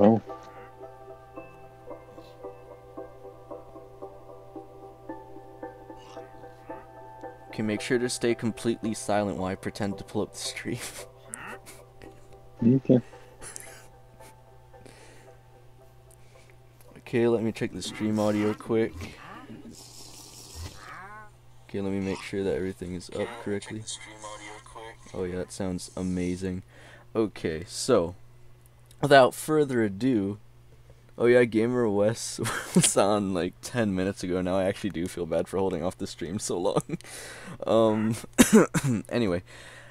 Oh. Okay, make sure to stay completely silent while I pretend to pull up the stream. Okay. Okay, let me check the stream audio quick. Okay, let me make sure that everything is up correctly. Oh yeah, that sounds amazing. Okay, so, without further ado, oh yeah, Gamer Wes was on like 10 minutes ago. Now I actually do feel bad for holding off the stream so long. Anyway,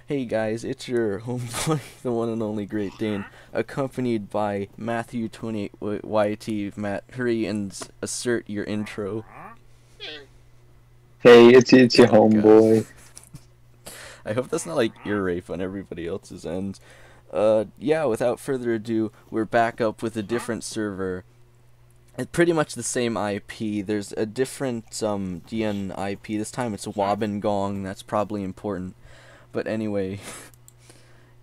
hey guys, it's your homeboy, the one and only Great Dane, accompanied by Mathyou28YT. Matt, hurry and assert your intro. Hey, it's your homeboy. I hope that's not like ear rape on everybody else's end. Yeah, without further ado, we're back up with a different server. It's pretty much the same IP. There's a different DN IP. This time it's Wobbegong. That's probably important. But anyway,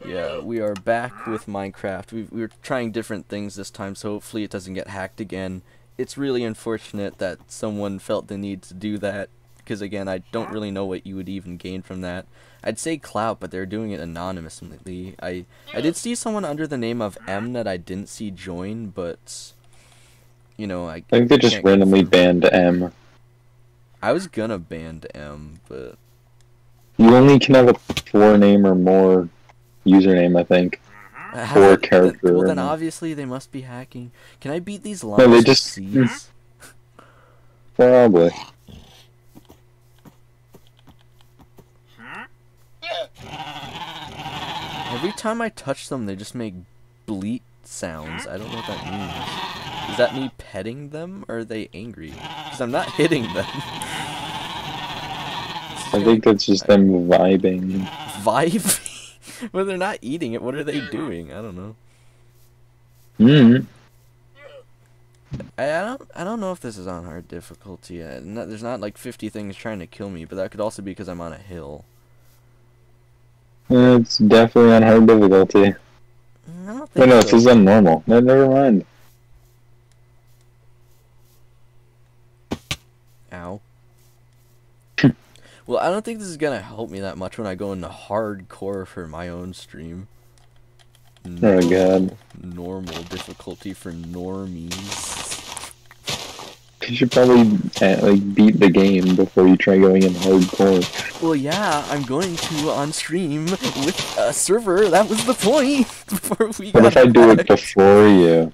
yeah, we are back with Minecraft. We're trying different things this time, so hopefully it doesn't get hacked again. It's really unfortunate that someone felt the need to do that, because again, I don't really know what you would even gain from that. I'd say clout, but they're doing it anonymously. I did see someone under the name of M that I didn't see join, but, you know, I think they just randomly banned M. I was gonna ban M, but... You only can have a four-name or more username, I think. Or character. Well, then obviously they must be hacking. Can I beat these lines? No, they just... C's? Probably. Every time I touch them, they just make bleat sounds. I don't know what that means. Is that me petting them, or are they angry? Because I'm not hitting them. I think that's just them vibing. Vibing? Well, they're not eating it. What are they doing? I don't know. I don't know if this is on hard difficulty. There's not like 50 things trying to kill me, but that could also be because I'm on a hill. It's definitely on hard difficulty. Wait, no, so. This is on normal. No, never mind. Ow. Well, I don't think this is gonna help me that much when I go into hardcore for my own stream. Normal, oh god. Normal difficulty for normies. You should probably like beat the game before you try going in hardcore. Well, yeah, I'm going to on stream with a server. That was the point. Before we. What if I do it before you?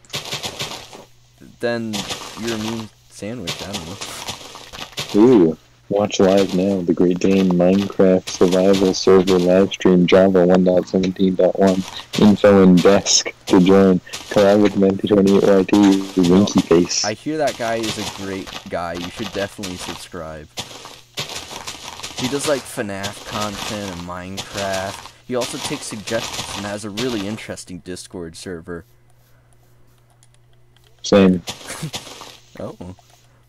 Then you're a mean sandwich. I don't know. Ooh. Watch live now, The Great Dane Minecraft Survival Server Livestream Java 1.17.1 Info and Desk to join. Collab with Mathyou28YT, the winky face. I hear that guy is a great guy. You should definitely subscribe. He does like FNAF content and Minecraft. He also takes suggestions and has a really interesting Discord server. Same. Oh.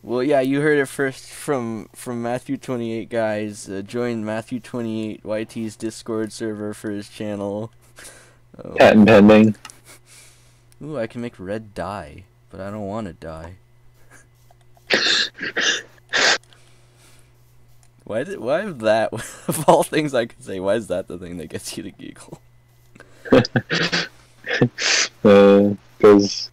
Well, yeah, you heard it first from Mathyou28, guys. Join Mathyou28YT's Discord server for his channel. Oh. Patent pending. Ooh, I can make red dye, but I don't want to dye. Why is that? Of all things I could say, why is that the thing that gets you to giggle? Because...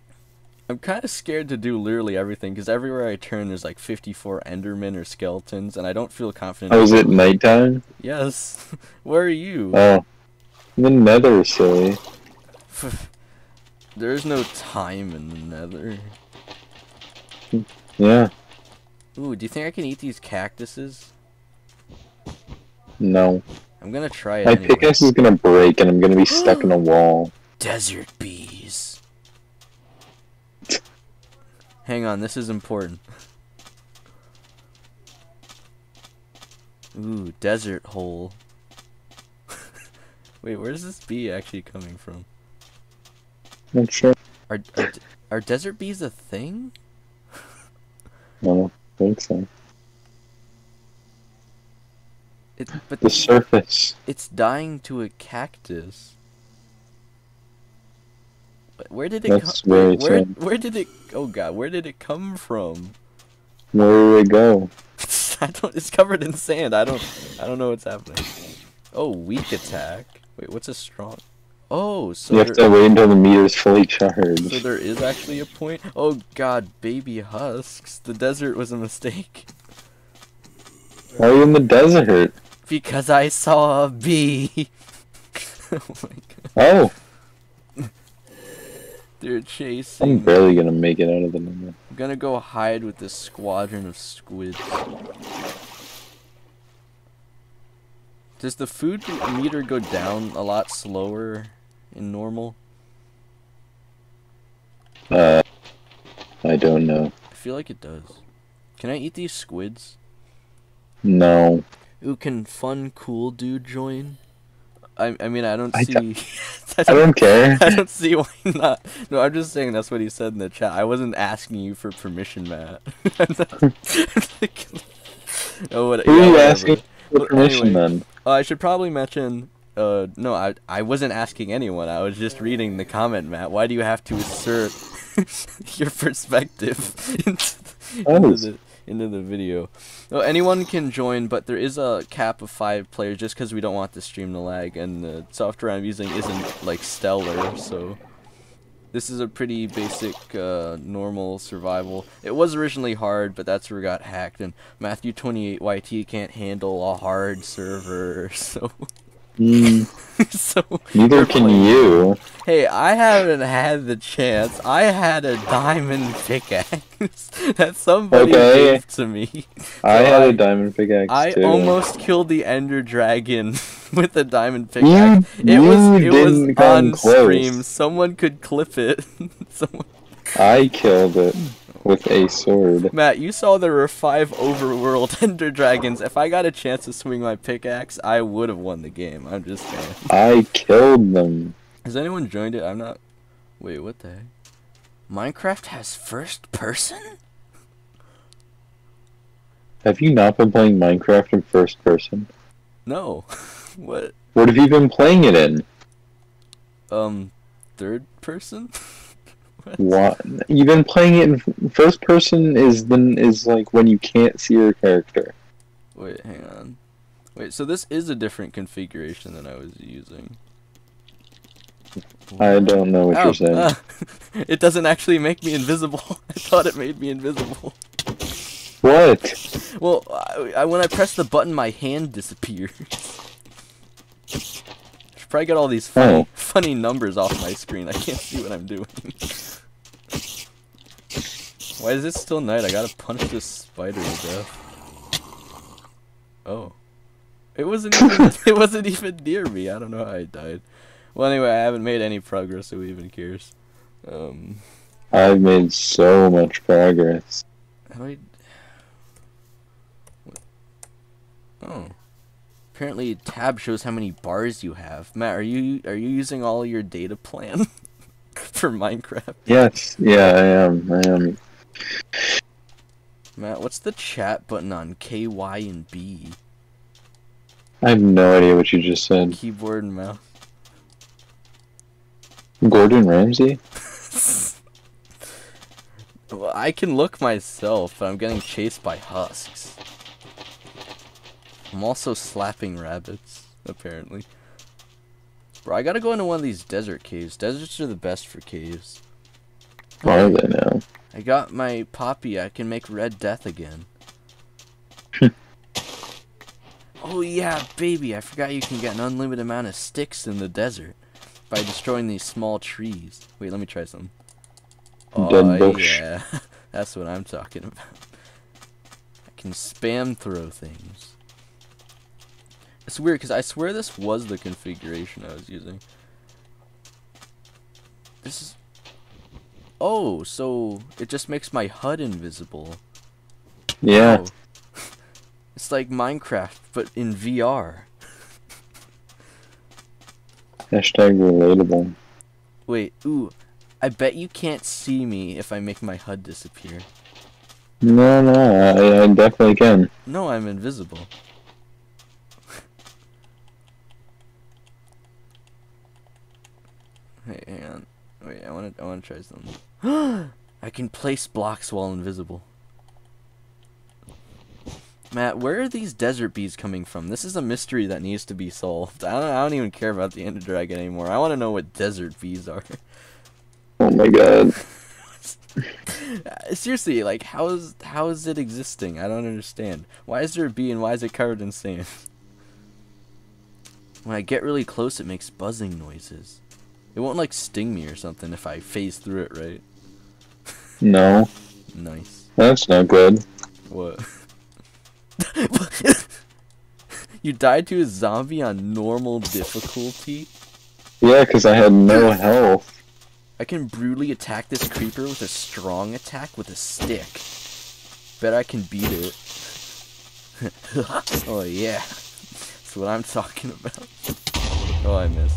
I'm kind of scared to do literally everything, because everywhere I turn there's like 54 Endermen or skeletons, and I don't feel confident. Oh, is it nighttime? Yes. Where are you? Oh. The nether, silly. There's no time in the nether. Yeah. Ooh, do you think I can eat these cactuses? No. I'm gonna try it anyway. My pickaxe is gonna break, and I'm gonna be stuck in a wall. Desert bees. Hang on, this is important. Ooh, desert hole. Wait, where does this bee actually coming from? Not sure. Are desert bees a thing? No, I don't think so. But the surface. It's dying to a cactus. Where did it come? Where did it? Oh god, where did it come from? Where did it go? I don't. It's covered in sand. I don't know what's happening. Oh, weak attack. Wait, what's a strong? Oh, so you have to wait until the meter's fully charged. So there is actually a point. Oh god, baby husks. The desert was a mistake. Why are you in the desert? Because I saw a bee. Oh my god. Oh. They're chasing. I'm barely gonna make it out of the number. I'm gonna go hide with this squadron of squids. Does the food meter go down a lot slower in normal? I don't know. I feel like it does. Can I eat these squids? No. Ooh, can Fun Cool Dude join? I mean, I don't care. I don't see why not. No, I'm just saying that's what he said in the chat. I wasn't asking you for permission, Matt. Oh, what, who are you asking for permission, then? I should probably mention... no, I wasn't asking anyone. I was just reading the comment, Matt. Why do you have to insert your perspective into the video? Oh, anyone can join, but there is a cap of 5 players just because we don't want the stream to lag, and the software I'm using isn't like stellar, so this is a pretty basic normal survival. It was originally hard, but that's where we got hacked, and Mathyou28YT can't handle a hard server, so so neither can you. Hey, I haven't had the chance. I had a diamond pickaxe that somebody gave to me. I had a diamond pickaxe. I too. Almost killed the Ender Dragon with a diamond pickaxe. It was on stream. Someone could clip it. Someone... I killed it with a sword. Matt, you saw there were 5 overworld Ender Dragons. If I got a chance to swing my pickaxe, I would have won the game. I'm just saying. I killed them. Has anyone joined it? I'm not... Wait, what the heck? Minecraft has first person? Have you not been playing Minecraft in first person? No. What? What have you been playing it in? Third person? What? You've been playing it in first person is like when you can't see your character. Wait, hang on. Wait, so this is a different configuration than I was using. What? I don't know what you're saying. It doesn't actually make me invisible. I thought it made me invisible. What? Well, when I press the button, my hand disappears. I probably got all these funny numbers off my screen. I can't see what I'm doing. Why is it still night? I gotta punch this spider to death. Oh, it wasn't even near me. I don't know how I died. Well, anyway, I haven't made any progress. Who even cares? I've made so much progress. How do I? Oh. Apparently, tab shows how many bars you have. Matt, are you using all your data plan for Minecraft? Yes, yeah, I am. Matt, what's the chat button on K, Y, and B? I have no idea what you just said. Keyboard and mouse. Gordon Ramsay? Well, I can look myself, but I'm getting chased by husks. I'm also slapping rabbits, apparently. Bro, I gotta go into one of these desert caves. Deserts are the best for caves. Why are they now? I got my poppy. I can make Red Death again. Oh yeah, baby. I forgot you can get an unlimited amount of sticks in the desert by destroying these small trees. Wait, let me try some. Oh yeah, that's what I'm talking about. I can spam throw things. It's weird, because I swear this was the configuration I was using. This is... Oh, so it just makes my HUD invisible. Yeah. Oh. It's like Minecraft, but in VR. Hashtag relatable. Wait, ooh. I bet you can't see me if I make my HUD disappear. No, I definitely can. No, I'm invisible. Hey, hang on. Wait, I wanna try something. I can place blocks while invisible. Matt, where are these desert bees coming from? This is a mystery that needs to be solved. I don't even care about the Ender Dragon anymore. I want to know what desert bees are. Oh my god. Seriously, like, how is it existing? I don't understand. Why is there a bee and why is it covered in sand? When I get really close, it makes buzzing noises. It won't, like, sting me or something if I phase through it, right? No. Nice. That's not good. What? You died to a zombie on normal difficulty? Yeah, because I had no health. I can brutally attack this creeper with a strong attack with a stick. Bet I can beat it. Oh yeah. That's what I'm talking about. Oh, I missed.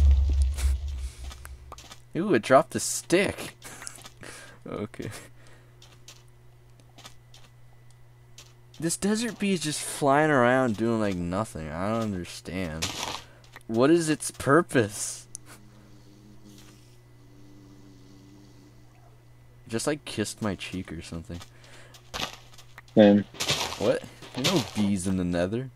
Ooh, it dropped a stick. Okay. This desert bee is just flying around doing like nothing. I don't understand. What is its purpose? Just like kissed my cheek or something. What? There are no bees in the nether.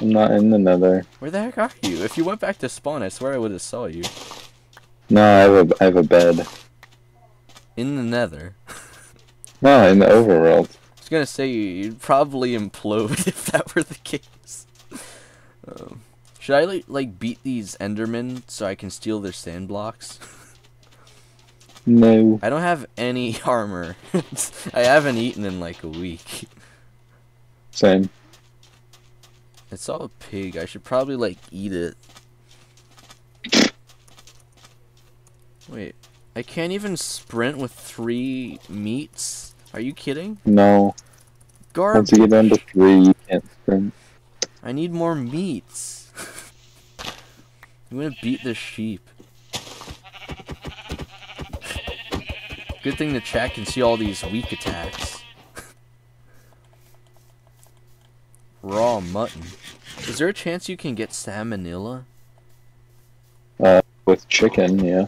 I'm not in the nether. Where the heck are you? If you went back to spawn, I swear I would have saw you. No, I have a bed. In the nether? No, in the overworld. I was gonna say you'd probably implode if that were the case. Should I like beat these Endermen so I can steal their sand blocks? No. I don't have any armor. I haven't eaten in like a week. Same. I saw a pig. I should probably like eat it. Wait, I can't even sprint with 3 meats. Are you kidding? No. Garbage. Once you get down to 3, you can't sprint. I need more meats. I'm gonna beat this sheep. Good thing the chat can see all these weak attacks. Raw mutton. Is there a chance you can get salmonella? With chicken, yeah.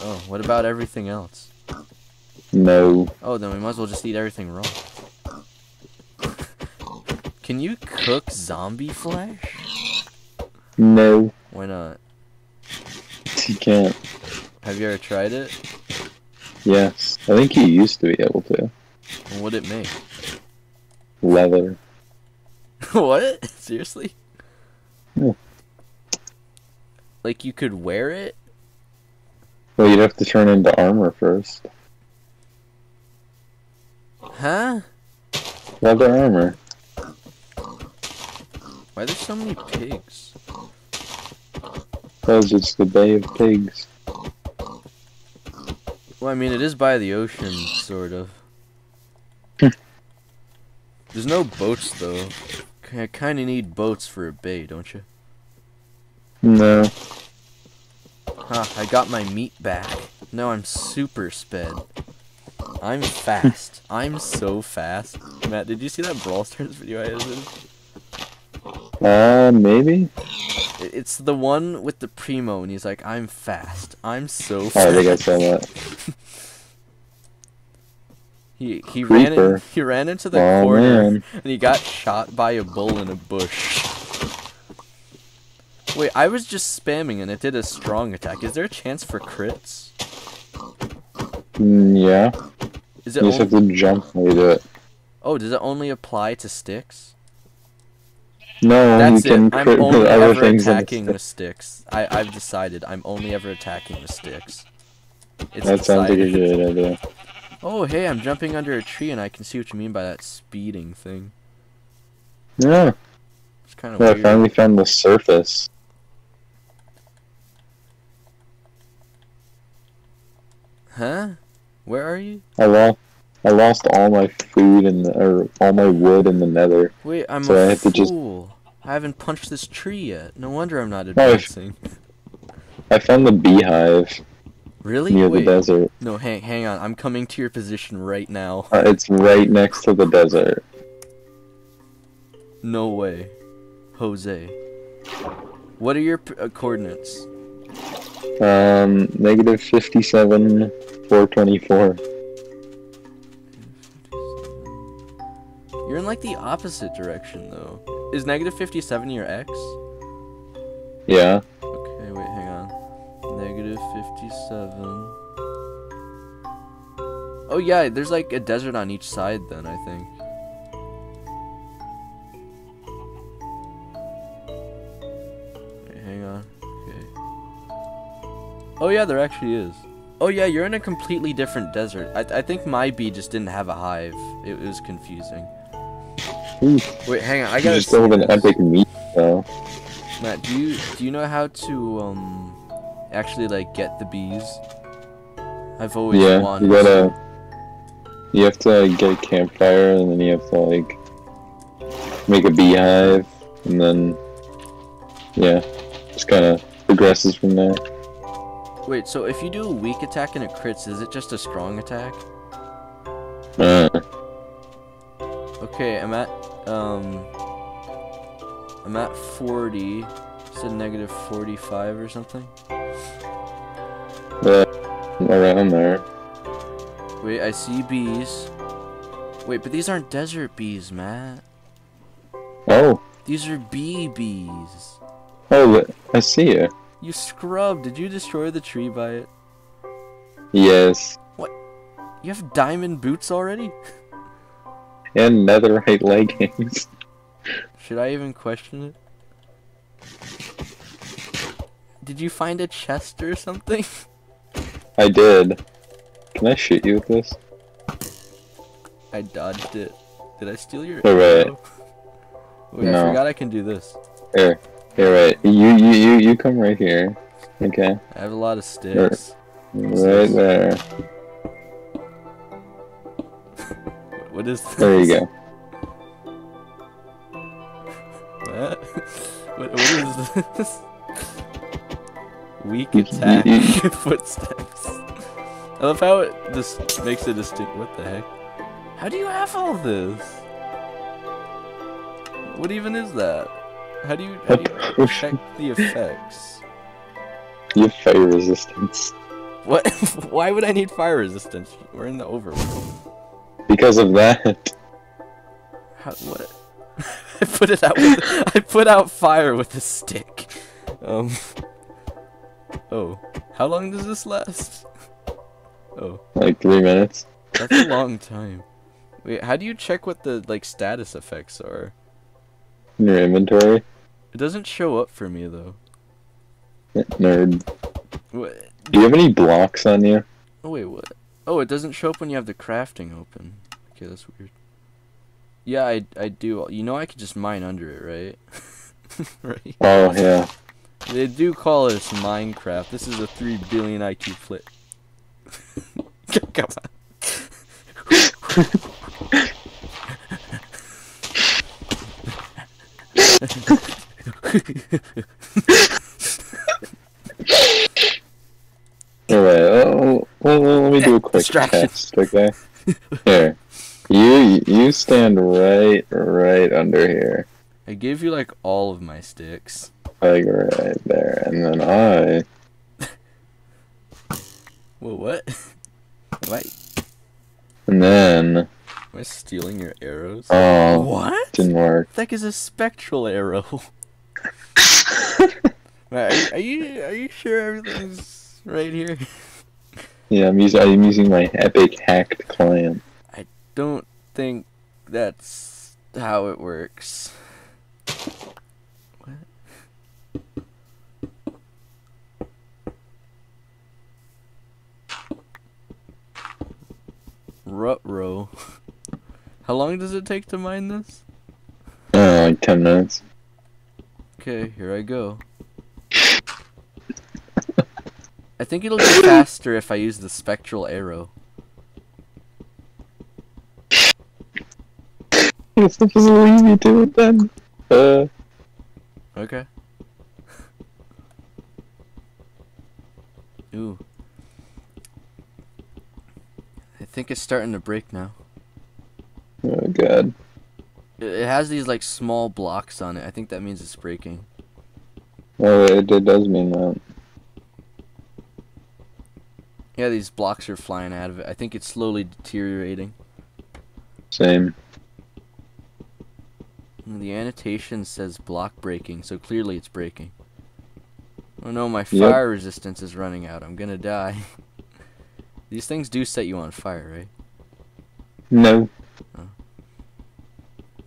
Oh, what about everything else? No. Oh, then we might as well just eat everything raw. Can you cook zombie flesh? No. Why not? You can't. Have you ever tried it? Yes. I think you used to be able to. And what'd it make? Leather. What? Seriously? Yeah. Like you could wear it? Well, you'd have to turn into armor first. Huh? Leather armor. Why are there so many pigs? Because it's the Bay of Pigs. Well, I mean, it is by the ocean, sort of. There's no boats, though. I kind of need boats for a bay, don't you? No. Huh, I got my meat back. No, I'm super sped. I'm fast. I'm so fast. Matt, did you see that Brawl Stars video I edited? Maybe? It's the one with the primo, and he's like, I'm fast. I'm so fast. I think I saw that. he ran into the corner, man. And he got shot by a bull in a bush. Wait, I was just spamming, and it did a strong attack. Is there a chance for crits? Yeah. Is it you just have to jump when you do it. Oh, does it only apply to sticks? No, that's you can it. I'm only ever attacking with sticks. I've decided I'm only ever attacking with sticks. It's that sounds like a good idea. Oh, hey, I'm jumping under a tree, and I can see what you mean by that speeding thing. Yeah. It's kind of weird. I finally found the surface. Huh? Where are you? I lost all my food and or all my wood in the nether. Wait, I'm so a fool. I haven't punched this tree yet. No wonder I'm not advancing. I found the beehive. Really? Near the desert. No, hang on. I'm coming to your position right now. It's right next to the desert. No way, Jose. What are your coordinates? Negative 57, 424. You're in like the opposite direction though. Is negative 57 your x? Yeah. Okay, wait, hang on. Negative 57. Oh yeah, there's like a desert on each side then, I think. Wait, hang on. Okay. Oh yeah, there actually is. Oh yeah, you're in a completely different desert. I think my bee just didn't have a hive. It was confusing. Oof. Wait, hang on. I gotta. You just have an epic meat though. Matt, do you know how to actually like get the bees? I've always wanted. Yeah, you have to like, get a campfire, and then you have to like make a beehive, and then yeah, just kind of progresses from there. Wait, so if you do a weak attack and it crits, is it just a strong attack? Okay, I'm at 40. Said negative 45 or something. Yeah. Around there. Wait, I see bees. Wait, but these aren't desert bees, Matt. Oh. These are bee bees. Oh, I see you. You scrub. Did you destroy the tree by it? Yes. What? You have diamond boots already? And netherite leggings. Should I even question it? Did you find a chest or something? I did. Can I shoot you with this? I dodged it. Did I steal your arrow? Wait, no. I forgot I can do this. Here. Right. You come right here. Okay. I have a lot of sticks. Right there. What is this? There you go. What? What is this? Weak attack, footsteps. I love how it just makes a distinct. What the heck? How do you have all this? What even is that? How do you affect the effects? You have fire resistance. What? Why would I need fire resistance? We're in the overworld. Because of that. How, what? I put out fire with a stick. Oh, how long does this last? Oh, like 3 minutes. That's a long time. Wait, how do you check what the like status effects are? In your inventory. It doesn't show up for me though. Nerd. What? Do you have any blocks on you? Oh wait, what? Oh, it doesn't show up when you have the crafting open. Okay, that's weird. Yeah, I do. You know I could just mine under it, right? Right. Oh yeah. They do call us Minecraft. This is a 3 billion IQ flick. Come on. Alright, let me do a quick test, okay? Here. You stand right under here. I gave you like all of my sticks. Like right there, and then I. Whoa, what? What? And then. Am I stealing your arrows? Oh. What? Didn't work. That is a spectral arrow. Are you sure everything's right here? Yeah, I'm using my epic hacked client. I don't think that's how it works. Ruh-roh. How long does it take to mine this? Like 10 minutes. Okay, here I go. I think it'll be faster if I use the spectral arrow. You're supposed to leave me to it then. Okay. Ooh. I think it's starting to break now. Oh god. It has these like small blocks on it. I think that means it's breaking. Oh, it does mean that. Yeah, these blocks are flying out of it. I think it's slowly deteriorating. Same. The annotation says block breaking, so clearly it's breaking. Oh no, my fire resistance is running out. I'm gonna die. These things do set you on fire, right? No. Oh.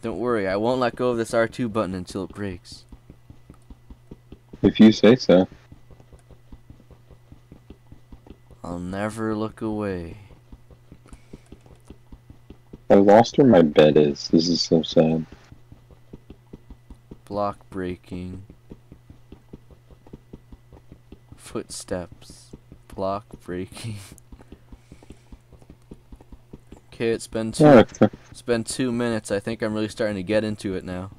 Don't worry, I won't let go of this R2 button until it breaks. If you say so. I'll never look away. I lost where my bed is. This is so sad. Block breaking. Footsteps. Block breaking. Okay, it's been 2 minutes. I think I'm really starting to get into it now.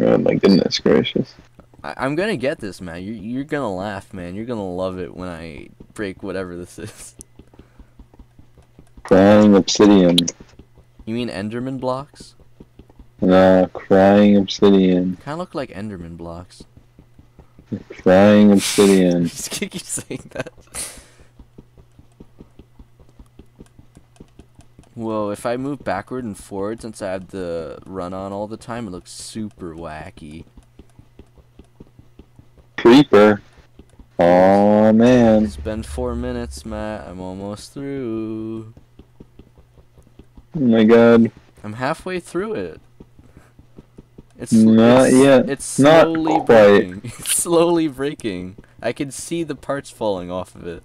Oh my goodness gracious. I'm gonna get this, man. You're gonna laugh, man. You're gonna love it when I break whatever this is. Crying obsidian. You mean Enderman blocks? Nah, crying obsidian. Kinda look like Enderman blocks. Crying obsidian. Just keep saying that. Whoa, if I move backward and forward since I have the run on all the time, it looks super wacky. Creeper. Oh man. It's been 4 minutes, Matt. I'm almost through. Oh my god. I'm halfway through it. It's not yet. It's slowly breaking. It's slowly breaking. I can see the parts falling off of it.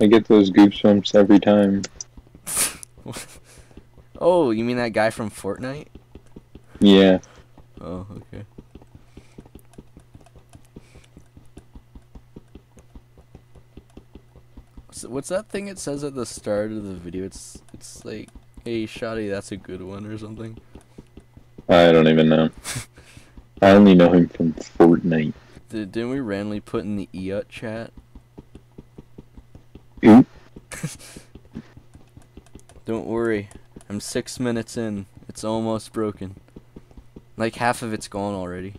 I get those goosebumps every time. Oh, you mean that guy from Fortnite? Yeah. Oh, okay. So what's that thing it says at the start of the video? It's like, hey, Shoddy, that's a good one or something. I don't even know. I only know him from Fortnite. Didn't we randomly put in the EUT chat? Oop. Don't worry. I'm 6 minutes in. It's almost broken. Like half of it's gone already.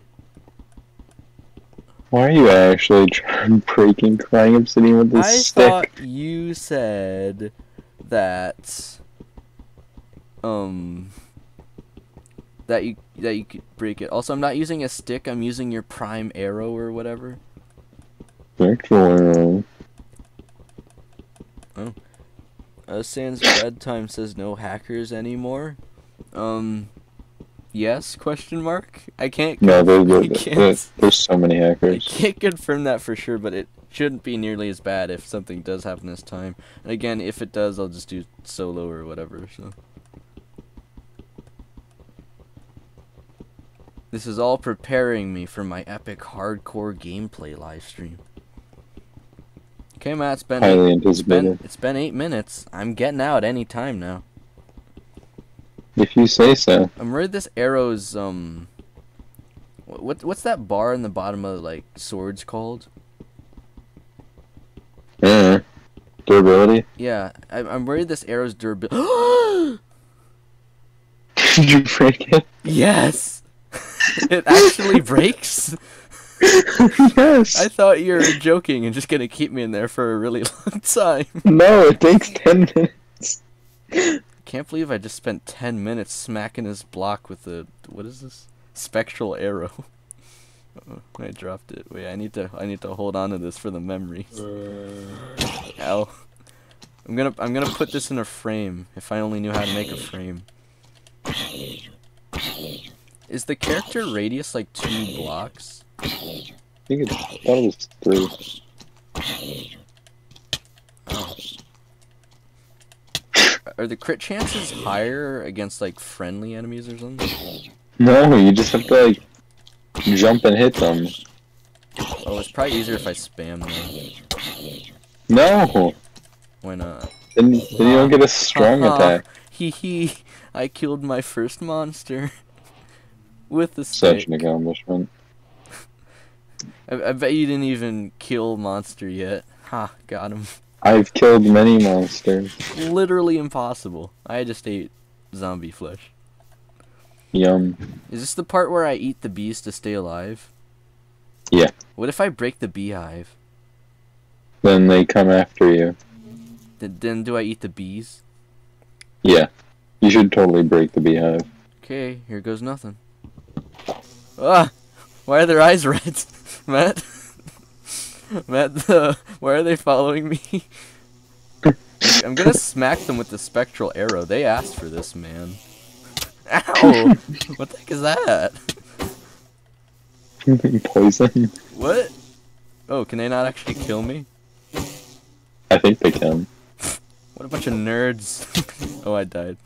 Why are you actually trying breaking crying obsidian with this stick? I thought you said that that you could break it. Also, I'm not using a stick. I'm using your prime arrow or whatever. Virtual arrow. Oh. Sans Red Time says no hackers anymore. Yes? Question mark? I can't. No, there's so many hackers. I can't confirm that for sure, but it shouldn't be nearly as bad if something does happen this time. And again, if it does, I'll just do solo or whatever. So. This is all preparing me for my epic hardcore gameplay livestream. Okay, Matt, it's been 8 minutes. I'm getting out any time now. If you say so. I'm worried this arrow's what's that bar in the bottom of like swords called? Yeah. Durability. Yeah, I'm worried this arrow's durability. Did you break it? Yes. It actually breaks? Yes. I thought you were joking and just gonna keep me in there for a really long time. No, it takes 10 minutes. Can't believe I just spent 10 minutes smacking this block with the, what is this? Spectral arrow. Uh-oh, I dropped it. Wait, I need to hold on to this for the memories. Ow. I'm gonna put this in a frame. If I only knew how to make a frame. Is the character radius like 2 blocks? I think it's 3. Oh. Are the crit chances higher against like friendly enemies or something? No, you just have to like jump and hit them. Oh, it's probably easier if I spam them. No! Why not? Then you don't get a strong attack. Hee-hee, I killed my first monster. With the stick. Such an accomplishment. I bet you didn't even kill monster yet. Ha, got him. I've killed many monsters. Literally impossible. I just ate zombie flesh. Yum. Is this the part where I eat the bees to stay alive? Yeah. What if I break the beehive? then they come after you. Then do I eat the bees? Yeah. You should totally break the beehive. Okay, here goes nothing. Ah! Why are their eyes red? Matt? Matt, why are they following me? I'm gonna smack them with the spectral arrow. They asked for this, man. Ow! What the heck is that? Poison. What? Oh, can they not actually kill me? I think they can. What a bunch of nerds. Oh, I died.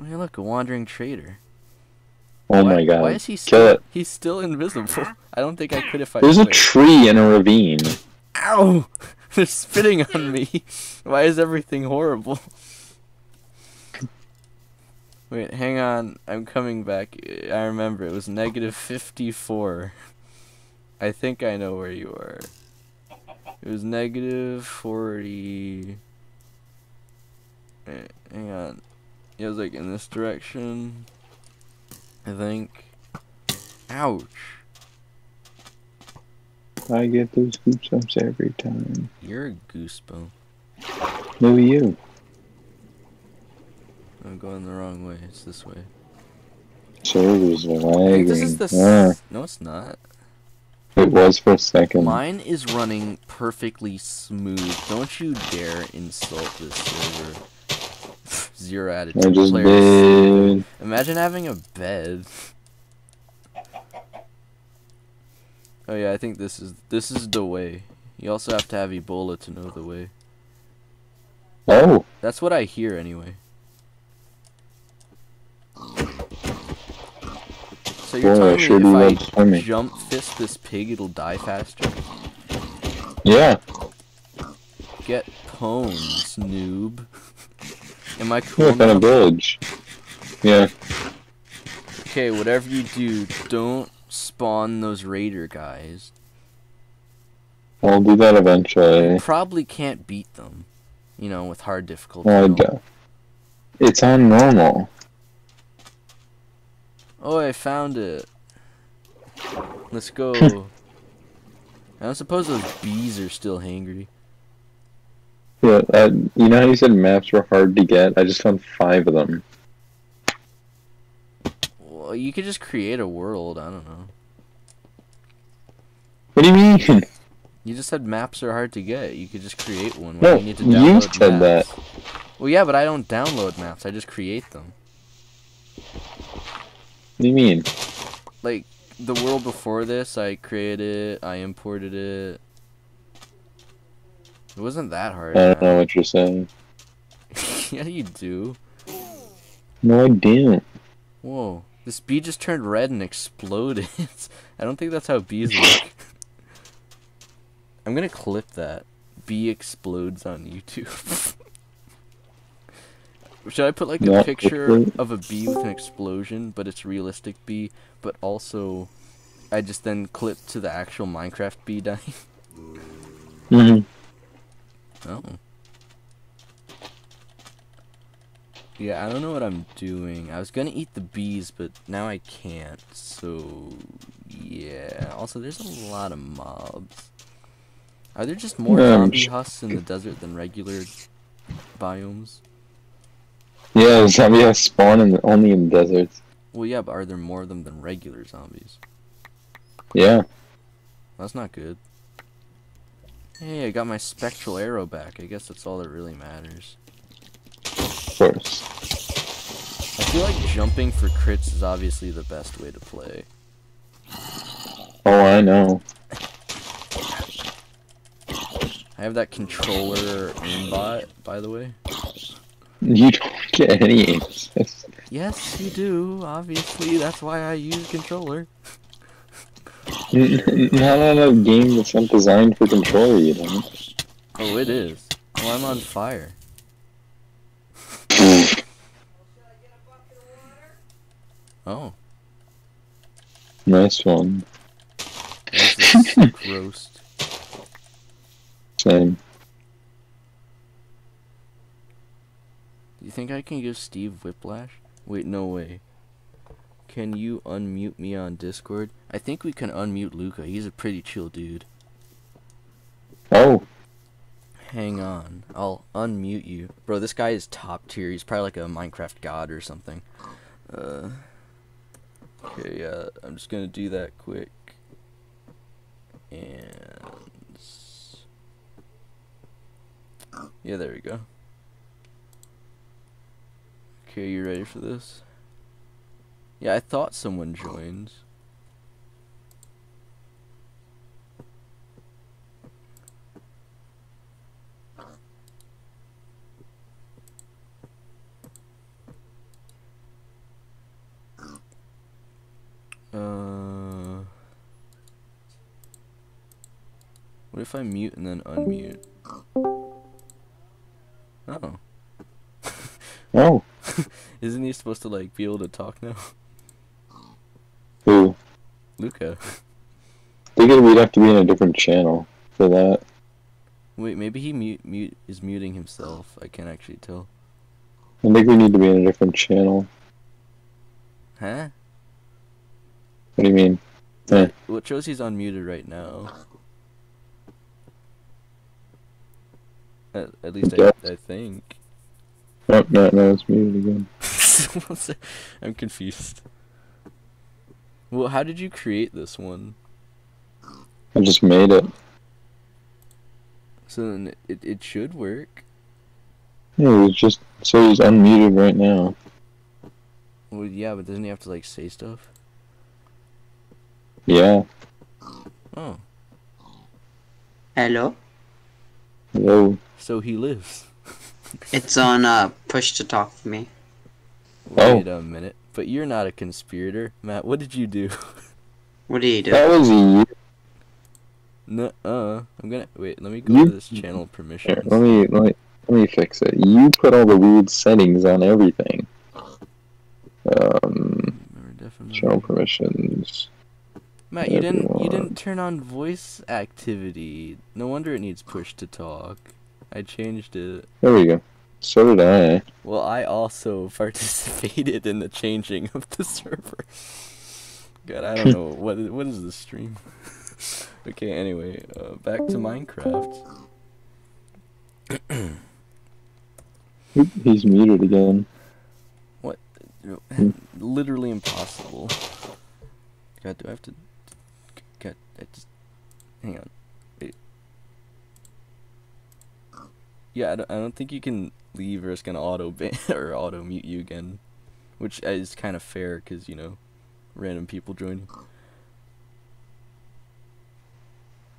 Hey, look, a wandering traitor. Oh my god. Why is he still, kill it. He's still invisible. I don't think I could if I There's played. A tree in a ravine. Ow! They're spitting on me. Why is everything horrible? Wait, hang on. I'm coming back. I remember. It was -54. I think I know where you are. It was -40. Wait, hang on. It was like in this direction. I think. Ouch. I get those goosebumps every time. You're a goosebump. Who are you? I'm going the wrong way. It's this way. Servers are lagging. This is the No, it's not. It was for a second. Mine is running perfectly smooth. Don't you dare insult this server. 0 attitude. I just did. Imagine having a bed. Oh yeah, I think this is the way. You also have to have Ebola to know the way. Oh. That's what I hear anyway. So you're telling me if I jump fist this pig, it'll die faster? Yeah. Get pwned, noob. Am I cool enough? You're in a village. Yeah. Okay, whatever you do, don't spawn those raider guys. I'll do that eventually. You probably can't beat them, you know, with hard difficulty. It's on normal. Oh, I found it. Let's go. I don't suppose those bees are still hangry. Yeah, you know how you said maps were hard to get? I just found 5 of them. Well, you could just create a world, I don't know. What do you mean? You just said maps are hard to get. You could just create one. No, you need to download you said maps. That. Well, yeah, but I don't download maps. I just create them. What do you mean? Like, the world before this, I created it, I imported it. It wasn't that hard. I don't know what you're saying. Yeah, you do. No, I didn't. Whoa. This bee just turned red and exploded. I don't think that's how bees work. I'm gonna clip that. Bee explodes on YouTube. Should I put like a picture of a bee with an explosion, but it's realistic bee, but also I just then clip to the actual Minecraft bee dying? Mm-hmm. Oh. Yeah, I don't know what I'm doing. I was gonna eat the bees, but now I can't, so... Yeah. Also, there's a lot of mobs. Are there just more zombie husks in the desert than regular biomes? Yeah, zombie husks spawn only in deserts. Well, yeah, but are there more of them than regular zombies? Yeah. That's not good. Hey, I got my spectral arrow back. I guess that's all that really matters. Of course. I feel like jumping for crits is obviously the best way to play. Oh, I know. I have that controller aimbot, by the way. You don't get any aims. Yes, you do. Obviously, that's why I use controller. Not on a game that's not designed for controller, you know. Oh, it is. Well, I'm on fire. Oh. Nice one. Roast. Same. Do you think I can give Steve whiplash? Wait, no way. Can you unmute me on Discord? I think we can unmute Luca. He's a pretty chill dude. Oh. Hang on. I'll unmute you. Bro, this guy is top tier. He's probably like a Minecraft god or something. Okay, yeah. I'm just gonna do that quick. And... yeah, there we go. Okay, you ready for this? Yeah, I thought someone joined. What if I mute and then unmute? Oh. Oh. Isn't he supposed to like be able to talk now? Who? Luca. I think we'd have to be in a different channel for that. Wait, maybe he is muting himself. I can't actually tell. I think we need to be in a different channel. Huh? What do you mean? Huh? Well, it shows he's unmuted right now. At least I think. Oh, no, it's muted again. I'm confused. Well, how did you create this one? I just made it. So then it should work. Yeah, it's just so he's unmuted right now. Well, yeah, but doesn't he have to like say stuff? Yeah. Oh. Hello. Hello. So he lives. It's on push to talk for me. Wait a minute. But you're not a conspirator, Matt. What did you do? What did you do? That was you. No, I'm gonna wait. Let me go to this channel permissions. Here, let me fix it. You put all the weird settings on everything. Channel permissions. Matt, you didn't turn on voice activity. No wonder it needs push to talk. I changed it. There we go. So did I. Well, I also participated in the changing of the server. God, I don't know. What is this stream? Okay, anyway, back to Minecraft. He's muted again. What? Literally impossible. God, do I have to... God, I just... Hang on. Yeah, I don't think you can leave or it's gonna auto-ban or auto-mute you again, which is kind of fair because, you know, random people joining.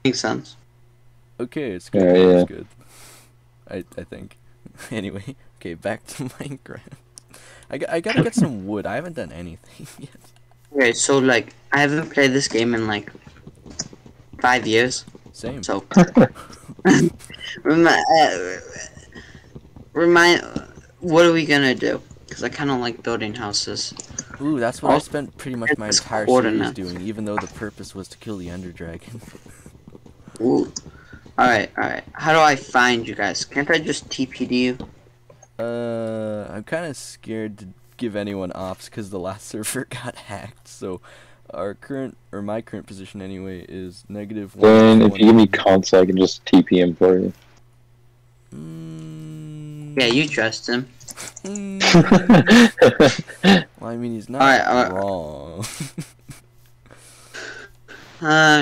Makes sense. Okay, it's good. Yeah, it's good. I think. Anyway, okay, back to Minecraft. I gotta get some wood. I haven't done anything yet. Okay, so, like, I haven't played this game in, like, 5 years. Same. So... what are we gonna do? Because I kind of like building houses. Ooh, that's what I spent pretty much my entire series doing, even though the purpose was to kill the Ender Dragon. Ooh. Alright, alright. How do I find you guys? Can't I just TPD you? I'm kind of scared to give anyone ops because the last server got hacked, so... Our current, or my current position anyway, is -1. Then if you give me cons, I can just TP him for you. Yeah, you trust him. Well, I mean, he's not wrong.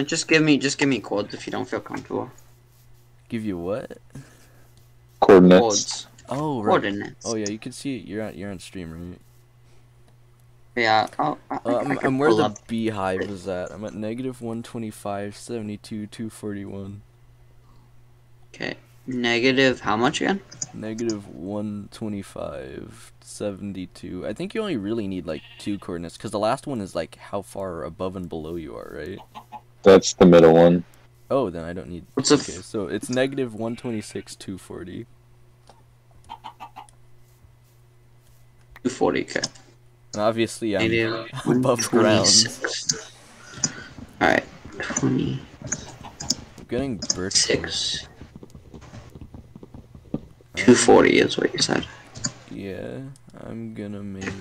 Just give me codes if you don't feel comfortable. Give you what? Coordinates. Codes. Oh, right. Coordinates. Oh yeah, you can see it. You're on stream, right? Yeah, I'm where the beehive is at. I'm at -125, 72, 241. Okay, negative how much again? -125, 72. I think you only really need like 2 coordinates, because the last one is like how far above and below you are, right? That's the middle one. Oh, then I don't need. Okay, so it's -126, 240. 240. Okay. Obviously, I'm above ground. Alright, 20. I'm getting birth. 6. 240 is what you said. Yeah, I'm gonna make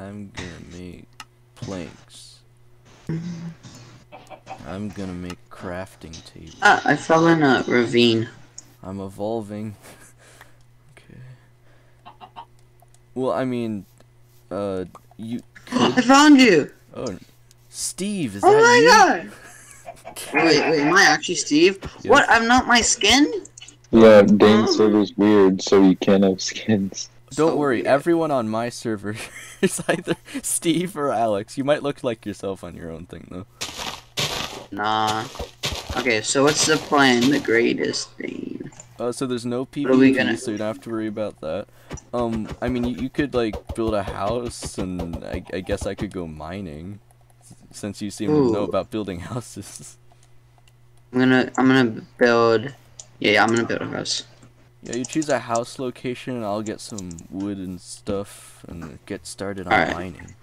I'm gonna make planks. I'm gonna make crafting tables. Ah, I fell in a ravine. I'm evolving. Okay. Well, I mean, you. Could... I found you. Oh, Steve, is that you? Oh my god! Wait, am I actually Steve? Yes. What? I'm not my skin? Yeah, Dane's server's weird, so you can't have skins. Don't worry, everyone on my server is either Steve or Alex. You might look like yourself on your own thing, though. Nah. Okay, so what's the plan? The greatest thing. So there's no PvP, so you don't have to worry about that. I mean, you could, like, build a house, and I guess I could go mining. Since you seem to know about building houses. I'm gonna build... Yeah, I'm gonna build a house. Yeah, you choose a house location, and I'll get some wood and stuff, and get started on mining.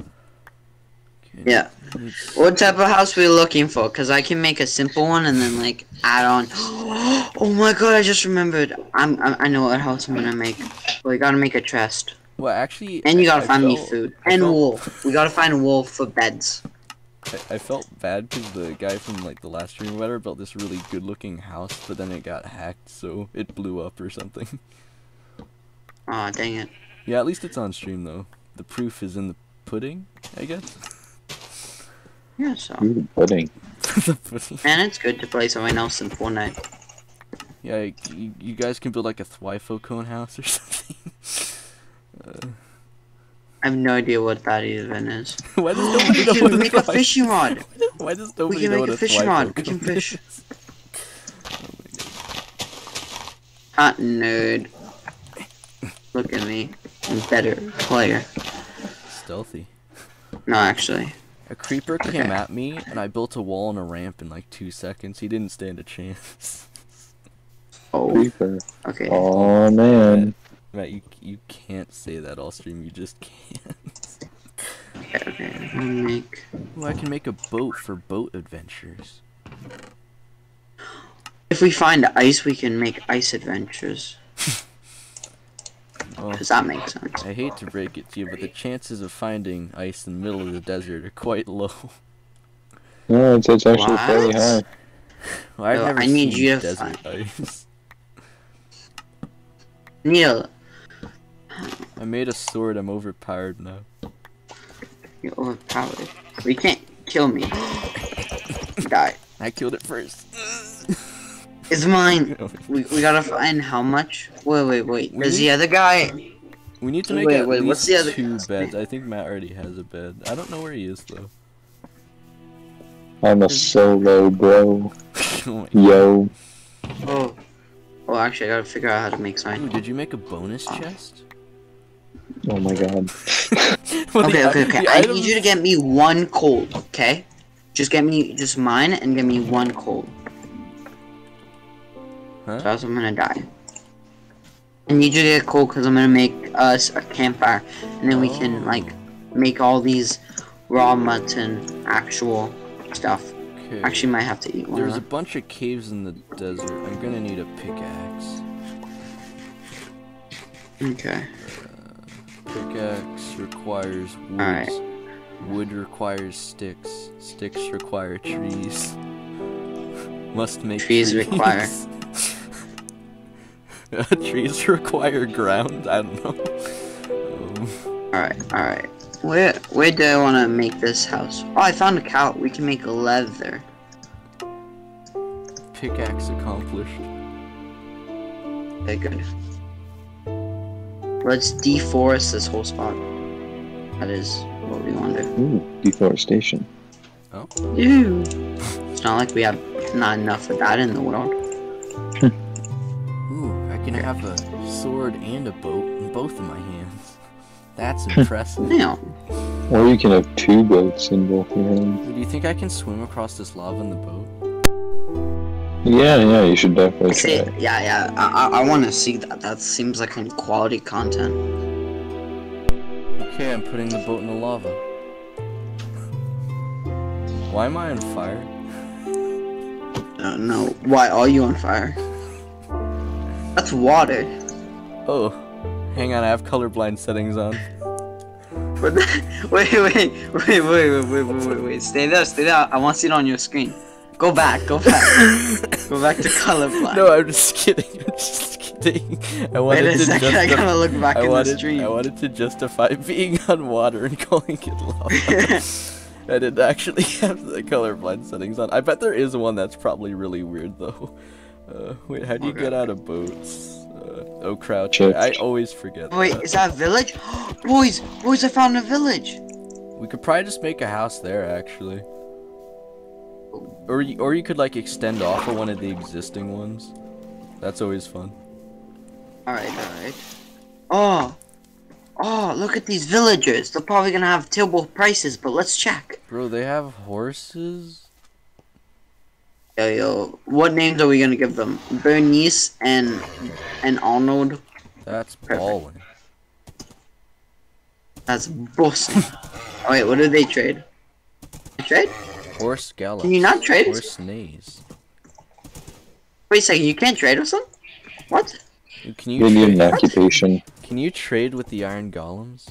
Okay. Yeah. What type of house are we looking for? Because I can make a simple one, and then, like, add on... Oh my god, I just remembered! I know what house I'm gonna make. Well, you gotta make a chest. Well, actually... And you gotta find me food. And wool. We gotta find wool for beds. I felt bad because the guy from, like, the last stream or whatever built this really good-looking house, but then it got hacked, so it blew up or something. Aw, dang it. Yeah, at least it's on stream, though. The proof is in the pudding, I guess? Yeah, so... The pudding. Man, it's good to play someone else in Fortnite. Yeah, you guys can build, like, a Thwifo cone house or something. I have no idea what that even is. Why does nobody know what make a fishing rod? Why does nobody know what a fishing rod? We can fish. Oh my god. Hot nerd. Look at me. I'm a better player. Stealthy. No, actually. A creeper came at me, and I built a wall and a ramp in like 2 seconds. He didn't stand a chance. Oh. Creeper. Okay. Oh man. Matt, you can't say that all stream, you just can't. Okay, well, I can make a boat for boat adventures. If we find ice, we can make ice adventures. Well, does that make sense? I hate to break it to you, but the chances of finding ice in the middle of the desert are quite low. No, it's actually fairly high. Well, I've never seen desert ice. Neil. I made a sword, I'm overpowered now. You're overpowered. You can't kill me. Die. I killed it first. It's mine. We gotta find how much? Wait. There's the other guy. We need to make at least what's the other two beds. I think Matt already has a bed. I don't know where he is though. I'm a solo bro. Oh yo. Oh. Oh, actually, I gotta figure out how to make mine. Ooh, did you make a bonus chest? Oh my god. Well, okay. I need you to get me one coal, okay? Just get me, just mine, and get me one coal. Huh? So else I'm gonna die. I need you to get coal because I'm gonna make us a campfire. And then we can, like, make all these raw mutton actual stuff. Actually, might have to eat one. There's a bunch of caves in the desert. I'm gonna need a pickaxe. Okay. Pickaxe requires wood. Right. Wood requires sticks. Sticks require trees. Must make trees. Require. Trees require ground. I don't know. All right. Where do I want to make this house? Oh, I found a cow. We can make leather. Pickaxe accomplished. Okay, good. Let's deforest this whole spot. That is what we want to do. Ooh, deforestation. Oh. Ew. It's not like we have not enough of that in the world. Ooh, I can have a sword and a boat in both of my hands. That's impressive. Yeah. Or you can have two boats in both your hands. Do you think I can swim across this lava in the boat? Yeah, you should definitely try. Yeah, I want to see that. That seems like quality content. Okay, I'm putting the boat in the lava. Why am I on fire? No, why are you on fire? That's water. Oh. Hang on, I have colorblind settings on. What the? Wait. Stay there. I want to see it on your screen. Go back. Go back to colorblind. No, I'm just kidding. Wait a second, I gotta look back in the stream. I wanted to justify being on water and calling it lava. I didn't actually have the colorblind settings on. I bet there is one that's probably really weird though. Wait, how do you get out of boats? Oh, crouch. I always forget. Wait, is that a village? boys, I found a village. We could probably just make a house there, actually. Or you could like extend off of one of the existing ones. That's always fun. Alright. Oh, look at these villagers. They're probably gonna have terrible prices, but let's check. Bro, they have horses? Yo, what names are we gonna give them? Bernice and Arnold. That's ballin'. That's busting. Alright, what do they trade? Trade? Horse gallop. Can you not trade? Horse sneeze. Wait a second, you can't trade with them? What? Can you need an occupation. Can you trade with the iron golems?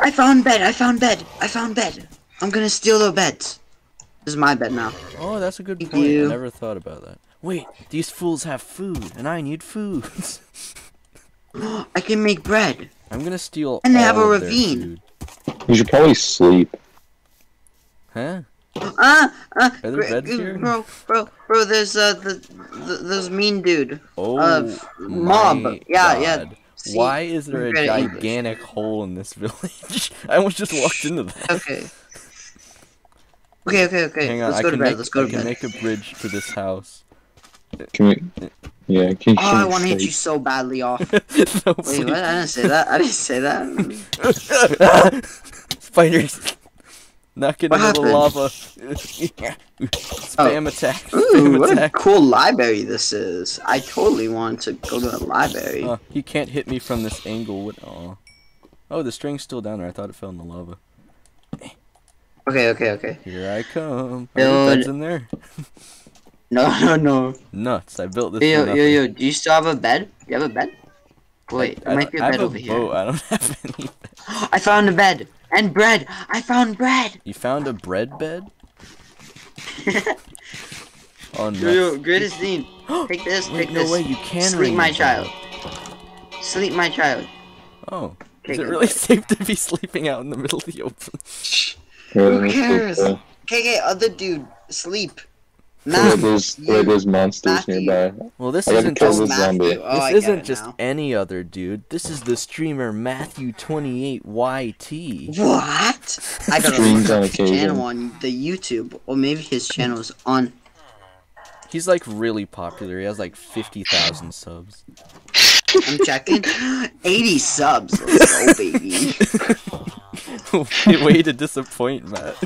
I found bed. I'm gonna steal their beds. This is my bed now. Oh, that's a good point. I never thought about that. Wait, these fools have food, and I need food. I can make bread. I'm gonna steal. And they have a ravine. You should probably sleep. Huh? Are there beds here? Bro, there's this mean dude. Oh, mob. My God. See, why is there a gigantic hole in this village? I almost just walked into that. Okay. Hang on, let's go to bed. I can make a bridge to this house. Can we? Yeah. I want to hit you so badly off. So wait, what? I didn't say that. Spiders. Knock it into the lava. Spam attack. Ooh, what a cool library this is. I totally want to go to the library. You can't hit me from this angle. What? Oh, the string's still down there. I thought it fell in the lava. Okay. Here I come. That's in there. No. Nuts! I built this. Yo! Do you still have a bed? You have a bed? Wait, there might be a bed over here. I don't have any bed. I found a bed and bread. I found bread. You found a bread bed? Oh no! Yo, greatest thing. Take this. Wait, no way! You can sleep, my child. Sleep, my child. Oh, is it really safe to be sleeping out in the middle of the open? Who cares? Okay, other dude, sleep. There's monsters nearby. Well, this isn't just any other dude. This is the streamer Mathyou28YT. What? I gotta look up his channel on the YouTube, or maybe his channel is on. He's like really popular. He has like 50,000 subs. I'm checking. 80 subs. Let's go, baby. Way to disappoint, Matt.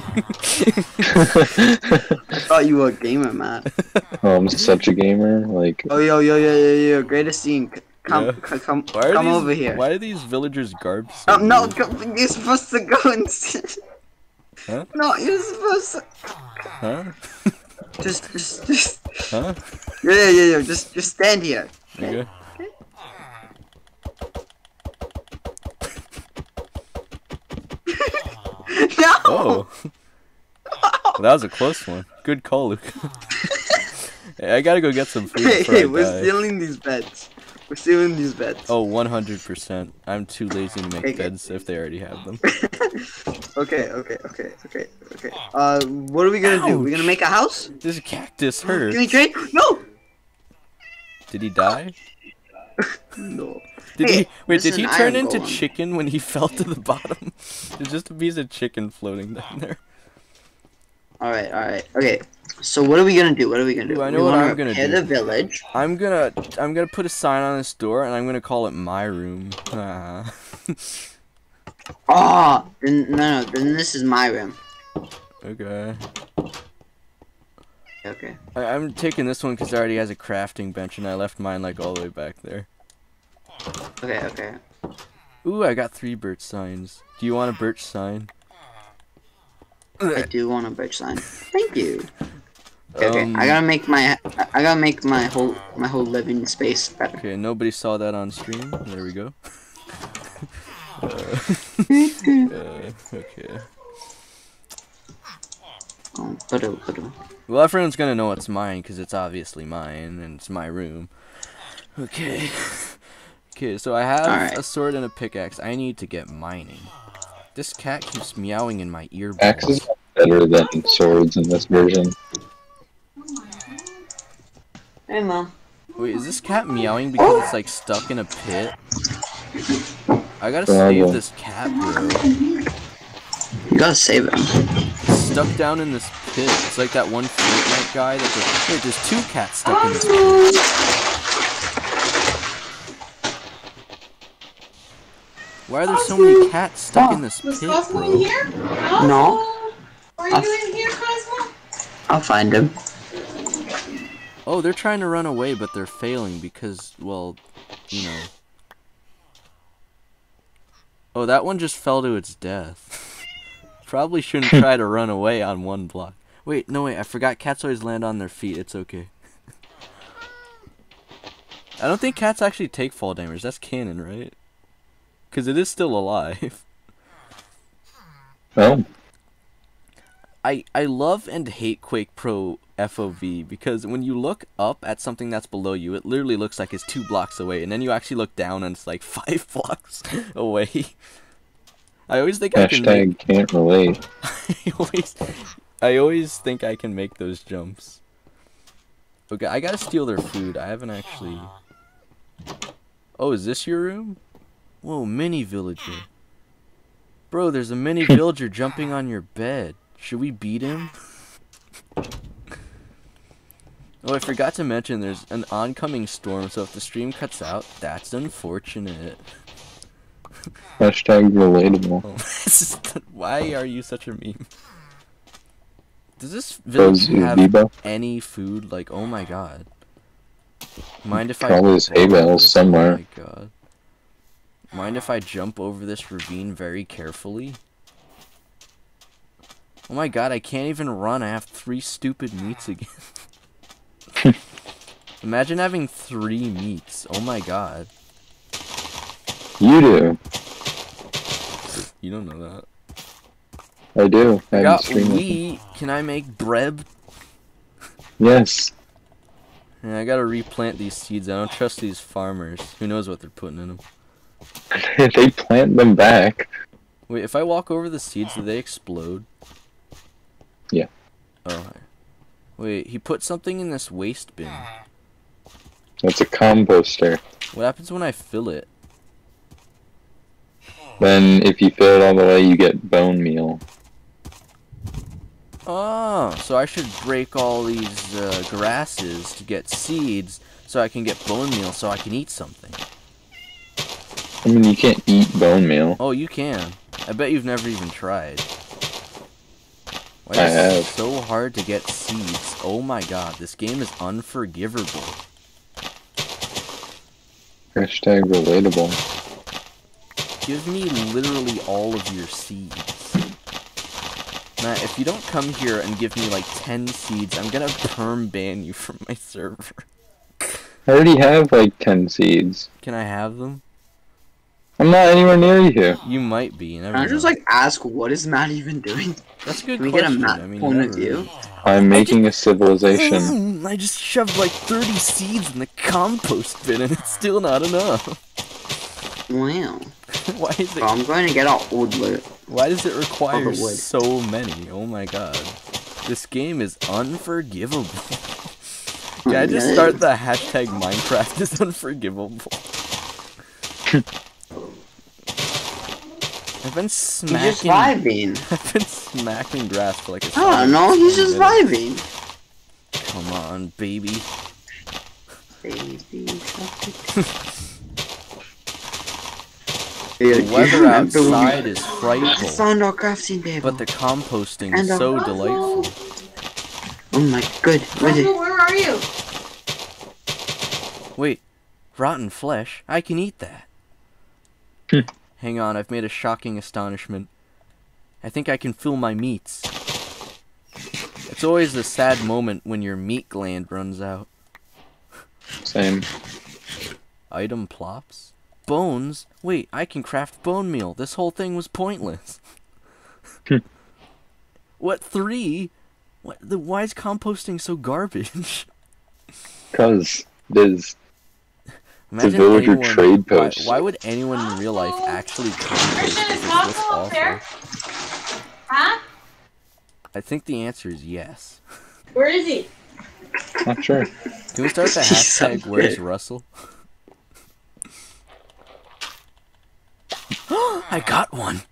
I thought you were a gamer, Matt. Oh, I'm such a gamer. Like. Oh, yo! Greatest scene. Come over here. Why are these villagers garbs? So no, you're supposed to go and. Huh? No, you're supposed to. Huh? Just. Huh? Yeah. Just stand here. Okay. No! Oh. Well, that was a close one. Good call, Luca. Hey, I gotta go get some food. Hey, we're stealing these beds. Oh, 100%. I'm too lazy to make beds if they already have them. Okay. What are we gonna do? We're gonna make a house? This cactus hurts. Can we trade? No! Did he die? No. Did he turn into chicken when he fell to the bottom? There's just a piece of chicken floating down there. Alright. Okay. So what are we gonna do? I know what I'm gonna do. The village. I'm gonna put a sign on this door and I'm gonna call it my room. Then this is my room. Okay. I'm taking this one because it already has a crafting bench, and I left mine like all the way back there. Okay. Ooh, I got 3 birch signs. Do you want a birch sign? I do want a birch sign. Thank you. Okay. I gotta make my whole living space better. Okay, nobody saw that on stream. There we go. Okay. Oh, well, everyone's gonna know it's mine because it's obviously mine and it's my room. Okay. Okay, so I have a sword and a pickaxe. I need to get mining. This cat keeps meowing in my ear. Axes are better than swords in this version. Hey, Mom. Wait, is this cat meowing because it's like stuck in a pit? I gotta save this cat, bro. You gotta save him. Stuck down in this pit. It's like that one Fortnite guy that goes, wait, there's two cats stuck in this pit. Why are there so many cats stuck in this pit, bro? No. Are you in here, Cosmo? I'll find him. Oh, they're trying to run away, but they're failing because, well, you know. Oh, that one just fell to its death. Probably shouldn't try to run away on one block. Wait, no wait, I forgot cats always land on their feet. It's okay. I don't think cats actually take fall damage. That's canon, right? Because it is still alive. Oh. I love and hate Quake Pro FOV because when you look up at something that's below you, it literally looks like it's 2 blocks away. And then you actually look down and it's like 5 blocks away. I always think I can make... I always think I can make those jumps. Okay, I gotta steal their food. I haven't actually... Oh, is this your room? Whoa, mini villager. Bro, there's a mini villager jumping on your bed. Should we beat him? Oh, I forgot to mention there's an oncoming storm, so if the stream cuts out, that's unfortunate. Hashtag relatable. Oh, why are you such a meme? Does this village have any food? Like, oh my god. Mind if I... all these hay bales somewhere. Oh my god. Mind if I jump over this ravine very carefully? Oh my god, I can't even run. I have 3 stupid meats again. Imagine having 3 meats. Oh my god. You do. You don't know that. I do. I got wheat. Can I make bread? Yes. And I gotta replant these seeds. I don't trust these farmers. Who knows what they're putting in them? They plant them back. Wait, if I walk over the seeds, do they explode? Yeah. Oh. Wait, he put something in this waste bin. That's a composter. What happens when I fill it? Then, if you fill it all the way, you get bone meal. Oh, so I should break all these grasses to get seeds, so I can get bone meal, so I can eat something. I mean, you can't eat bone meal. Oh, you can. I bet you've never even tried. Why is it so hard to get seeds? Oh my god, this game is unforgivable. Hashtag relatable. Give me literally all of your seeds. Matt, if you don't come here and give me like 10 seeds, I'm gonna perm ban you from my server. I already have like 10 seeds. Can I have them? I'm not anywhere near you. You might be. You never know. I just like ask, what is Matt even doing? That's a good question. Can we get a Matt point of view? I'm making a civilization. I just shoved like 30 seeds in the compost bin and it's still not enough. Wow. Why is it... I'm going to get all wood loot. Why does it require so many? Oh my god. This game is unforgivable. Can I just start the hashtag Minecraft is unforgivable? I've been smacking... He's just vibing. I've been smacking grass for like a... I don't know, he's just vibing. Come on, baby. Baby, the weather outside is frightful, but the composting is so delightful. Oh my good, where are you? Wait, rotten flesh? I can eat that. Hang on, I've made a shocking astonishment. I think I can fill my meats. It's always a sad moment when your meat gland runs out. Same. Item plops? bones. Wait, I can craft bone meal. This whole thing was pointless. What three? What? Why is composting so garbage? Because there's the villager trade post. Why would anyone in real life actually compost? Is Cosmo up there? Huh? I think the answer is yes. Where is he? Not sure. Can we start the hashtag Where's Russell? I got one.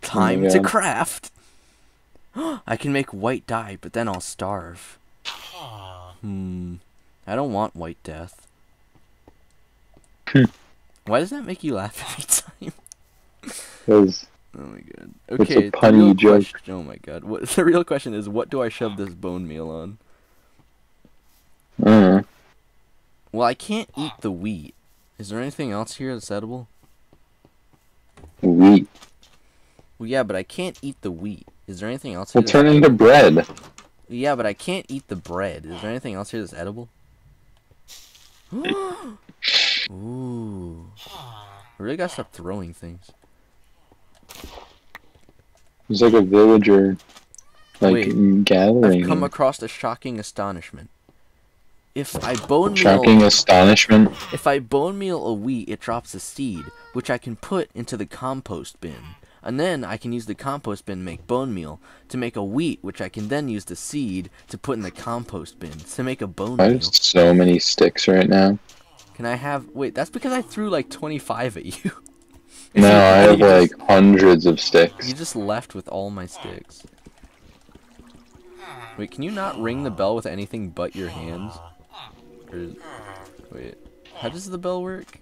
Time to craft. I can make white dye, but then I'll starve. I don't want white death. Why does that make you laugh every time? Because... oh my god. Okay, it's a punny joke. Oh my god. What, the real question is, what do I shove this bone meal on? Well, I can't eat the wheat. Is there anything else here that's edible? Wheat. Well, yeah, but I can't eat the wheat. Is there anything else here? We'll turn into bread. Yeah, but I can't eat the bread. Is there anything else here that's edible? Ooh. I really gotta stop throwing things. It's like a villager, like, gathering. I've come across a shocking astonishment. If I bone meal a wheat, it drops a seed, which I can put into the compost bin. And then I can use the compost bin to make bone meal, to make a wheat, which I can then use the seed to put in the compost bin, to make a bone meal. I have so many sticks right now. Can I have... wait, that's because I threw, like, 25 at you. No, I have like hundreds of sticks. You just left with all my sticks. Wait, can you not ring the bell with anything but your hands? Or, wait, how does the bell work?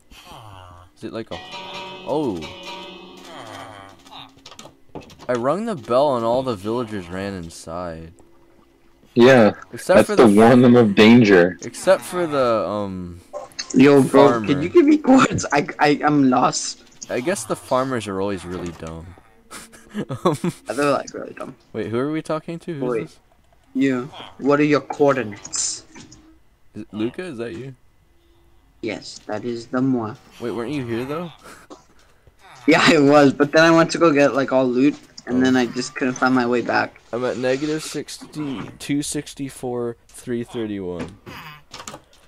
Is it like a... I rung the bell and all the villagers ran inside. Yeah, that's to warn them of danger. Except for the, yo, bro, can you give me coins? I'm lost. I guess the farmers are always really dumb. They're like really dumb. Wait, who are we talking to? Who is this? You. What are your coordinates? Is it Luca? Is that you? Yes, that is the moi. Wait, weren't you here though? Yeah, I was, but then I went to go get like all loot, and then I just couldn't find my way back. I'm at -62, 264, 331.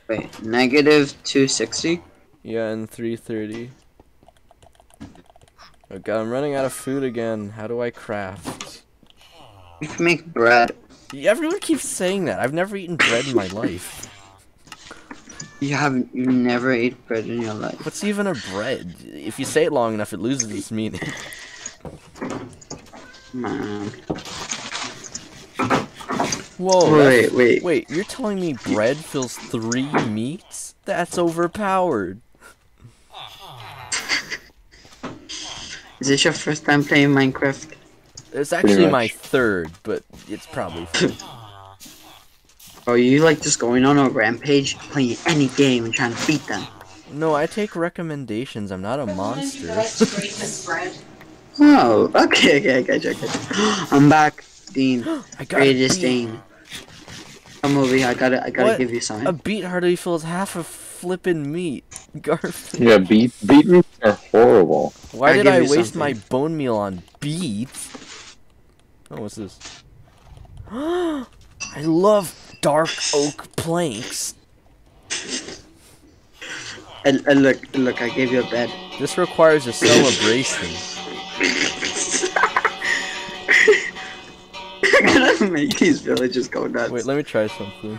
Wait, -260? Yeah, and 330. Oh god, I'm running out of food again. How do I craft? You can make bread. Everyone keeps saying that. I've never eaten bread in my life. You haven't? You never ate bread in your life. What's even a bread? If you say it long enough, it loses its meaning. Man. Whoa. Wait. You're telling me bread fills 3 meats? That's overpowered. Is this your first time playing Minecraft? It's actually my third, but it's probably fun. Oh, you like just going on a rampage, playing any game and trying to beat them? No, I take recommendations. I'm not a monster. Oh, okay. I'm back, Dean. Greatest Dane. Come over here. I gotta give you something. A beet hardly fills half of flippin' meat. Garfield. Yeah, beetroots are horrible. Why did I waste my bone meal on beets? Oh, what's this? I love dark oak planks. And look, I gave you a bed. This requires a celebration. I gotta make these villages go nuts. Wait, let me try something.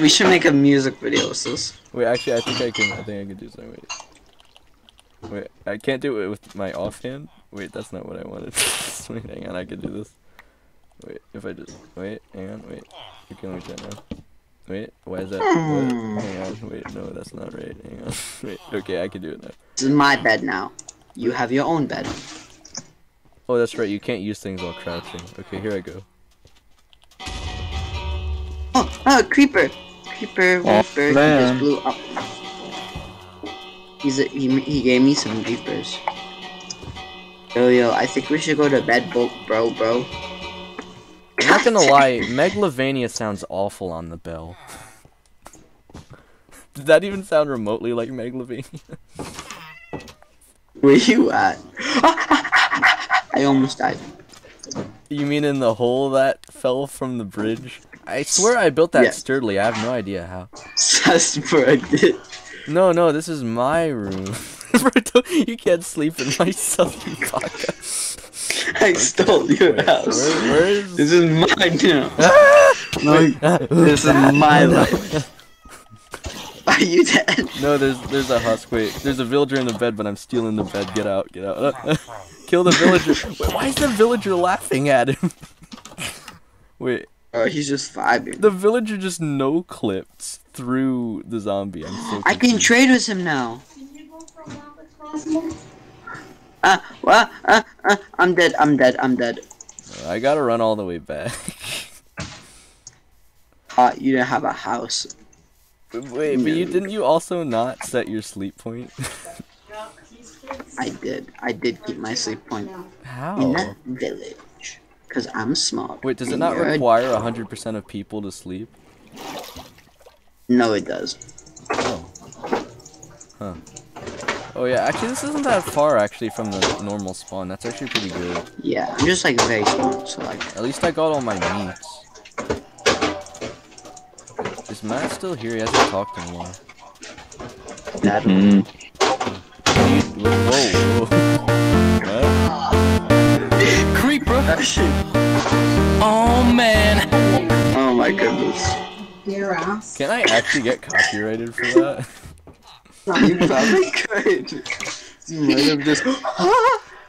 We should make a music video, sis. Wait, actually, I think I can do something. Wait, I can't do it with my offhand. Wait, that's not what I wanted. Wait, hang on, I can do this. Wait, if I just... wait, hang on, wait. Okay, let me try now. Wait, why is that... what? Hang on, wait, no, that's not right. Hang on, wait, okay, I can do it now. This is my bed now. You have your own bed. Oh, that's right, you can't use things while crouching. Okay, here I go. Oh, creeper! Creeper, he just blew up. He gave me some creepers. Yo, I think we should go to bed, bro. not gonna lie, Megalovania sounds awful on the bell. Did that even sound remotely like Megalovania? Where you at? I almost died. You mean in the hole that fell from the bridge? I swear I built that sturdily, I have no idea how. That's where I did. No, no, this is my room. You can't sleep in my southern podcast. I stole your house. Where is... This is mine now. This is my life. Are you dead? No, there's a husk. Wait, there's a villager in the bed, but I'm stealing the bed. Get out, get out. Kill the villager. Wait, why is the villager laughing at him? Wait. Oh, he's just vibing. The villager just no-clipped through the zombie. I'm so I can trade with him now. Can you go for a walk with Cosmo? I'm dead, I'm dead, I'm dead. I gotta run all the way back. You don't have a house. Wait, but you also not set your sleep point? I did keep my sleep point. How? In that village. Cause I'm smart. Wait, does it not require 100% of people to sleep? No, it does. Oh. Huh. Oh yeah, actually this isn't that far actually from the normal spawn. That's actually pretty good. Yeah, I'm just like very smart, so like... At least I got all my meats. Is Matt still here? He hasn't talked in a while. Whoa. Creeper. Oh man. Oh my goodness. Can I actually get copyrighted for that? You probably could. You might have just...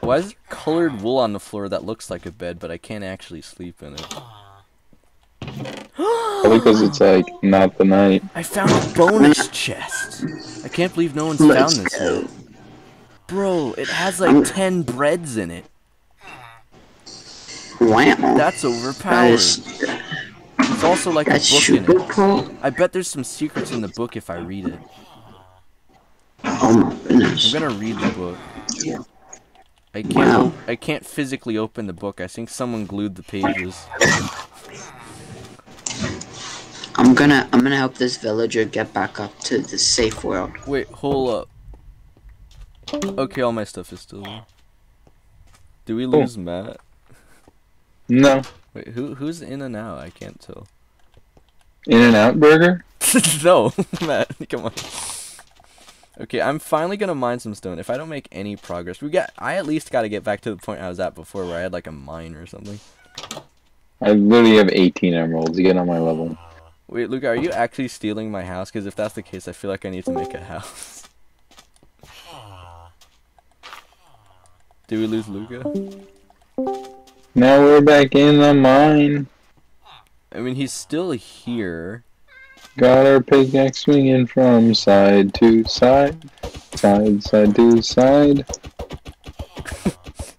Why is there colored wool on the floor that looks like a bed, but I can't actually sleep in it? Probably because it's like not the night. I found a bonus chest. I can't believe no one's found this yet. Bro, it has like 10 breads in it. Wow. That's overpowered. It's also like a book in it. I bet there's some secrets in the book if I read it. Oh my goodness. I'm gonna read the book. Yeah. I can't physically open the book. I think someone glued the pages. I'm gonna help this villager get back up to the safe world. Wait, hold up. Okay, all my stuff is still there. Did we lose Matt? No. Wait, who's in and out? I can't tell. In and out burger? No, Matt, come on. Okay, I'm finally gonna mine some stone. If I don't make any progress, I at least gotta get back to the point I was at before where I had like a mine or something. I literally have 18 emeralds to get on my level. Wait, Luca, are you actually stealing my house? Because if that's the case, I feel like I need to make a house. Did we lose Luca? Now we're back in the mine. I mean, he's still here. Got our pickaxe swinging from side to side. Side to side.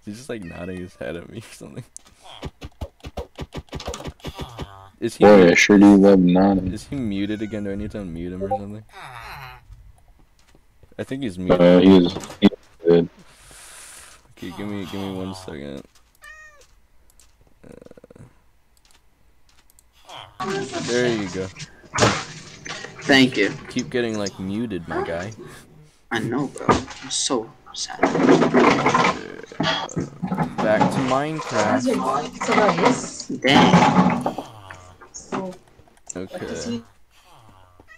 He's just like nodding his head at me or something. Is he Boy, I sure do love nodding. Is he muted again? Do I need to unmute him or something? I think he's muted. He's good. Okay, give me 1 second. There you go. Thank you. Keep getting like muted, my guy. I know, bro. I'm so sad. Back to Minecraft. Dang. Okay.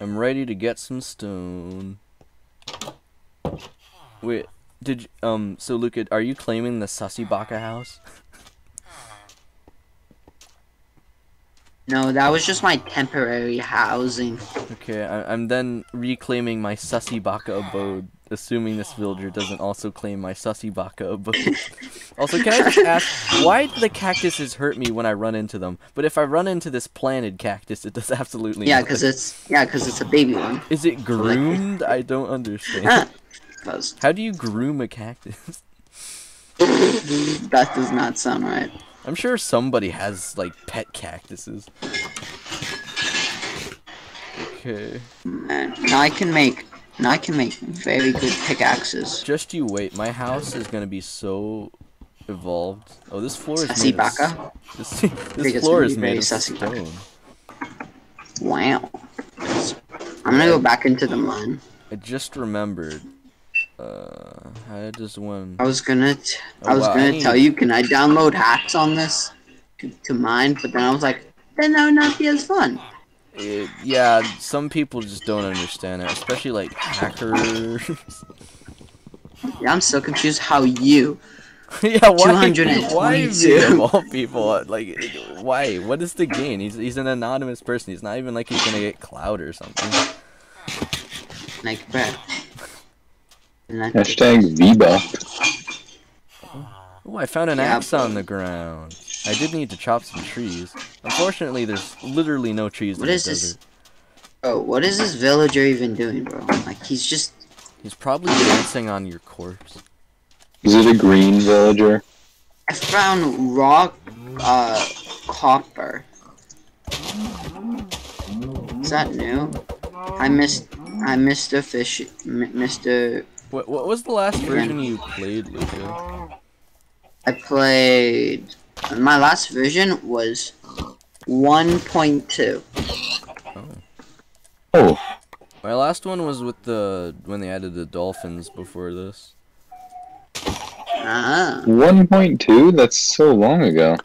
I'm ready to get some stone. Wait, did you, so Luca, are you claiming the Sussy Baka house? No, that was just my temporary housing. Okay, I'm then reclaiming my Sussy Baka abode, assuming this villager doesn't also claim my Sussy Baka abode. Also, can I just ask, why do the cactuses hurt me when I run into them? But if I run into this planted cactus, it does absolutely nothing. Yeah, because it's a baby one. Is it groomed? I don't understand. How do you groom a cactus? That does not sound right. I'm sure somebody has, like, pet cactuses. Okay. Man, now I can make very good pickaxes. Just you wait, my house is gonna be so evolved. Oh, this floor is sassy baka. This floor is made of stone. Wow. I'm gonna go back into the mine. I just remembered. How does one? I was gonna, I was gonna tell you, can I download hacks on this to mine? But then I was like, then that would not be as fun. Yeah, some people just don't understand it, especially like hackers. Yeah, I'm so confused how you. Yeah, why of all people? Like, why? What is the gain? He's an anonymous person. He's not even like he's gonna get clout or something. Like that. Hashtag VBuff. Oh, I found an axe on the ground. I did need to chop some trees. Unfortunately, there's literally no trees in the desert. Oh, what is this villager even doing, bro? Like, he's just... He's probably dancing on your corpse. Is it a green villager? I found raw, copper. Is that new? I missed a fish, What was the last version you played, Luca? I played... My last version was 1.2. Oh. My last one was with the... when they added the dolphins before this. 1.2? That's so long ago.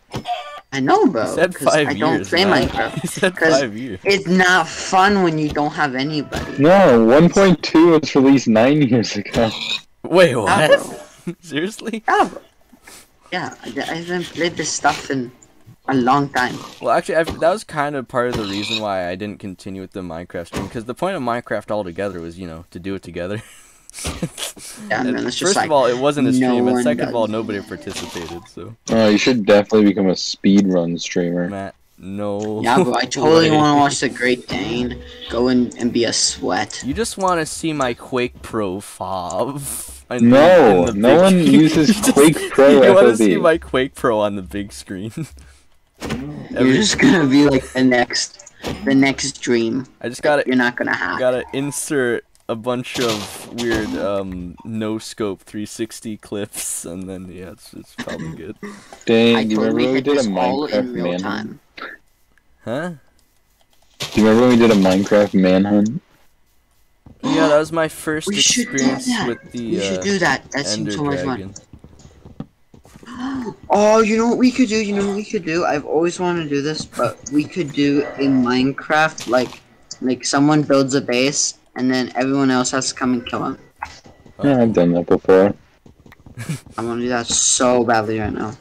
I know, bro. He said 5 years. I don't play Minecraft. He said 5 years. It's not fun when you don't have anybody. No, 1.2 was released 9 years ago. Wait, what? Yeah, seriously? Yeah, I haven't played this stuff in a long time. Well, actually, that was kind of part of the reason why I didn't continue with the Minecraft stream, because the point of Minecraft altogether was, you know, to do it together. Yeah, man, it's just first of all, it wasn't a stream, and second of all, nobody participated. So. You should definitely become a speedrun streamer. Matt, no. Yeah, but I totally want to watch The Great Dane go in and be a sweat. You just want to see my Quake Pro fob. No, no one uses Quake Pro. You want to see my Quake Pro on the big screen? You're just gonna be like the next dream. I just gotta. You're not gonna have. Gotta insert a bunch of weird no scope 360 clips, and then yeah, it's probably good. Dang, I do you remember when we did a Minecraft manhunt? Huh? Do you remember when we did a Minecraft manhunt? Yeah, that was my first experience with the. We should do that. That seems so much fun. Oh, you know what we could do? You know what we could do? I've always wanted to do this, but we could do a Minecraft like someone builds a base. And then everyone else has to come and kill him. Yeah, I've done that before. I want to do that so badly right now.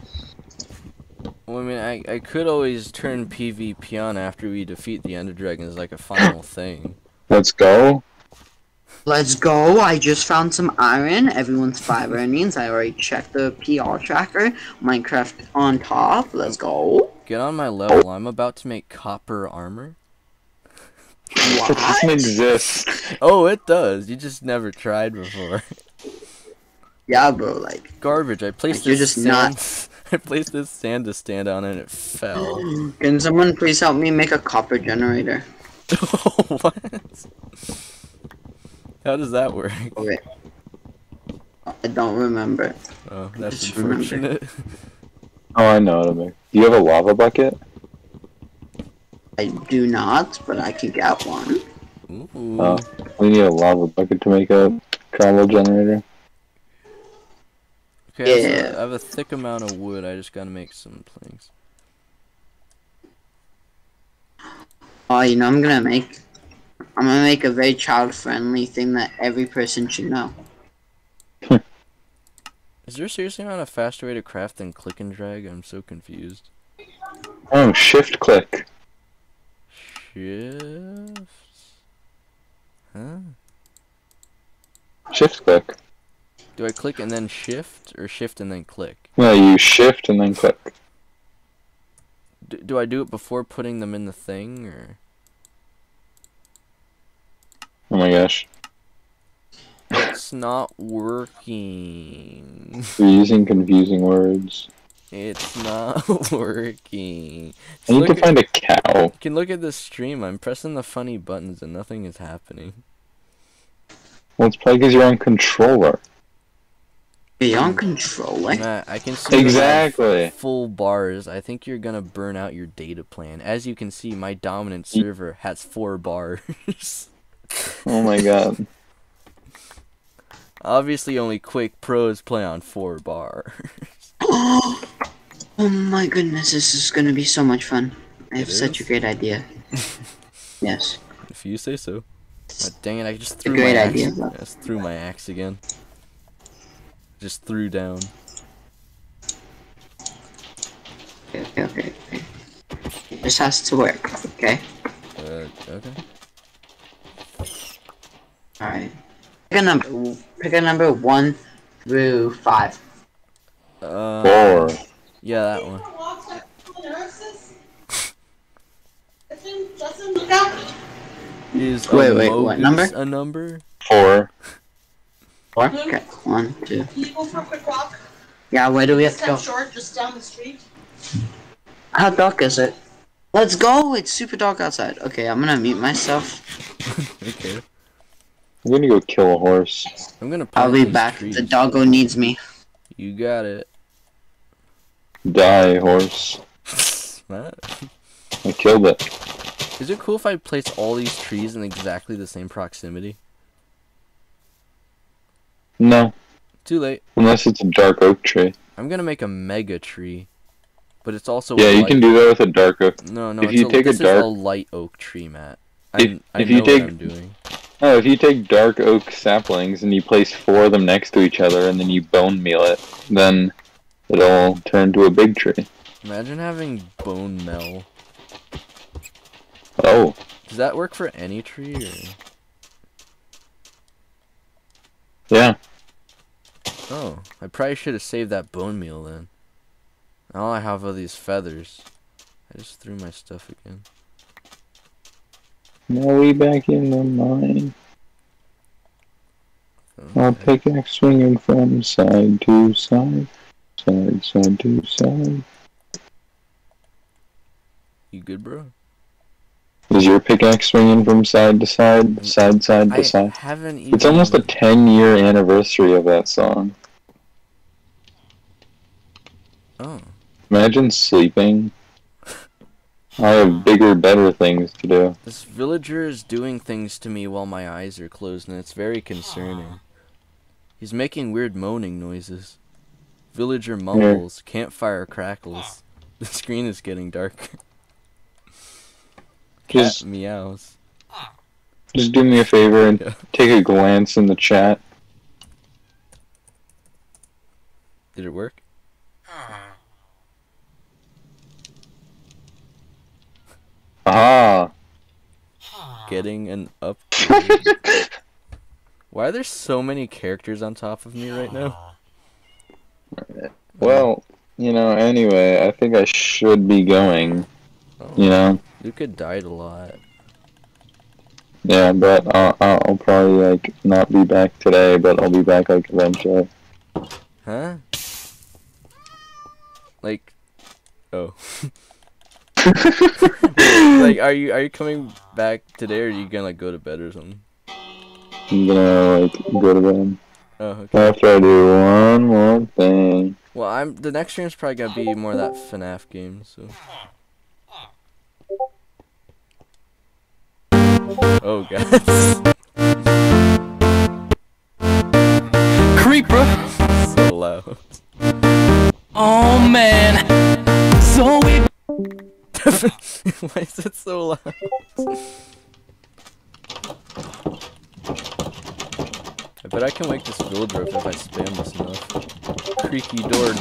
Well, I mean, I could always turn PvP on after we defeat the Ender Dragons like a final thing. Let's go. Let's go. I just found some iron. Everyone's five earnings. I already checked the PR tracker. Minecraft on top. Let's go. Get on my level. I'm about to make copper armor. What? It doesn't exist. Oh, it does. You just never tried before. Yeah, bro, like... Garbage. I placed this sand to stand on and it fell. Can someone please help me make a copper generator? Oh, what? How does that work? Okay. I don't remember. Oh, that's unfortunate. Oh, I know what I mean. Do you have a lava bucket? I do not, but I can get one. Ooh. Oh, we need a lava bucket to make a travel generator. Okay, yeah. I have a thick amount of wood. I just gotta make some planks. Oh, you know, I'm gonna make a very child-friendly thing that every person should know. Is there seriously not a faster way to craft than click and drag? I'm so confused. Oh, shift click. Shift... Huh? Shift click. Do I click and then shift, or shift and then click? No, you shift and then click. Do I do it before putting them in the thing, or...? Oh my gosh. It's not working. You're using confusing words. It's not working. I need to find a cow. You can look at this stream. I'm pressing the funny buttons and nothing is happening. Well, it's probably because you're on controller. Beyond control, like I can see exactly full bars. I think you're gonna burn out your data plan. As you can see, my dominant server has 4 bars. Oh my god! Obviously, only Quake Pros play on 4 bars. Oh my goodness! This is gonna be so much fun. I have such a great idea. Yes. If you say so. Oh, dang it! I just threw my axe. I just threw my axe again. Just threw down. Okay, okay, okay, okay. This has to work, okay? Okay. Alright. Pick a number 1 through 5. 4. Yeah, that one. Is wait, what number? A number? 4. 4? Okay, 1, 2. People for Quick Walk? Yeah, where do we have to go? Short, just down the street. How dark is it? Let's go! It's super dark outside. Okay, I'm gonna mute myself. Okay. I'm gonna go kill a horse. I'm gonna. I'll be back. Trees. The doggo needs me. You got it. Die, horse. What? I killed it. Is it cool if I place all these trees in exactly the same proximity? No. Too late. Unless it's a dark oak tree. I'm gonna make a mega tree, but it's also yeah. You can do that with a dark oak. No, no. If you take a dark, a light oak tree, Matt. If you take, if you take dark oak saplings and you place 4 of them next to each other and then you bone meal it, then it'll turn to a big tree. Imagine having bone meal. Oh. Does that work for any tree? Or... yeah. Oh, I probably should have saved that bone meal then. All I have are these feathers. I just threw my stuff again. Now we back in the mine. Okay. I'll pickaxe swinging from side to side, side to side. You good, bro? Is your pickaxe swinging from side to side, side to side? I haven't even... It's almost a 10-year anniversary of that song. Oh. Imagine sleeping. I have bigger, better things to do. This villager is doing things to me while my eyes are closed, and it's very concerning. He's making weird moaning noises. Villager mumbles, campfire crackles. The screen is getting dark. Just meows. Just do me a favor and take a glance in the chat. Did it work? Ah. Getting an upgrade. Why are there so many characters on top of me right now? Well, you know, anyway, I think I should be going. Oh. You know? Luca died a lot. Yeah, but I'll probably, like, not be back today, but I'll be back, like, eventually. Huh? Like... oh. Like, are you coming back today, or are you gonna, like, go to bed or something? I'm gonna, like, go to bed. Oh, okay. After I do one more thing. Well, the next stream's probably gonna be more of that FNAF game, so... oh god. Creeper. So loud. Oh man. So we. Why is it so loud? I bet I can wake this villager up if I spam this enough. Creaky door.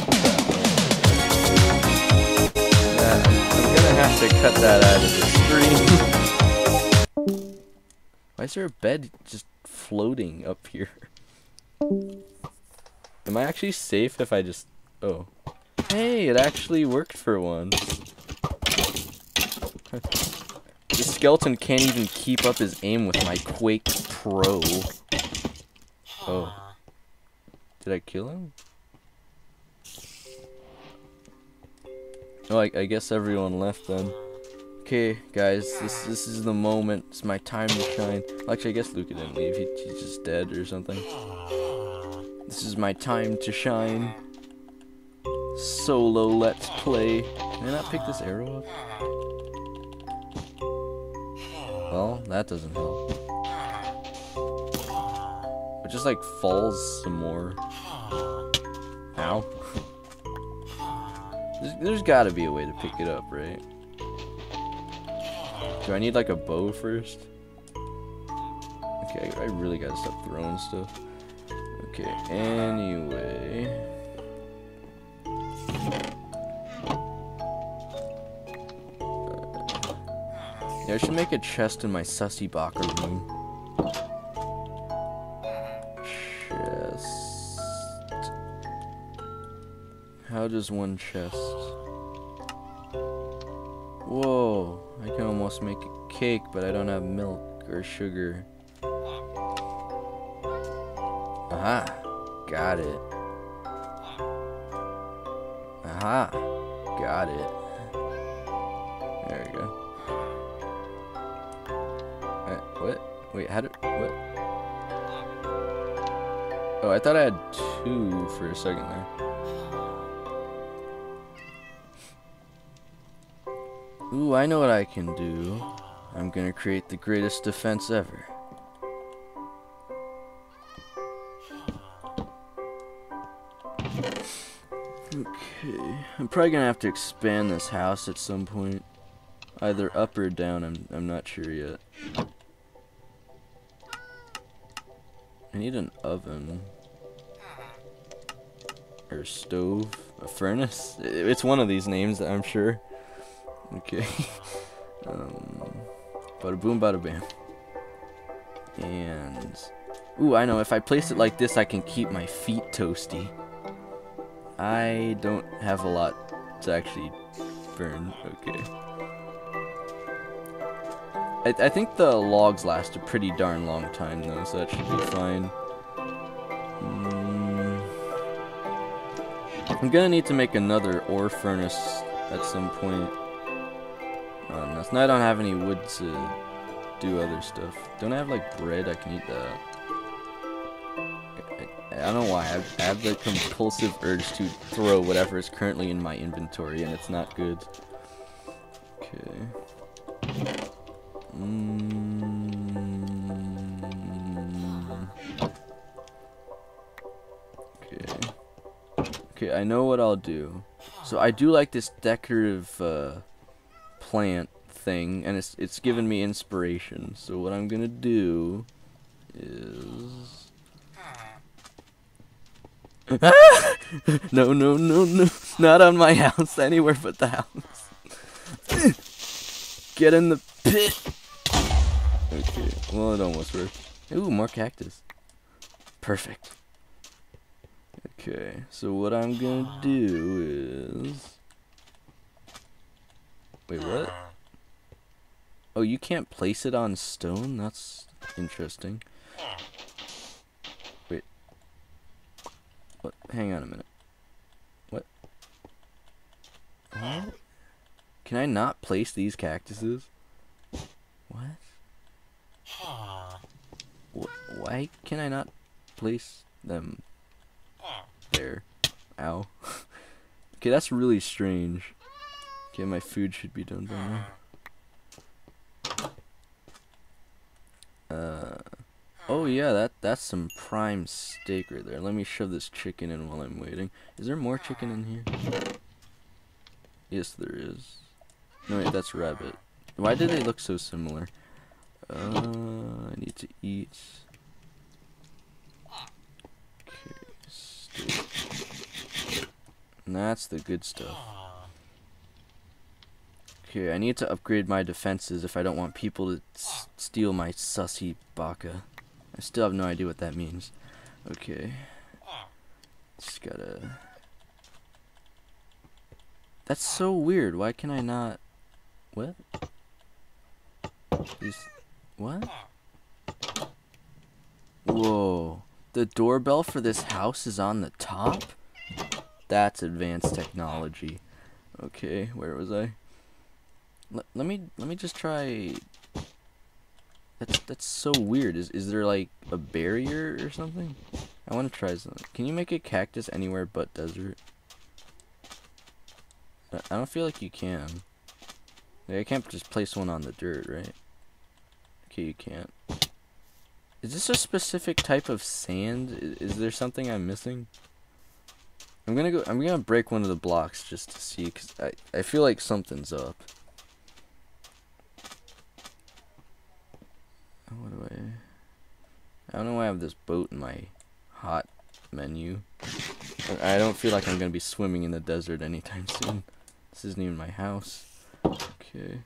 Yeah, I'm gonna have to cut that out of the stream. Why is there a bed just floating up here? Am I actually safe if I just... oh. Hey, it actually worked for once. The skeleton can't even keep up his aim with my Quake Pro. Oh. Did I kill him? Oh, I guess everyone left then. Okay, guys, this is the moment. It's my time to shine. Actually, I guess Luca didn't leave. He's just dead or something. This is my time to shine. Solo let's play. Can I not pick this arrow up? Well, that doesn't help. It just like falls some more. Ow. There's gotta be a way to pick it up, right? Do I need like a bow first? Okay, I really gotta stop throwing stuff. Okay, anyway. Yeah, I should make a chest in my sussy bocker room. Chest. How does one chest? Whoa, I can almost make a cake, but I don't have milk or sugar. Aha, got it. Aha, got it. There we go. What? Wait, how did... What? Oh, I thought I had two for a second there. Ooh, I know what I can do. I'm gonna create the greatest defense ever. Okay, I'm probably gonna have to expand this house at some point, either up or down. I'm not sure yet. I need an oven or a stove, a furnace. It's one of these names, I'm sure. Okay, bada boom, bada bam. And ooh, I know. If I place it like this, I can keep my feet toasty. I don't have a lot to actually burn. Okay. I think the logs last a pretty darn long time though, so that should be fine. I'm gonna need to make another ore furnace at some point. Now I don't have any wood to do other stuff. Don't I have like bread? I can eat that. I don't know why, I have the compulsive urge to throw whatever is currently in my inventory, and it's not good. Okay. Okay. Okay, I know what I'll do. So I do like this decorative plant thing, and it's given me inspiration. So what I'm gonna do is... No, no, no, no. Not on my house. Anywhere but the house. Get in the pit. Okay. Well, it almost worked. Ooh, more cactus. Perfect. Okay. So what I'm gonna do is... Wait, what? Oh, you can't place it on stone? That's interesting. What? Hang on a minute. What? What? Can I not place these cactuses? What? Why can I not place them there? Ow. Okay, that's really strange. Okay, my food should be done by now. Oh yeah, that's some prime steak right there. Let me shove this chicken in while I'm waiting. Is there more chicken in here? Yes, there is. No, wait, that's rabbit. Why do they look so similar? I need to eat. Okay, steak. And that's the good stuff. Okay, I need to upgrade my defenses if I don't want people to steal my sussy baka. I still have no idea what that means. Okay. Just gotta... That's so weird. Why can I not... What? These... What? Whoa. The doorbell for this house is on the top? That's advanced technology. Okay, where was I? Let me just try... That's so weird. Is there like a barrier or something? I want to try something. Can you make a cactus anywhere but desert? I don't feel like you can. Like, I can't just place one on the dirt, right? Okay, you can't. Is this a specific type of sand? Is there something I'm missing? I'm gonna break one of the blocks just to see, because I feel like something's up. What do I don't know why I have this boat in my hot menu. I don't feel like I'm gonna be swimming in the desert anytime soon. This isn't even my house. Okay.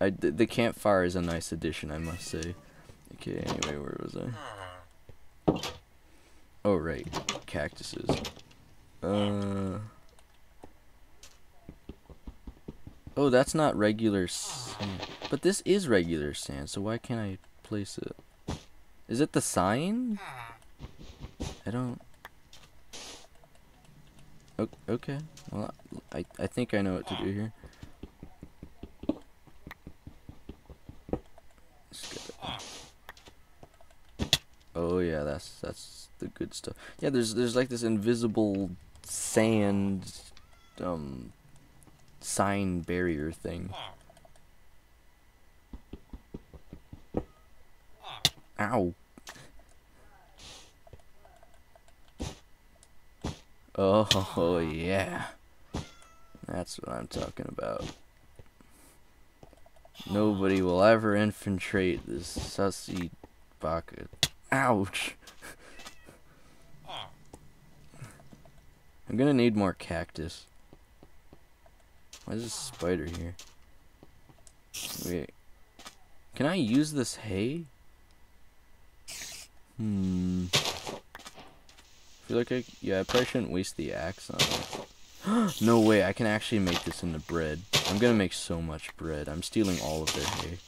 The campfire is a nice addition, I must say. Okay, anyway, where was I? Oh, right. Cactuses. Oh, that's not regular sand. But this is regular sand, so why can't I place it? Is it the sign? I don't... Okay. Well, I think I know what to do here. Oh yeah, that's the good stuff. Yeah, there's like this invisible sand sign barrier thing. Ow. Oh yeah. That's what I'm talking about. Nobody will ever infiltrate this sussy bucket. Ouch. I'm gonna need more cactus. Why is this spider here? Wait. Can I use this hay? I feel like I probably shouldn't waste the axe on it. No way, I can actually make this into bread. I'm gonna make so much bread. I'm stealing all of their hay.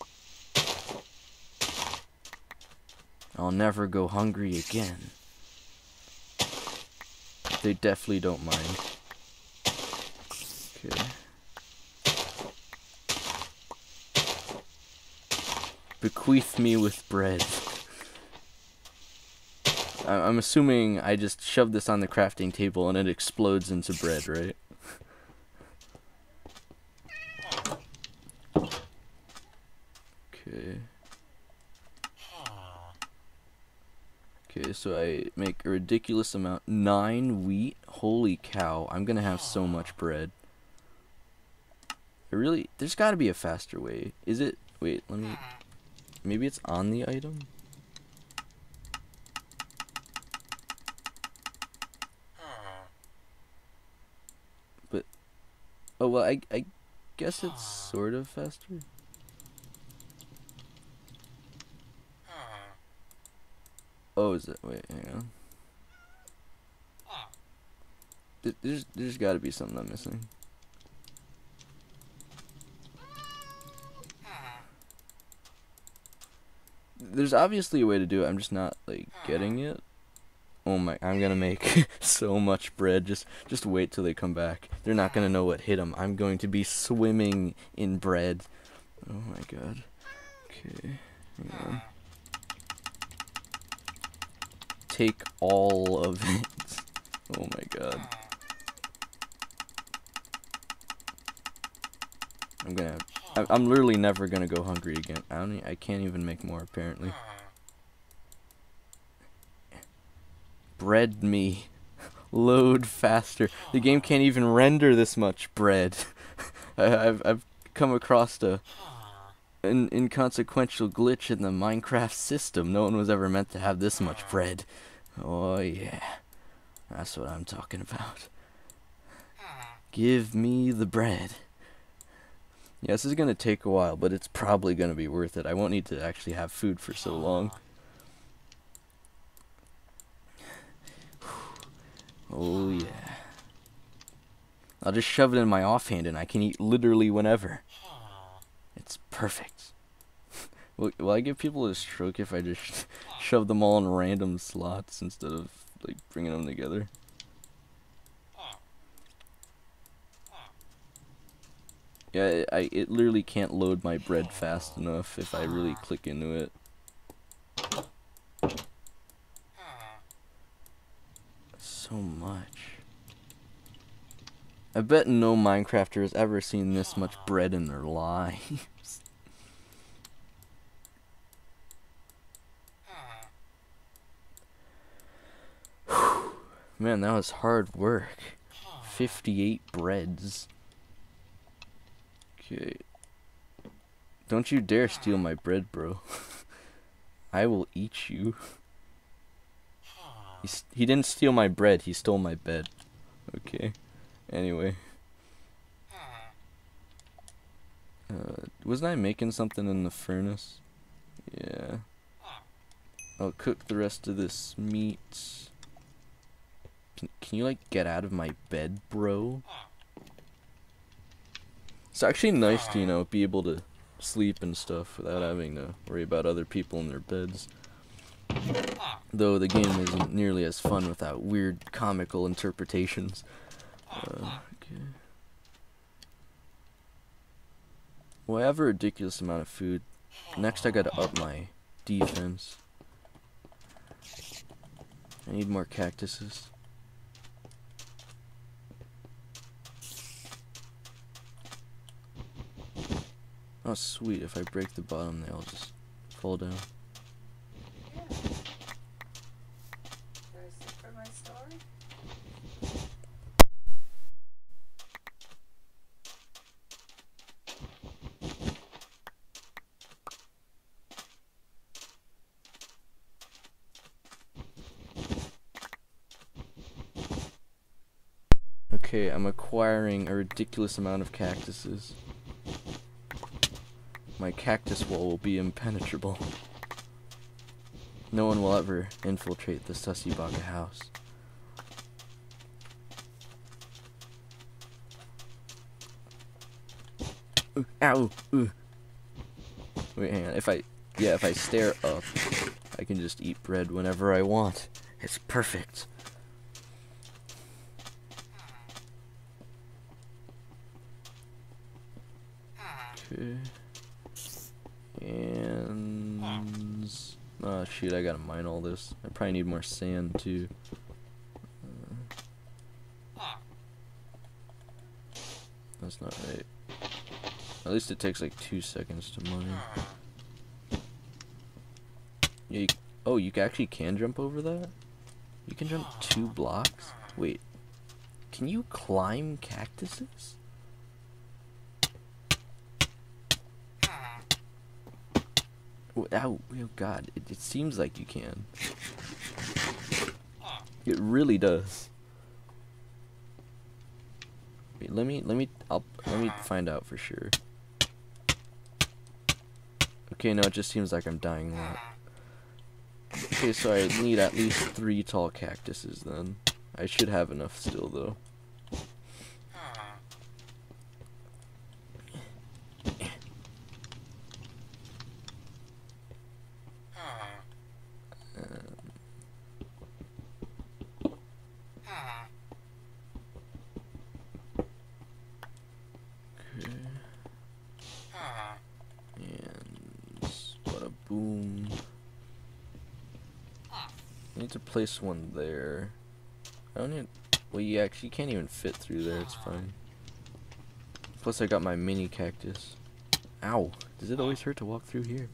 I'll never go hungry again. They definitely don't mind. Okay. Bequeath me with bread. I'm assuming I just shove this on the crafting table and it explodes into bread, right? Okay. Okay, so I make a ridiculous amount. 9 wheat. Holy cow. I'm going to have so much bread. I really... There's got to be a faster way. Is it... Wait, let me... Maybe it's on the item? But... Oh, well, I guess it's sort of faster. Oh, is it? Wait, hang on. There's got to be something I'm missing. There's obviously a way to do it. I'm just not like getting it. Oh my! I'm gonna make so much bread. Just wait till they come back. They're not gonna know what hit them. I'm going to be swimming in bread. Oh my god. Okay. Hang on. Take all of it. Oh my god. I'm literally never gonna go hungry again. I can't even make more apparently. Bread me. Load faster. The game can't even render this much bread. I've come across an inconsequential glitch in the Minecraft system. No one was ever meant to have this much bread. Oh yeah, that's what I'm talking about. Give me the bread. Yeah, this is gonna take a while, but it's probably gonna be worth it. I won't need to actually have food for so long. Oh yeah, I'll just shove it in my offhand and I can eat literally whenever. It's perfect. Will I give people a stroke if I just shove them all in random slots instead of like bringing them together? Yeah, it literally can't load my bread fast enough if I really click into it. so much. I bet no Minecrafter has ever seen this much bread in their lives. Man, that was hard work. 58 breads. Okay. Don't you dare steal my bread, bro. I will eat you. He didn't steal my bread, he stole my bed. Okay. Anyway. Wasn't I making something in the furnace? Yeah. I'll cook the rest of this meat. Can you, like, get out of my bed, bro? It's actually nice to, you know, be able to sleep and stuff without having to worry about other people in their beds. Though the game isn't nearly as fun without weird comical interpretations. Okay. Well, I have a ridiculous amount of food. Next I gotta up my defense. I need more cactuses. Oh sweet, if I break the bottom they'll just fall down. Yeah. Is it for my story? Okay, I'm acquiring a ridiculous amount of cactuses. My cactus wall will be impenetrable. No one will ever infiltrate the sussy baka house. Ooh, ow! Ooh. Wait, hang on. If I stare up, I can just eat bread whenever I want. It's perfect. Okay. And oh shoot, I gotta mine all this. I probably need more sand too. That's not right. At least it takes like 2 seconds to mine. Yeah, you actually can jump over that? You can jump 2 blocks? Wait, can you climb cactuses? Oh god, it seems like you can. It really does. Wait, let me find out for sure. Okay, no, it just seems like I'm dying a lot. Okay, so I need at least 3 tall cactuses then. I should have enough still though. Place one there. I don't need. Well, you actually can't even fit through there. It's fine. Plus, I got my mini cactus. Ow! Does it always hurt to walk through here?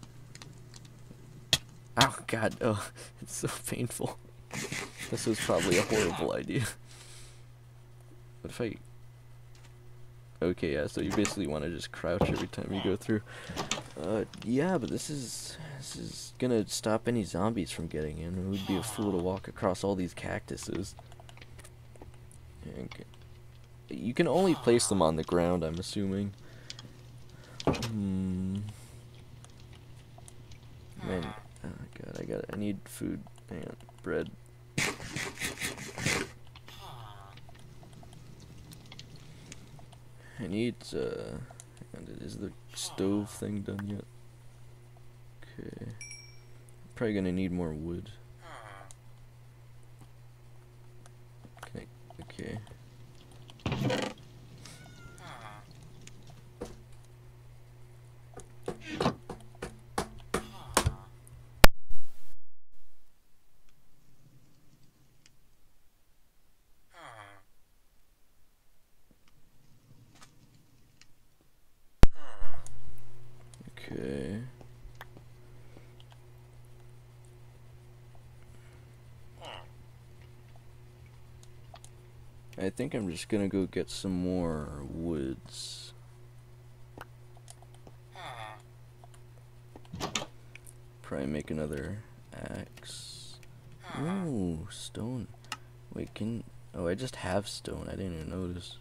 Ow! God! Oh, it's so painful. This was probably a horrible idea. What if I? Okay, yeah. So you basically want to just crouch every time you go through. Yeah, but this is gonna stop any zombies from getting in. It would be a fool to walk across all these cactuses. Okay. You can only place them on the ground, I'm assuming. Man, oh god, I need food and bread. I need, is the stove thing done yet? Okay. Probably gonna need more wood. Okay. I think I'm just gonna go get some more woods. Probably make another axe. Ooh, stone. Wait, can... Oh, I just have stone. I didn't even notice.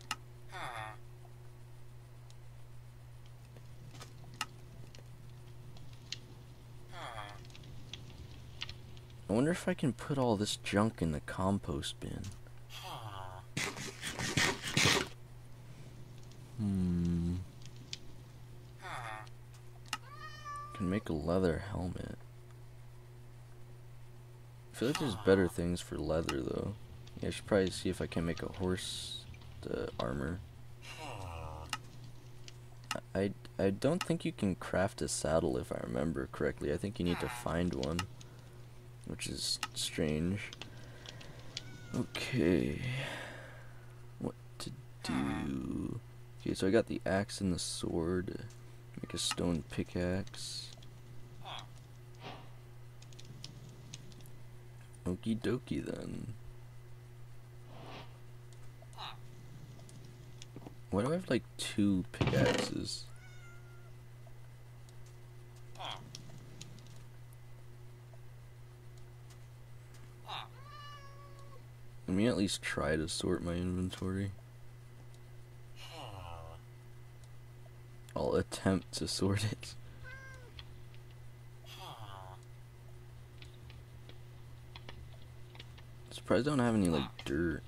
I wonder if I can put all this junk in the compost bin. Hmm. Can make a leather helmet. I feel like there's better things for leather though. Yeah, I should probably see if I can make a horse armor. I don't think you can craft a saddle if I remember correctly. I think you need to find one, which is strange. Okay, what to do? Okay, so I got the axe and the sword. Make a stone pickaxe. Okie dokie then. Why do I have like 2 pickaxes? Let me at least try to sort my inventory. I'll attempt to sort it. I'm surprised I don't have any like dirt.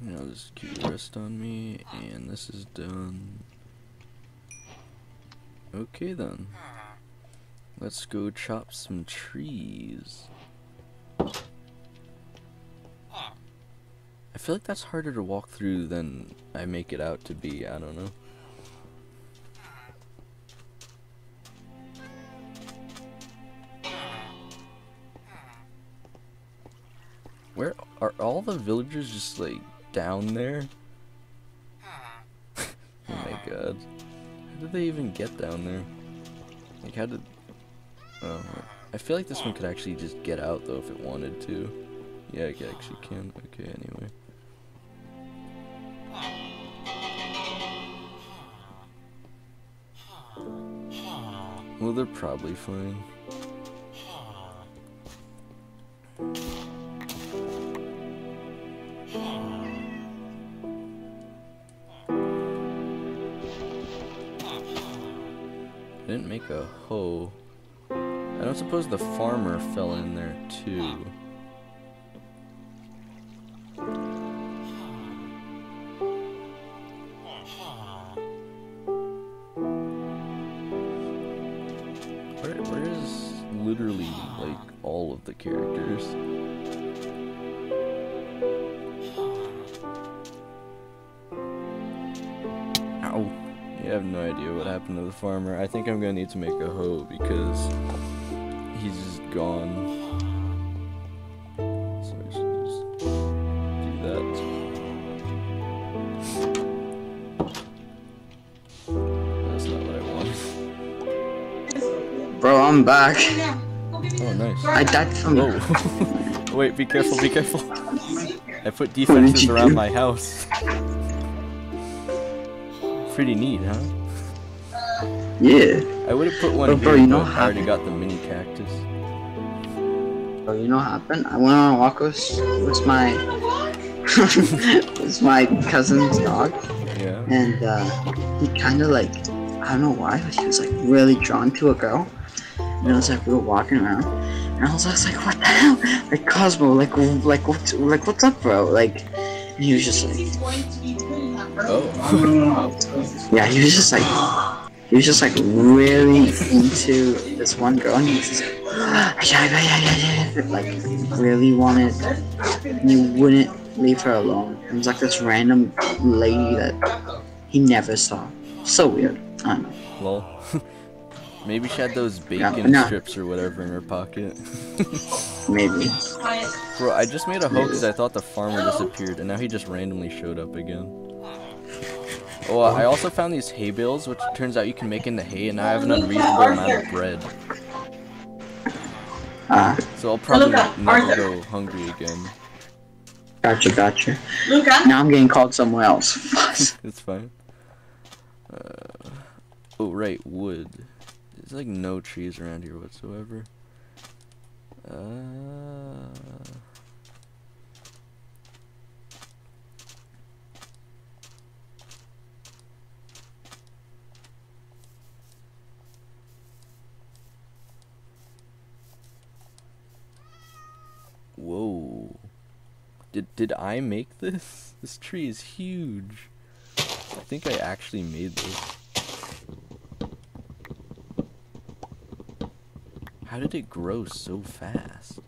Now just keep the rest on me, and this is done. Okay then. Let's go chop some trees. I feel like that's harder to walk through than I make it out to be, I don't know. Where are all the villagers just like down there? Oh my god. How did they even get down there? Like how did... I feel like this one could actually just get out though if it wanted to. Yeah, it actually can. Okay, anyway. Well, they're probably fine. I didn't make a hoe. I don't suppose the farmer fell in there too. Where is literally like all of the characters? Ow. You have no idea what happened to the farmer. I think I'm gonna need to make a hoe because he's just gone. So I should just do that. That's not what I wanted. Bro, I'm back. Oh, nice. I died from the... Wait, be careful, be careful. I put defenses around my house. Pretty neat, huh? Yeah. I would have put one here, you know what happened? I already got the mini cactus. Bro, you know what happened? I went on a walk with my with my cousin's dog. Yeah. And he kind of like, I don't know why, but he was like really drawn to a girl. And it was like we were walking around, and I was like, what the hell? Like Cosmo, like what's up, bro? Like, and he was just like, oh. Yeah, he was just like. He was just like really into this one girl, and he was just like, like really wanted, and he wouldn't leave her alone. It was like this random lady that he never saw. So weird. I don't know. Well, maybe she had those bacon strips or whatever in her pocket. Maybe. Bro, I just made a hoax because I thought the farmer disappeared, and now he just randomly showed up again. Oh, I also found these hay bales, which it turns out you can make into hay, and I have an unreasonable amount of bread. So I'll probably never go hungry again. Gotcha, gotcha. Luca? Now I'm getting called somewhere else. It's fine. Oh, right, wood. There's like no trees around here whatsoever. Whoa. Did I make this? This tree is huge. I think I actually made this. How did it grow so fast?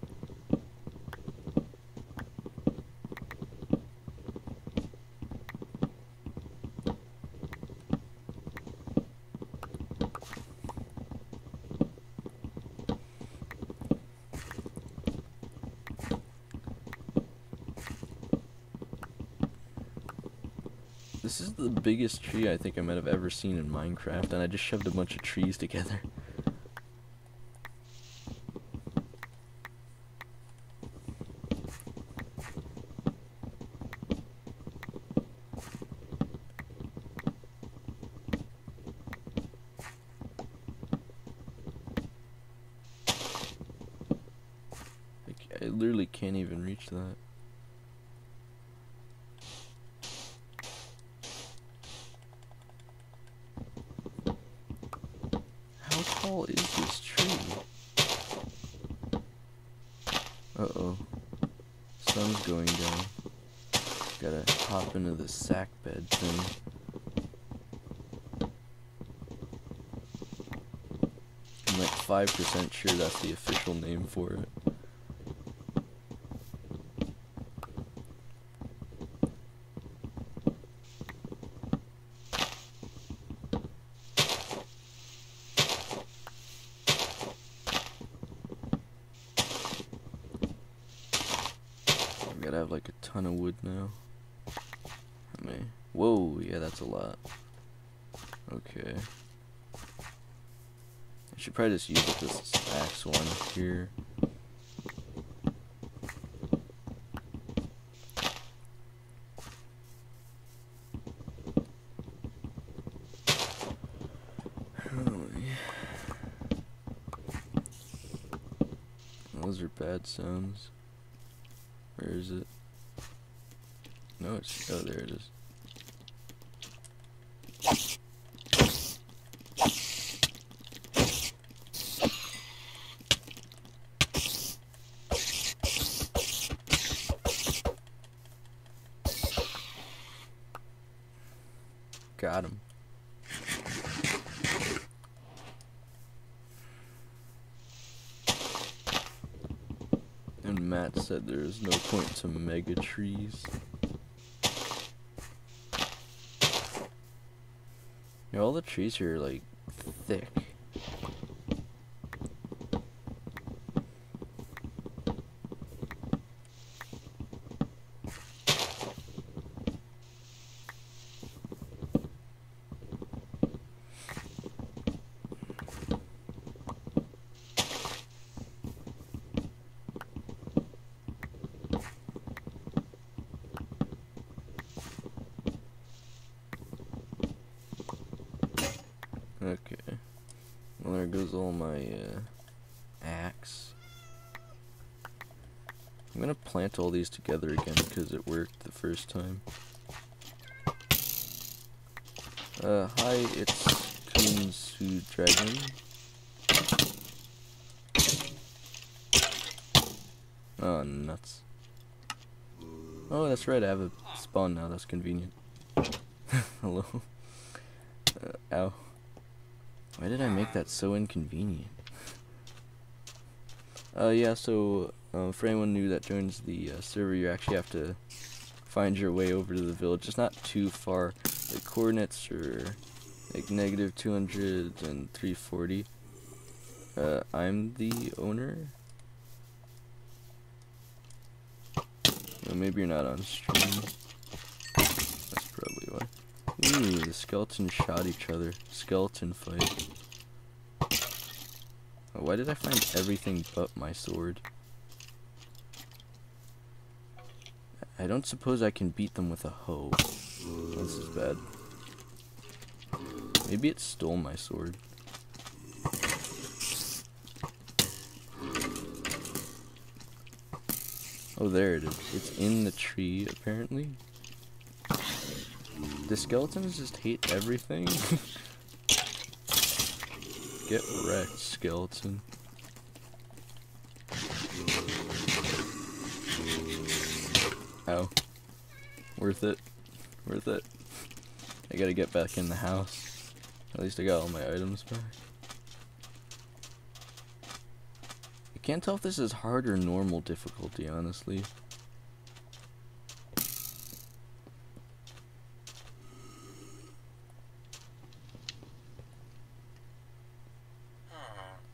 This is the biggest tree I think I might have ever seen in Minecraft, and I just shoved a bunch of trees together. I literally can't even reach that. The sack bed thing. I'm like 5% sure that's the official name for it. I've gotta have like a ton of wood now. Whoa, yeah, that's a lot. Okay. I should probably just use it, this axe one here. Those are bad sounds. Where is it? No, it's... oh, there it is. Got him. And Matt said there is no point to mega trees. You know, all the trees here are like thick. Okay, well there goes all my axe. I'm gonna plant all these together again because it worked the first time. Hi, it's Kunsu Dragon. Oh, nuts. Oh, that's right, I have a spawn now, that's convenient. Hello. Ow. Why did I make that so inconvenient? Yeah, so for anyone new that joins the server, you actually have to find your way over to the village. It's not too far. The coordinates are like -200 and 340. I'm the owner. Well, maybe you're not on stream. That's probably why. Ooh, the skeletons shot each other. Skeleton fight. Oh, why did I find everything but my sword? I don't suppose I can beat them with a hoe. This is bad. Maybe it stole my sword. Oh, there it is. It's in the tree, apparently. The skeletons just hate everything. Get wrecked, skeleton. Ow. Worth it. Worth it. I gotta get back in the house. At least I got all my items back. I can't tell if this is hard or normal difficulty, honestly.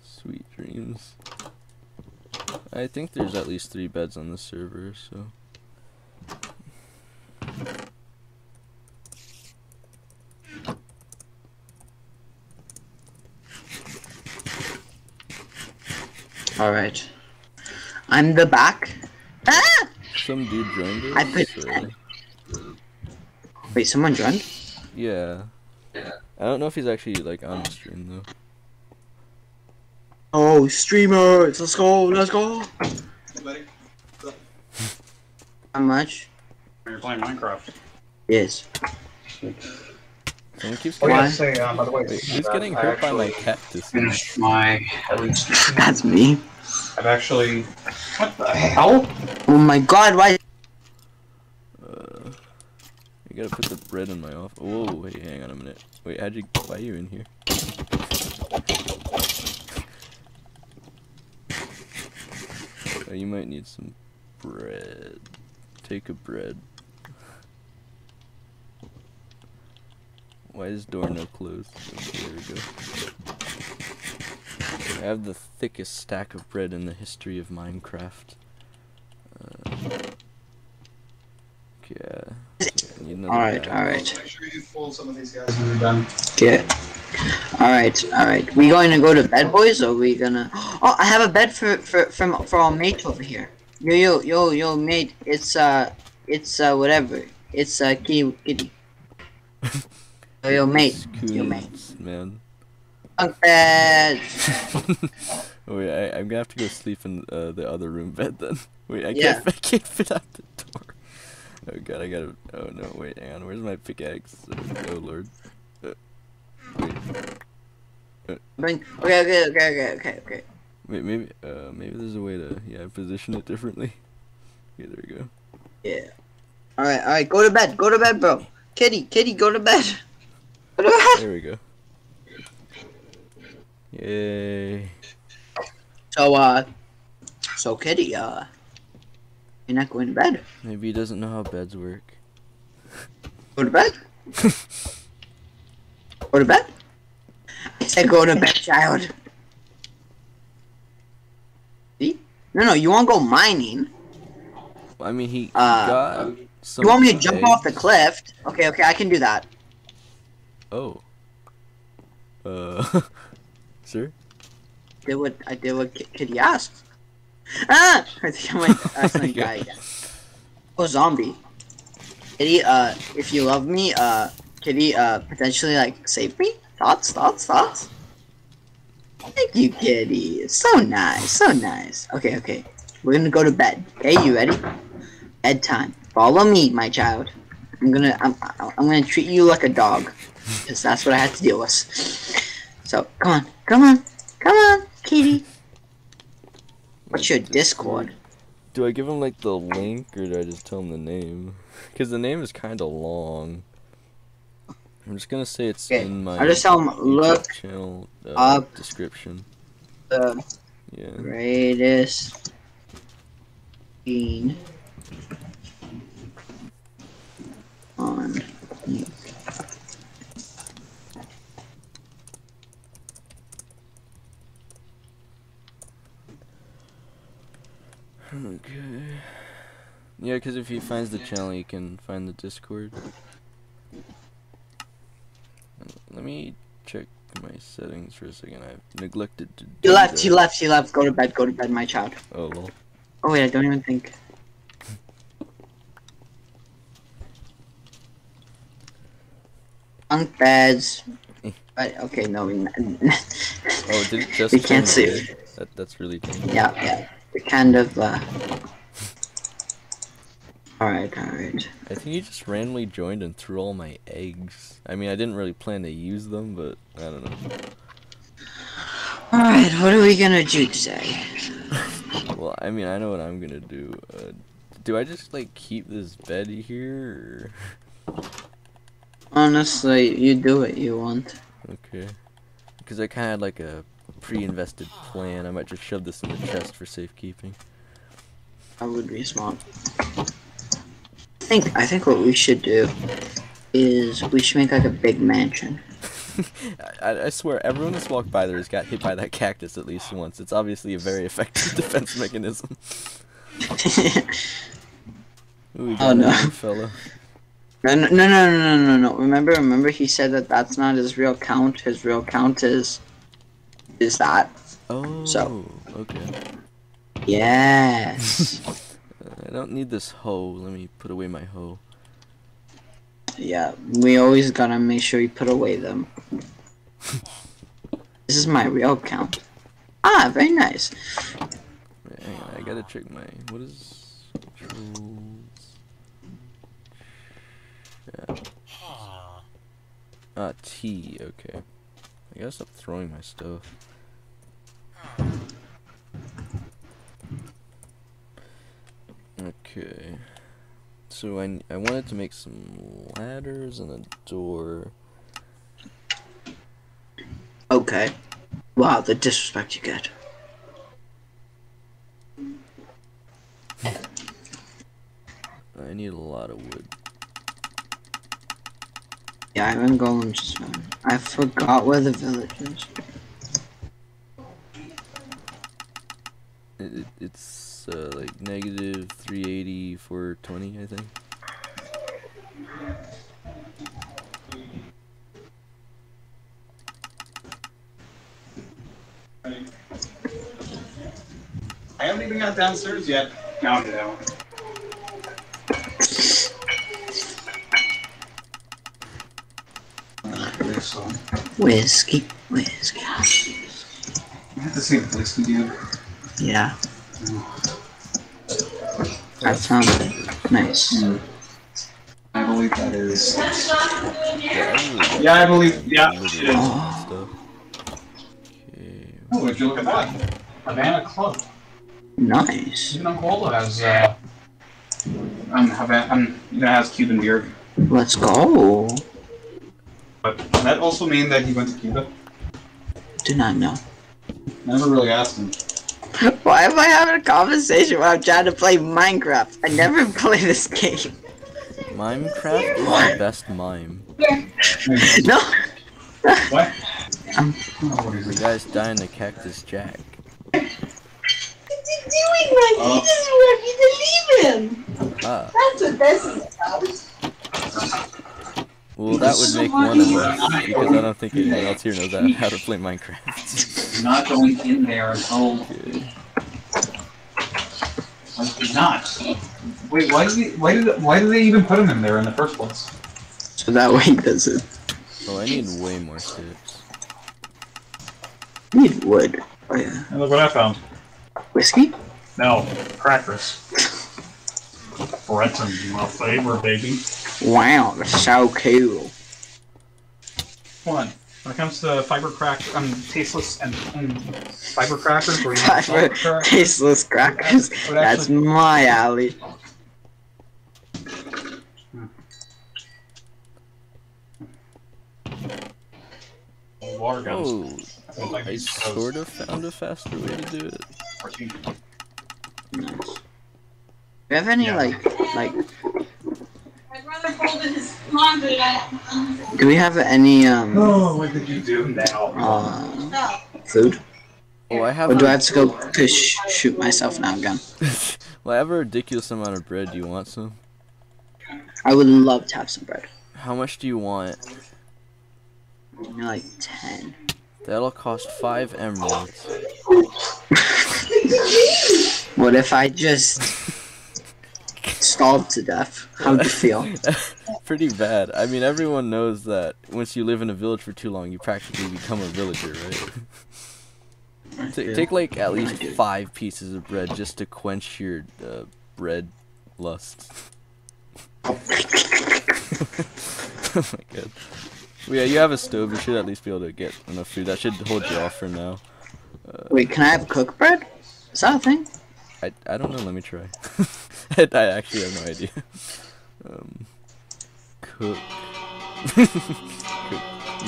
Sweet dreams. I think there's at least 3 beds on the server, so... Alright. I'm the back. Ah! Some dude joined us. Wait, someone joined? Yeah. I don't know if he's actually like on the stream though. Oh, streamers! Let's go! Let's go! Hey, how much? You're playing Minecraft. Yes. Someone keeps getting, by the way, he's getting hurt by my cactus. Finished my. That's me. I've actually. What the hell? Oh my god! Why? You gotta put the bread in my office. Whoa! Wait, hang on a minute. Wait, how'd you? Why are you in here? Oh, you might need some bread. Take a bread. Why is door no closed? Okay, there we go. I have the thickest stack of bread in the history of Minecraft. Okay. Alright. Make sure you fool some of these guys when you're done. Okay. Alright. We going to go to bed, boys, or are we gonna... Oh, I have a bed for our mate over here. Yo, mate. It's whatever. It's, kitty. Yo, mate. Coons, man. Bunk bed. Wait, I'm gonna have to go sleep in the other room bed then. Wait, I can't fit out the door. Oh god, I gotta. Oh no, wait, hang on. Where's my pickaxe? Oh lord. Wait. Okay. Wait, maybe there's a way to position it differently. Okay, there we go. Yeah. All right. Go to bed, bro. Kitty, go to bed. There we go. Yay. So Kitty, you're not going to bed? Maybe he doesn't know how beds work. Go to bed? Go to bed? I said go to bed, child. See? No, you won't go mining. Well, I mean, he got some. You want me to jump off the cliff? Okay, I can do that. Oh. Sir? I did what Kitty asked. Ah! I think I might ask some guy again. Oh, zombie. Kitty, if you love me, Kitty, potentially, like, save me? Thoughts? Thank you, Kitty. It's so nice. Okay. We're gonna go to bed. Okay, you ready? Bedtime. Follow me, my child. I'm gonna treat you like a dog. Because that's what I had to deal with. So, come on, Kitty. What's your Discord? Do I give him, like, the link, or do I just tell him the name? Because the name is kind of long. I'm just gonna say it's in my channel description. The greatest Dane on YouTube. Okay. Yeah, because if he finds the channel, he can find the Discord. Let me check my settings for a second. I've neglected to do that. He left. Go to bed, my child. Oh, well. Oh, wait, I don't even think. Bunk beds. Right, okay, no. Oh, did it just... We can't see. That's really... dangerous. Yeah, yeah. We're kind of, Alright. I think you just randomly joined and threw all my eggs. I mean, I didn't really plan to use them, but I don't know. Alright, what are we gonna do today? Well, I mean, I know what I'm gonna do. Do I just, like, keep this bed here? Or... Honestly, you do what you want. Okay. Because I kind of had, like, a pre-invested plan. I might just shove this in the chest for safekeeping. That would be smart. I think what we should do is we should make like a big mansion. I swear everyone that's walked by there has got hit by that cactus at least once. It's obviously a very effective defense mechanism. Ooh, oh no, fellow. No. Remember he said that that's not his real count. His real count is that. Oh. So. Okay. Yes. I don't need this hoe. Let me put away my hoe. Yeah, we always gotta make sure you put away them. This is my real count. Ah, very nice. Wait, hang on, I gotta check my... What is... Controls... Yeah. Ah, T, okay. I gotta stop throwing my stuff. Okay, so I wanted to make some ladders and a door. Okay. Wow, the disrespect you get. I need a lot of wood. Yeah, I'm in Golem Stone. I forgot where the village is. It's... like negative 380, 420, I think. I haven't even got downstairs yet. No, I'm down. Whiskey. I have to say whiskey again. Yeah. That sounds nice. Mm. I believe that is. Yeah, I believe. Yeah. Oh, would you look at that? Havana Club. Nice. Even Uncle Ola has. Has Cuban beer. Let's go. But does that also mean that he went to Cuba? Do not know. Never really asked him. Why am I having a conversation while I'm trying to play Minecraft? I never play this game. Minecraft is my best mime. No! What? The guy's dying to Cactus Jack. What's he doing, man? He doesn't want me to leave him! That's what this is about. Well, that would make one of us, because I don't think anyone else here knows how to play Minecraft. Not going in there at all. Not. Wait, why did they even put him in there in the first place? So that way he doesn't. Oh, I need way more sticks. I need wood. Oh yeah. And look what I found. Whiskey? No, crackers. Breton's my favorite, baby. Wow, that's so cool. One. When it comes to fiber crackers, tasteless and fiber crackers, or tasteless crackers, that's my alley. Water guns. Oh, I sort of found a faster way to do it. Nice. Do you have any like? I'd rather fold in his laundry. Do we have any, Oh, what did you do now? Food? Oh, I have... Or do I have to go to shoot myself now again? Well, I have a ridiculous amount of bread. Do you want some? I would love to have some bread. How much do you want? You're like 10. That'll cost 5 emeralds. What if I just stalled to death? How'd you feel? Pretty bad. I mean, everyone knows that once you live in a village for too long, you practically become a villager, right? Take like at least 5 pieces of bread just to quench your bread lust. Oh my god. Well, yeah, you have a stove. You should at least be able to get enough food. That should hold you off for now. Wait, can I have cooked bread? Is that a thing? I don't know. Let me try. I actually have no idea. Cook. Cook.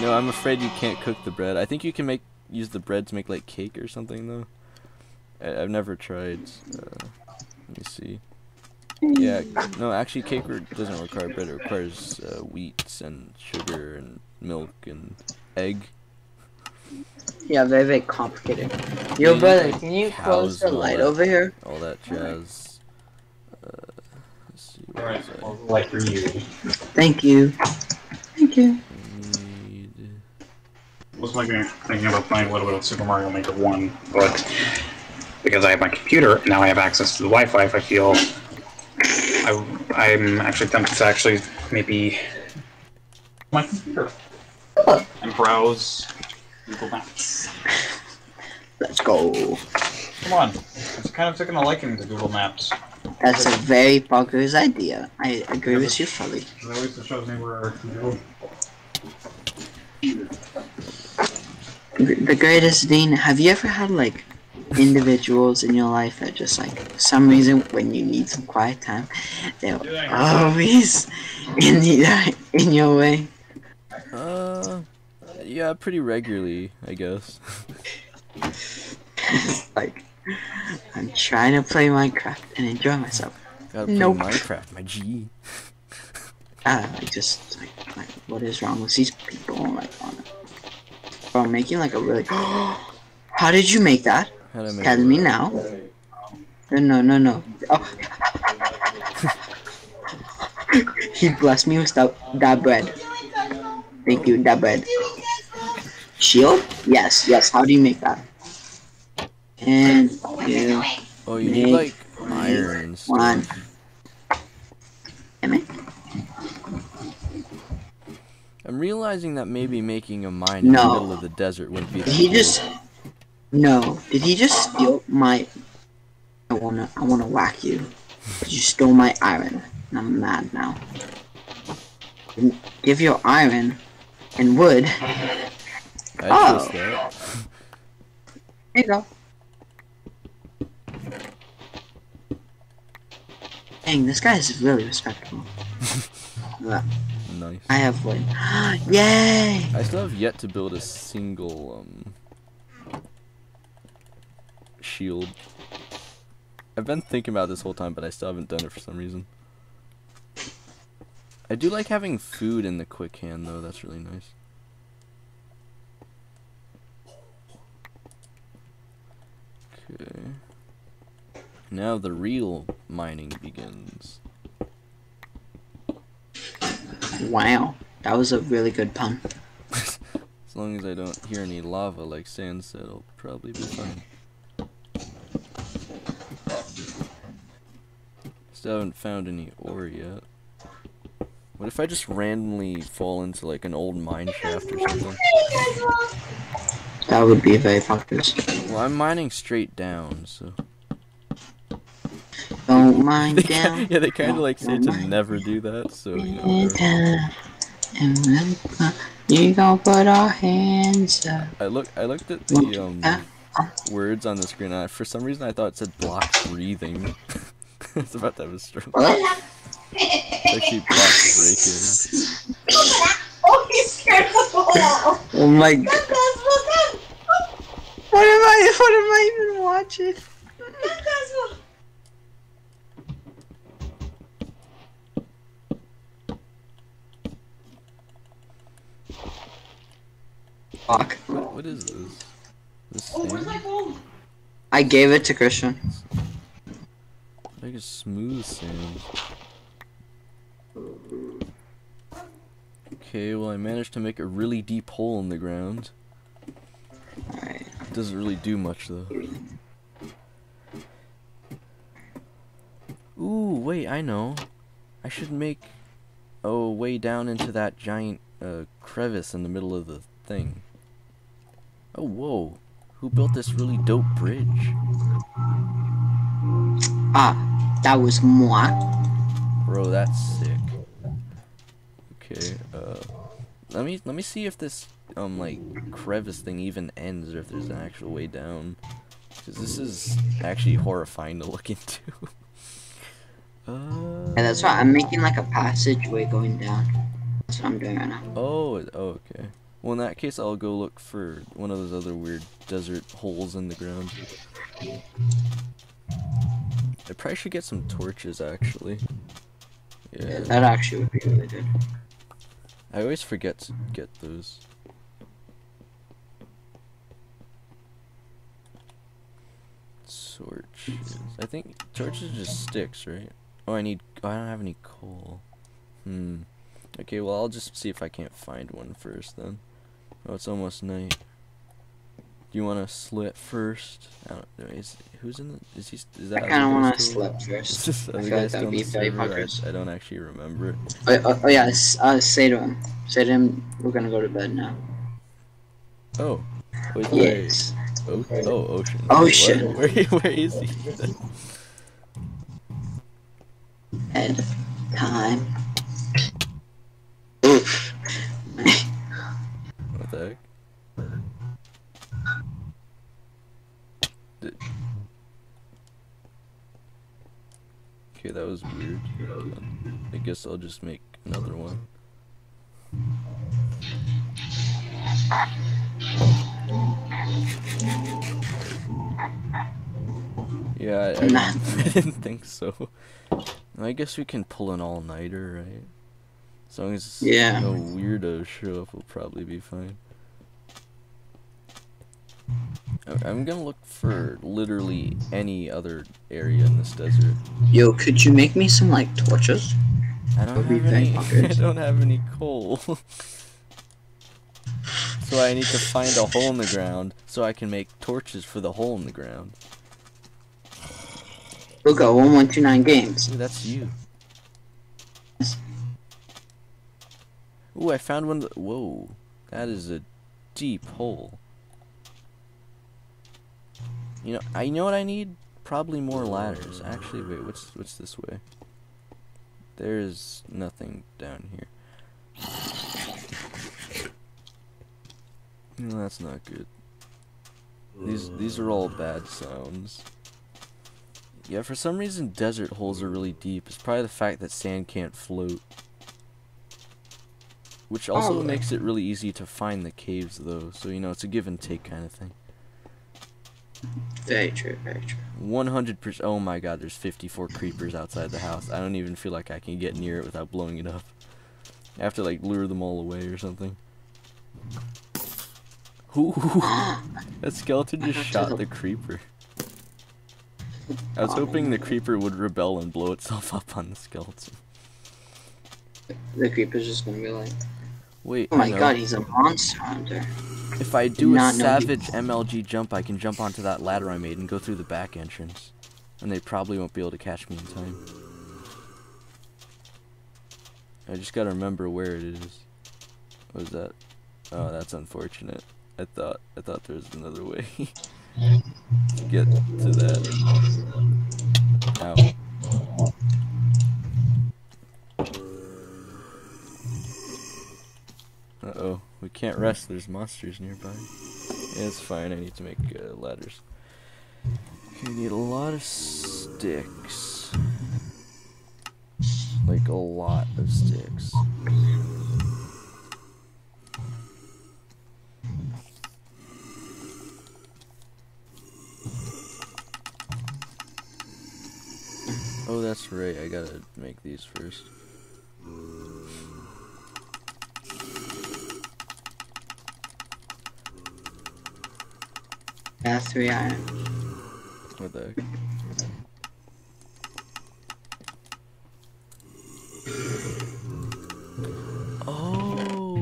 No, I'm afraid you can't cook the bread. I think you can use the bread to make like cake or something though. I've never tried. Let me see. Yeah, no, actually cake doesn't require bread, it requires wheat and sugar and milk and egg. Yeah, very complicated. Yo, brother, can you close the light over here? All that jazz. Let's see, what was I? Light for you. Thank you. Thank you. Wasn't like thinking about playing a little bit of Super Mario Maker 1, but because I have my computer, and now I have access to the Wi-Fi, if I feel... I'm actually tempted to actually maybe my computer and browse Google Maps. Let's go. Come on, I've kind of taken a liking to Google Maps. That's a very bonkers idea. I agree with you fully. It always shows me where I can go. The Greatest Dane. Have you ever had like individuals in your life that just like for some reason when you need some quiet time they're always in your way? Yeah, pretty regularly, I guess. Like I'm trying to play Minecraft and enjoy myself. Gotta play Minecraft, my G. Like what is wrong with these people? Like I'm making like a really How did you make that? Tell me now. No. Oh. He blessed me with that bread. Thank you, that bread. Shield? Yes. How do you make that? And you. Oh, you need like iron. One. Damn it. I'm realizing that maybe making a mine in the middle of the desert wouldn't be. No, did he just steal my... I wanna whack you. You stole my iron, and I'm mad now. Give your iron and wood. There you go. Dang, this guy is really respectful. Nice. I have wood. Yay! I still have yet to build a single, shield. I've been thinking about this whole time, but I still haven't done it for some reason. I do like having food in the quick hand, though. That's really nice. Okay. Now the real mining begins. Wow, that was a really good pun. As long as I don't hear any lava like Sand said, I'll probably be fine. Still haven't found any ore yet. What if I just randomly fall into like an old mine shaft or something? That would be very focused. Well, I'm mining straight down, so. Don't mine down. Yeah, they kind of like say to never do that, so. You know, you gonna put our hands up. I looked at the words on the screen, and for some reason I thought it said block breathing. It's about to have a stroke. What? It's actually block breaking. Oh, he scared the wall. Oh my god. What am I even watching? Fuck. What is this? Where's my phone? I gave it to Christian. Like a smooth sand. Okay, Okay, well I managed to make a really deep hole in the ground. Right. It doesn't really do much though. Ooh, wait, I know. I should make a way down into that giant crevice in the middle of the thing. Oh, whoa. Who built this really dope bridge? Ah, that was moi. Bro, that's sick. Okay, let me see if this like crevice thing even ends, or if there's an actual way down, because this is actually horrifying to look into. Yeah, that's right. I'm making like a passageway going down. That's what I'm doing right now. Oh, okay. Well, in that case, I'll go look for one of those other weird desert holes in the ground. I probably should get some torches, actually. Yeah, that actually would be really good. I always forget to get those. Torches. I think torches are just sticks, right? Oh, I don't have any coal. Okay, well, I'll just see if I can't find one first, then. Oh, it's almost night. Do you want to slit first? I don't know. I kind of want to slit first. I feel like that would be very progress. I don't actually remember it. Oh yeah, say to him. Say to him, we're going to go to bed now. Oh. Wait, yes. Wait. Oh, ocean. Ocean. Wait, where is he? Bed time. Oof. What the heck? Okay, that was weird. I guess I'll just make another one. Yeah, I didn't think so. I guess we can pull an all-nighter, right? As long as no weirdos show up, we'll probably be fine. I'm gonna look for literally any other area in this desert. Yo, could you make me some like torches? I don't have any coal. So I need to find a hole in the ground so I can make torches for the hole in the ground. Luca1129 Games. Ooh, that's you. Ooh, I found one. Whoa, that is a deep hole. You know, I know what I need. Probably more ladders. Actually, wait. What's this way? There's nothing down here. No, that's not good. These are all bad sounds. Yeah, for some reason, desert holes are really deep. It's probably the fact that sand can't float, which also makes it really easy to find the caves, though. So you know, it's a give and take kind of thing. Very true, very true. 100%. Oh my god, there's 54 creepers outside the house. I don't even feel like I can get near it without blowing it up. I have to, like, lure them all away or something. Ooh, that skeleton just shot the creeper. I was hoping the creeper would rebel and blow itself up on the skeleton. The creeper's just gonna be like... Wait, oh my god, he's a monster hunter. If I do a savage MLG jump, I can jump onto that ladder I made and go through the back entrance. And they probably won't be able to catch me in time. I just gotta remember where it is. What was that? Oh, that's unfortunate. I thought there was another way to get to that. Ow. Uh-oh, we can't rest, there's monsters nearby. It's fine, I need to make ladders. Okay, I need a lot of sticks. Like, a lot of sticks. Oh, that's right, I gotta make these first. Yeah, 3 iron. What the heck? Oh,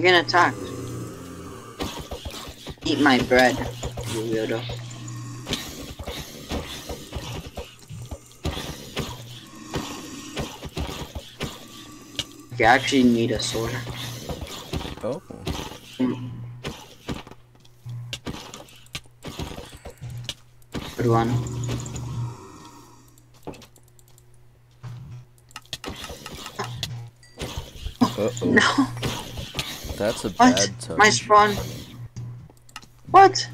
We're gonna talk. Eat my bread, you weirdo. Okay, I actually need a sword. Oh. Good one. Uh-oh. No. That's a bad touch. My spawn. What?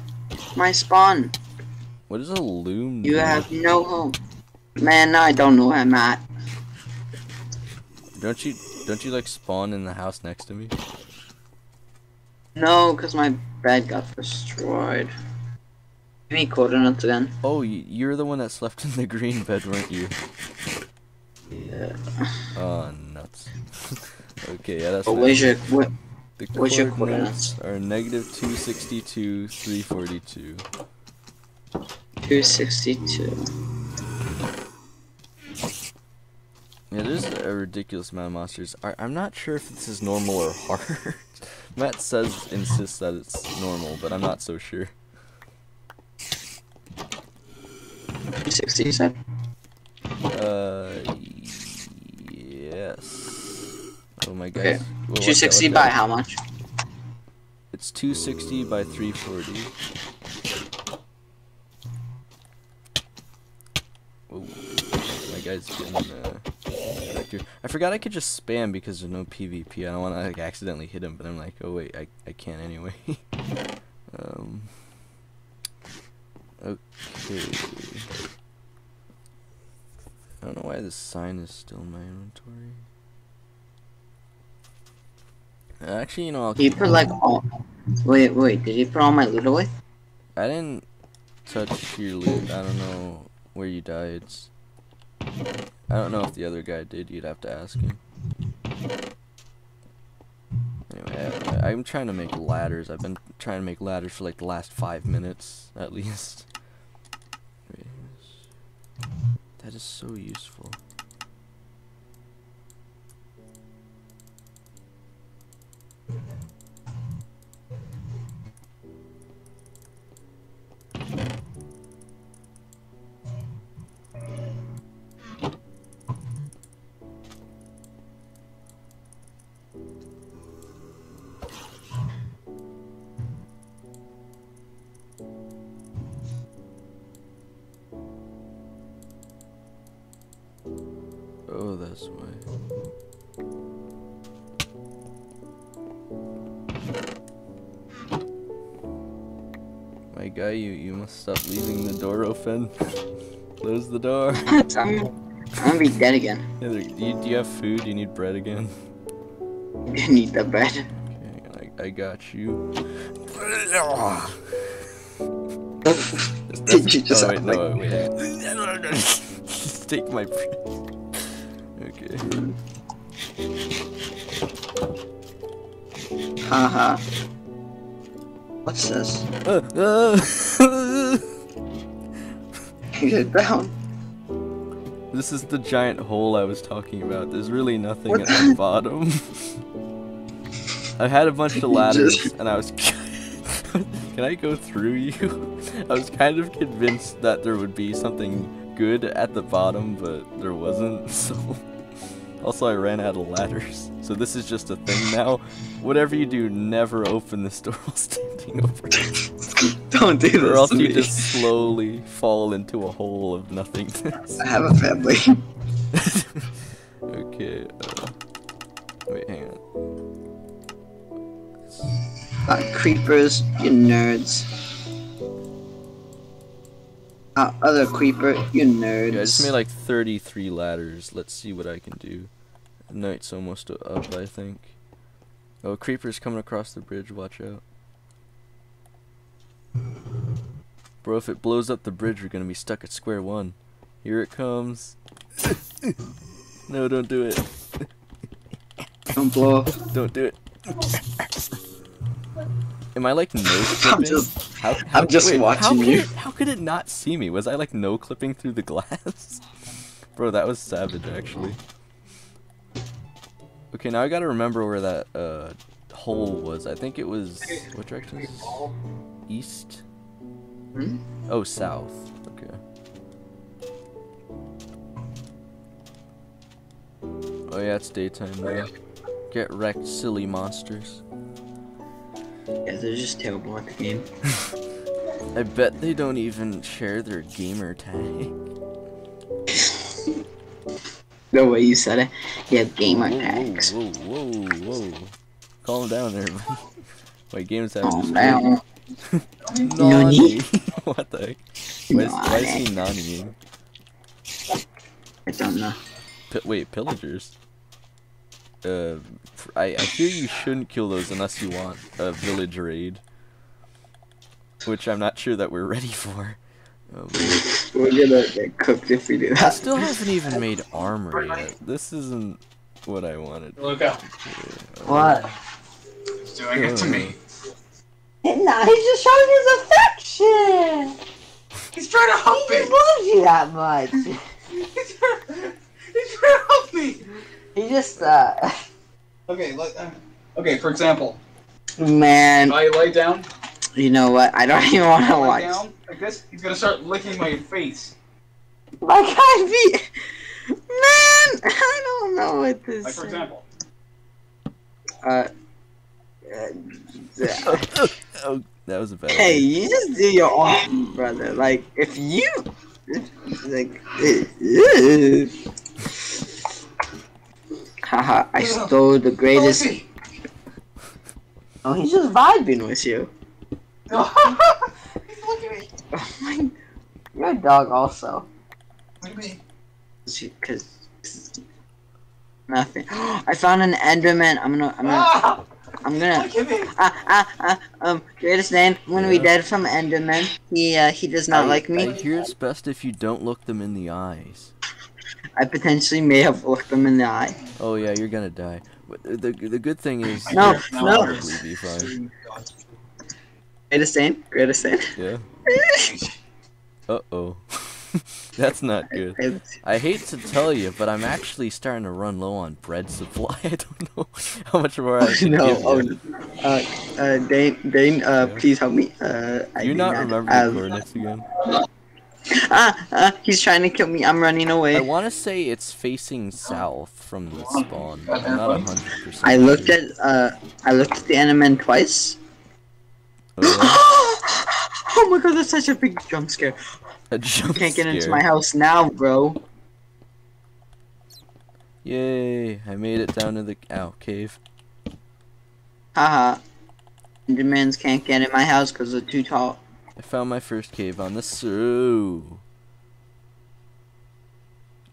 My spawn. What is a loom? You have no home. Man, I don't know where I'm at. Don't you like spawn in the house next to me? No, cause my bed got destroyed. Give me coordinates again. Oh, you're the one that slept in the green bed, weren't you? Yeah. Oh, nuts. Okay, yeah, that's. But where's your coordinates? Are -262, 342. 262. Yeah, there's a ridiculous amount of monsters. I'm not sure if this is normal or hard. Matt insists that it's normal, but I'm not so sure. 260, you said? Yes. Oh my god. Okay. Whoa, 260 by how much? It's 260 by 340. Whoa. My guy's getting, I forgot I could just spam because there's no PvP. I don't want to, like, accidentally hit him, but I'm like, oh wait, I can't anyway. Okay. I don't know why this sign is still in my inventory. Actually, you know, I'll keep it like all. Wait, did you put all my loot away? I didn't touch your loot. I don't know where you died. I don't know if the other guy did. You'd have to ask him. Anyway, I'm trying to make ladders. I've been trying to make ladders for like the last 5 minutes, at least. That is so useful. Oh, that's why. My guy, you must stop leaving the door open. Close the door. I'm gonna be dead again. Yeah, do you have food? Do you need bread again? I need the bread. Okay, I got you. Did you just wait. Take my bread. Okay. Haha. What's this? Get down. This is the giant hole I was talking about. There's really nothing at the bottom. I had a bunch of ladders and I was. Can I go through you? I was kind of convinced that there would be something good at the bottom, but there wasn't, so. Also, I ran out of ladders, so this is just a thing now. Whatever you do, never open this door while standing over it. Don't do this. Or else you just slowly fall into a hole of nothingness. I have a family. Okay. Wait, hang on. Creepers, you nerds. Other creeper, you nerds. Yeah, I just made like 33 ladders. Let's see what I can do. Night's almost up, I think. Oh, creeper's coming across the bridge. Watch out. Bro, if it blows up the bridge, we're gonna be stuck at square one. Here it comes. No, don't do it. Don't blow up. Don't do it. Am I like no-clipping? I'm just watching you. How could it not see me? Was I like no-clipping through the glass? Bro, that was savage, actually. Okay, now I gotta remember where that hole was. I think it was, what direction is this? East? Hmm? Oh, south. Okay. Oh yeah, it's daytime though. Get wrecked, silly monsters. Yeah, they're just terrible at the game. I bet they don't even share their gamer tag. The way you said it, you have gamer tags. Whoa, whoa, whoa, whoa. Calm down there, man. My game's having calm down. Nani. What the heck? Why is he Nani? I don't know. Wait, pillagers? I fear you shouldn't kill those unless you want a village raid. Which I'm not sure that we're ready for. Oh, we're gonna get cooked if we do that. I still haven't even made armor yet. This isn't what I wanted. Look up. What? He's doing it to me. Nah, he's just showing his affection! He's trying to help me! He loves you that much! He's trying to help me! He just, Okay, look, okay, for example. Man. I lay down. You know what? I don't even want to watch. Down like this, he's gonna start licking my face. Like I be, man, I don't know what this. Like for example. Oh, that was a bad. Hey, you just do your own, brother. Like if you, like, haha, I stole the greatest. Oh, he's just vibing with you. He's looking at me. Oh my. You're a dog, also. Look at me. Cause nothing. I found an Enderman. I'm gonna. Greatest name. I'm gonna be dead from Enderman. He does not like me. I hear it's best if you don't look them in the eyes. I potentially may have looked them in the eye. Oh yeah, you're gonna die. But the good thing is. No. Be fine. Greatest Dane. Yeah. Uh-oh. That's not good. I hate to tell you, but I'm actually starting to run low on bread supply. I don't know how much more I can give you. Dane, please help me. You're not remembering coordinates again? He's trying to kill me. I'm running away. I want to say it's facing south from the spawn. I'm not 100%. I looked at the Enderman twice. Oh my god, that's such a big jump scare. I can't get into my house now, bro. Yay, I made it down to the cave. Haha. Endermans can't get in my house because they're too tall. I found my first cave on the zoo.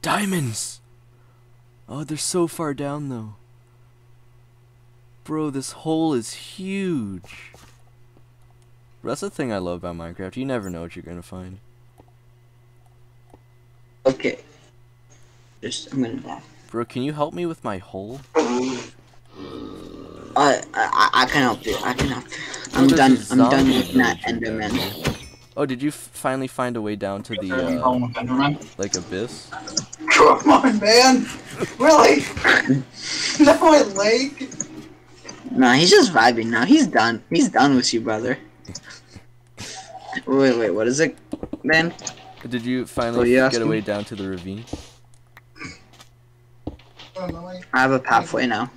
Diamonds! Oh, they're so far down though. Bro, this hole is huge. That's the thing I love about Minecraft. You never know what you're gonna find. Okay. I'm gonna die. Bro, can you help me with my hole? I can help you. I'm done with that Enderman. Oh, did you finally find a way down to the like abyss? Come on, man! Really? No, my leg. Nah, he's just vibing now. He's done. He's done with you, brother. Wait, what is it, man? Did you finally get away down to the ravine? I have a pathway now.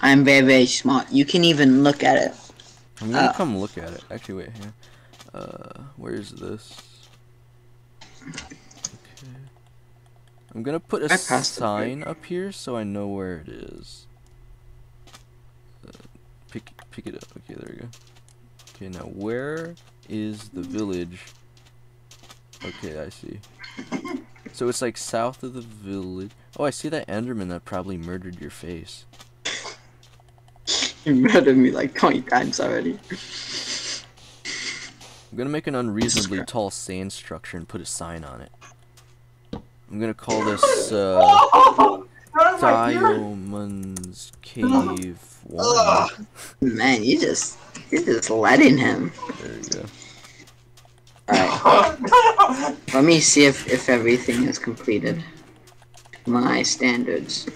I'm very, very smart. You can even look at it. I'm gonna come look at it. Actually, wait here. Where is this? Okay. I'm gonna put a sign up here so I know where it is. Pick it up. Okay, there we go. Okay, now where is the village? Okay, I see. So it's like south of the village. Oh, I see that Enderman that probably murdered your face. You murdered me like 20 times already. I'm gonna make an unreasonably tall sand structure and put a sign on it. I'm gonna call this, Diamond's Cave Wall. Man, you're just letting him. There you go. Alright. Let me see if everything is completed. My standards.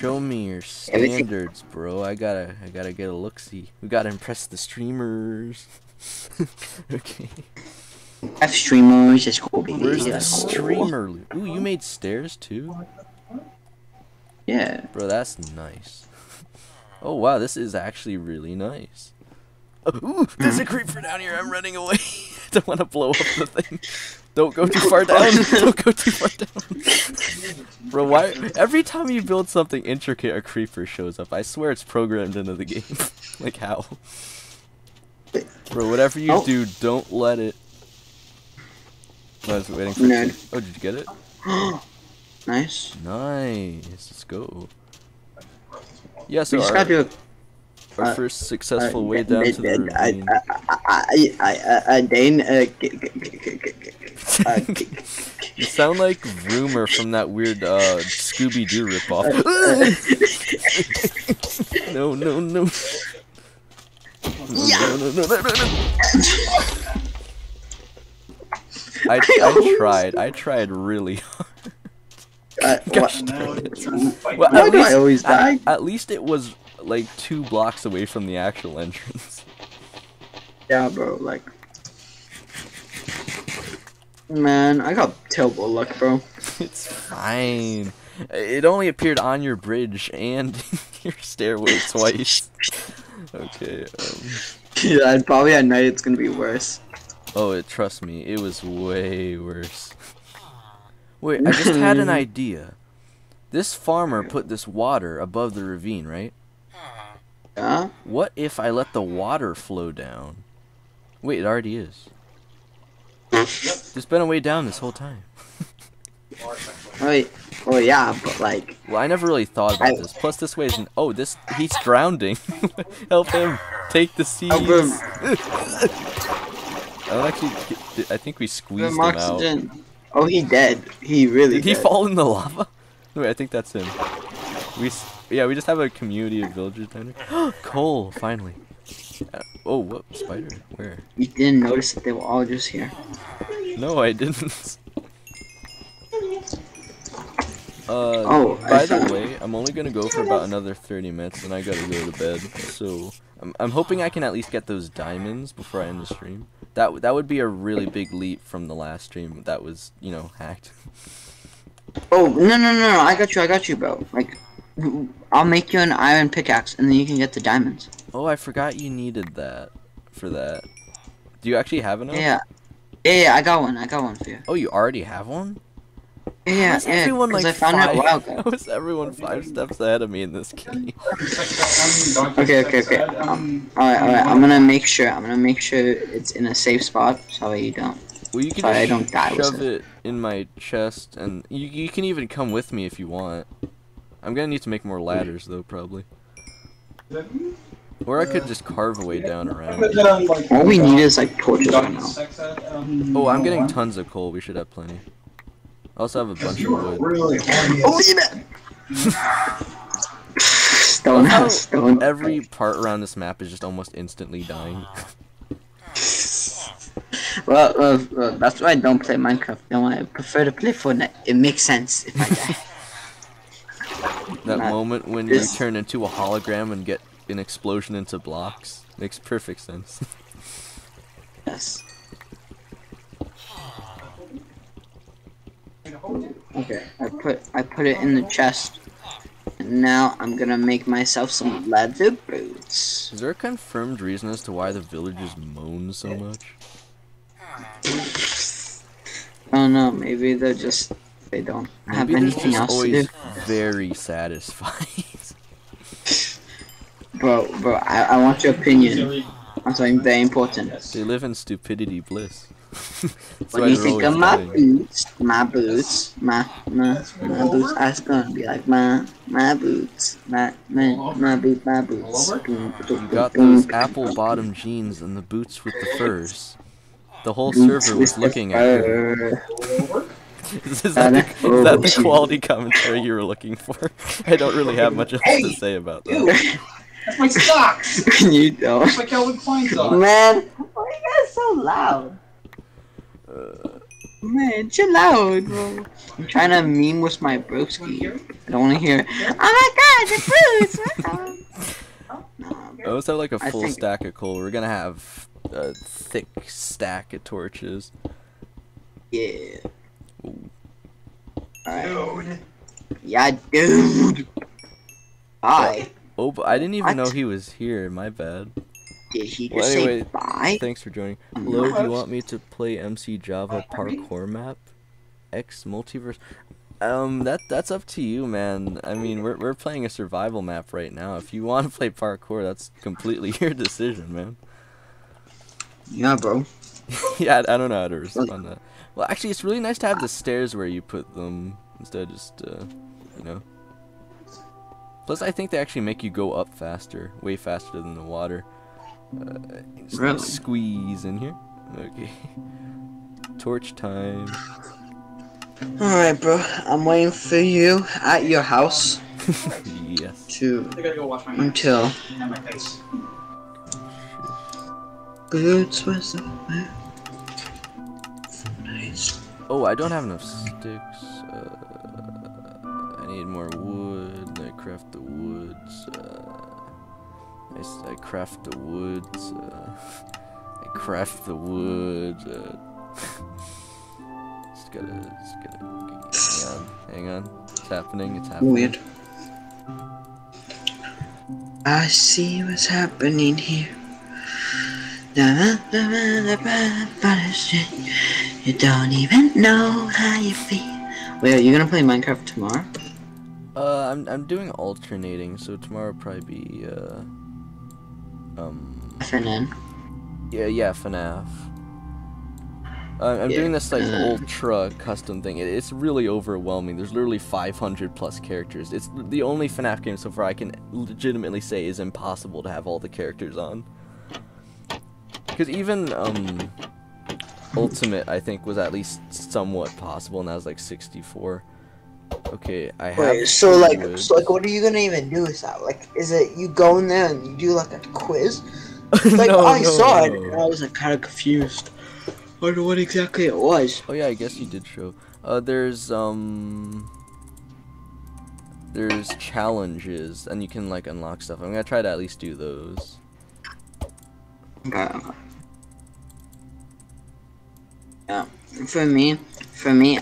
Show me your standards, bro. I gotta get a look-see. We gotta impress the streamers. Okay. F streamers, that's cool, baby. Where's the streamer? Ooh, you made stairs too? Yeah. Bro, that's nice. Oh wow, this is actually really nice. Ooh, there's a creeper down here. I'm running away. I don't want to blow up the thing. Don't go too far down. Don't go too far down. Bro, why? Every time you build something intricate, a creeper shows up. I swear it's programmed into the game. Like how? Bro, whatever you do, don't let it. I was waiting for you. Oh, did you get it? Nice. Nice. Let's go. Yeah, so our first successful way down to the ravine. Dane, you sound like Rumor from that weird Scooby-Doo ripoff. No, no, no. I tried really hard. Gosh, at least it was like 2 blocks away from the actual entrance. Yeah, bro, like, man, I got terrible luck, bro. It's fine. It only appeared on your bridge and your stairway twice. Okay. Yeah, probably at night it's gonna be worse. Oh, trust me, it was way worse. Wait, I just had an idea. This farmer put this water above the ravine, right? Yeah? What if I let the water flow down? Wait, it already is. It's been a way down this whole time. Wait, oh yeah, but like... Well, I never really thought about this. Plus, this way isn't... Oh, this... He's drowning. Help him. Take the seeds. Help him. I think we squeezed him out. Oh, he dead. He really did. Did he fall in the lava? Wait, I think that's him. Yeah, we just have a community of villagers down here. Coal, finally. Oh, what? Spider? Where? You didn't notice that they were all just here. No, I didn't. By the way, I'm only gonna go for about another 30 minutes and I gotta go to bed. So, I'm hoping I can at least get those diamonds before I end the stream. That would be a really big leap from the last stream that was, you know, hacked. Oh, no, I got you, bro. Like, I'll make you an iron pickaxe, and then you can get the diamonds. Oh, I forgot you needed that for that. Do you actually have enough? Yeah, I got one for you. Oh, you already have one? Yeah, because I found it a while ago. How is everyone 5 steps ahead of me in this game? Okay. Alright, I'm gonna make sure it's in a safe spot so you don't. Well, you can just I don't die shove it in my chest, and you can even come with me if you want. I'm gonna need to make more ladders though, probably. Or I could just carve a way down around. All we need is like torches right now. Oh, I'm getting tons of coal. We should have plenty. I also have a bunch of wood. Really stone. Every part around this map is just almost instantly dying. Well, that's why I don't play Minecraft. No, I prefer to play Fortnite. It makes sense if I die. That moment when you turn into a hologram and get an explosion into blocks makes perfect sense. Yes. Okay, I put it in the chest. And now I'm gonna make myself some leather boots. Is there a confirmed reason as to why the villagers moan so much? I don't know. Maybe they're just they don't have anything else to do. Very satisfying. Bro, I want your opinion on something very important. They live in stupidity bliss. What do you think of my boots? My boots. I was gonna be like my boots. You got those apple bottom jeans and the boots with the furs. The whole server was looking at you. Is that the quality commentary you were looking for? I don't really have much else to say about that. That's my socks. You don't. That's my Calvin Klein socks. Man, why are you guys so loud? Man, chill out, bro. I'm trying to meme with my broski. I don't want to hear, oh my god, it's loose! I always have like a full stack of coal. We're gonna have a thick stack of torches. Yeah. Ooh. Dude. Yeah, dude. Bye. Oh, but I didn't even know he was here. My bad. Did he just say bye? Thanks for joining. Hello, do you want me to play MC Java parkour map? X multiverse. That's up to you, man. I mean, we're playing a survival map right now. If you want to play parkour, that's completely your decision, man. Yeah, bro. Yeah, I don't know how to respond to that. Well, actually, it's really nice to have the stairs where you put them instead of just, you know. Plus, I think they actually make you go up faster, way faster than the water. Really? Squeeze in here. Okay. Torch time. Alright, bro. I'm waiting for you at your house. Yes. I gotta go wash my hands. Until. And my face. Good Swiss. Oh, I don't have enough sticks. I need more wood. I craft the woods. I craft the woods. I craft the wood. Just gotta. Hang on. It's happening. It's happening. Weird. I see what's happening here. You don't even know how you feel. Wait, are you gonna play Minecraft tomorrow? I'm doing alternating, so tomorrow will probably be FNAF. Yeah, FNAF. I'm doing this like ultra custom thing. It's really overwhelming. There's literally 500 plus characters. It's the only FNAF game so far I can legitimately say is impossible to have all the characters on. Because even Ultimate, I think, was at least somewhat possible, and that was like 64. Okay, I have. Wait, so like, what are you gonna even do with that? Like, is it you go in there and you do like a quiz? Like, no, I saw it, and I was like kind of confused. I don't know what exactly it was. Oh yeah, I guess you did show. There's challenges, and you can like unlock stuff. I'm gonna try to at least do those. Yeah. For me,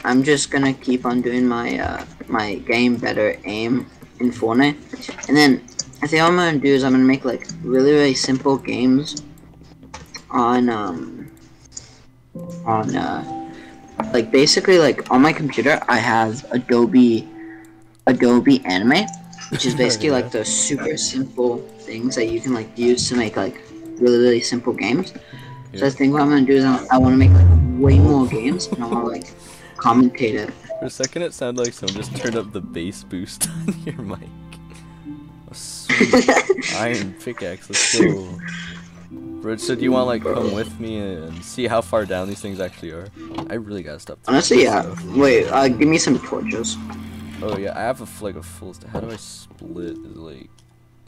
I'm just gonna keep on doing my game better aim in Fortnite, and then I think all I'm gonna do is I'm gonna make like really simple games on like basically like on my computer I have Adobe Anime, which is basically like the super simple things that you can like use to make like really simple games. So I think what I'm gonna do is I want to make like way more games, and I want to like commentate it. For a second, it sounded like someone just turned up the bass boost on your mic. Oh, sweet. Iron pickaxe, let's go. Bro, so do you want to like come with me and see how far down these things actually are? I really gotta stop. Honestly, yeah. Stuff. Wait, give me some torches. Oh yeah, I have like a full. How do I split? Like,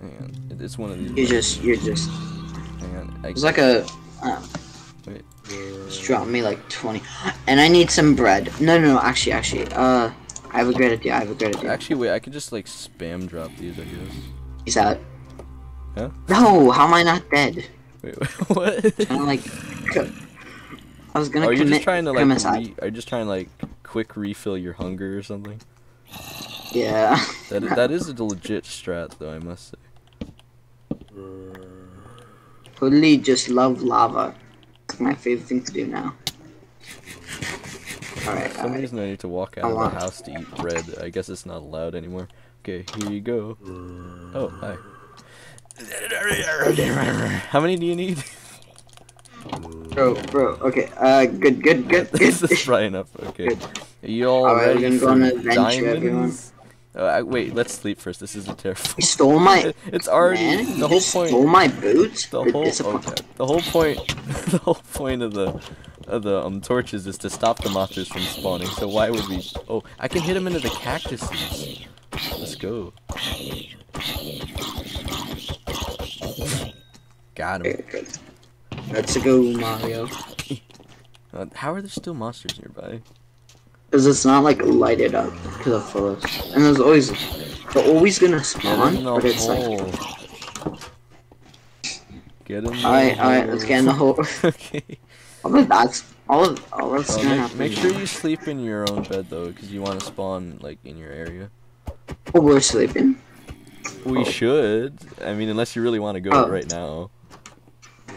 man, it's one of these. You're just. It's like a. Wait. Just drop me like 20, and I need some bread. No, actually, I have a great idea. Actually, wait, I could just like spam drop these, I guess. He's out. Huh? No, how am I not dead? Wait, what? I was gonna. Are you just trying to like? Are you just trying to like quick refill your hunger or something? Yeah. That is a legit strat, though, I must say. Totally just love lava. It's my favorite thing to do now. Alright, for some reason I need to walk out of the house to eat bread. I guess it's not allowed anymore. Okay, here you go. Oh, hi. How many do you need? Bro, okay. Good. This is probably enough, okay. Good. Are you all ready? We're gonna go on an adventure, everyone. Wait, let's sleep first. This isn't terrible. You stole my. It's already man, the whole point. Stole my boots. The whole point of the torches is to stop the monsters from spawning. So why would we? Oh, I can hit them into the cactuses. Let's go. Got him. Let's go, Mario. How are there still monsters nearby? Because it's not like lighted up because of photos. And there's always, they're always gonna spawn, but it's hole. Like. Get in the alright, hole. Alright, let's get in the hole. Okay. All of that's gonna happen. Make sure you sleep in your own bed though, because you want to spawn like in your area. Oh, we're sleeping. We should. I mean, unless you really want to go right now.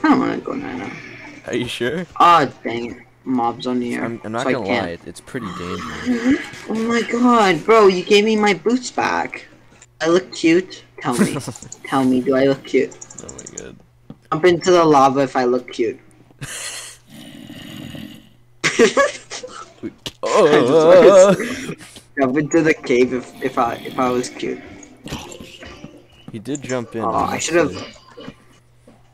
I don't want to go right now. Are you sure? Ah, oh, dang it. Mobs on here. I'm not gonna lie, it's pretty dangerous. Oh my god, bro, you gave me my boots back. I look cute? Tell me. Tell me, do I look cute? Oh my god. Jump into the lava if I look cute. Oh. Jump into the cave if I was cute. He did jump in. Oh, I should have.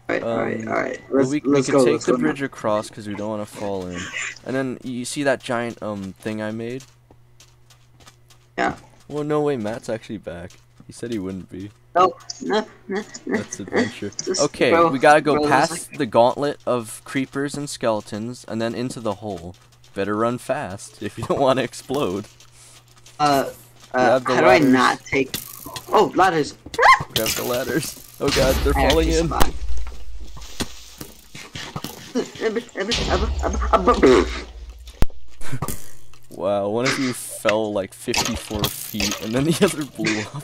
Alright. Let's take the bridge across because we don't want to fall in. And then you see that giant thing I made? Yeah. Well, no way. Matt's actually back. He said he wouldn't be. Oh, no. That's adventure. Okay, we gotta go past the gauntlet of creepers and skeletons, and then into the hole. Better run fast if you don't want to explode. How do I not take? Oh, ladders. Grab the ladders. Oh god, they're falling in. Wow, one of you fell like 54 feet and then the other blew up.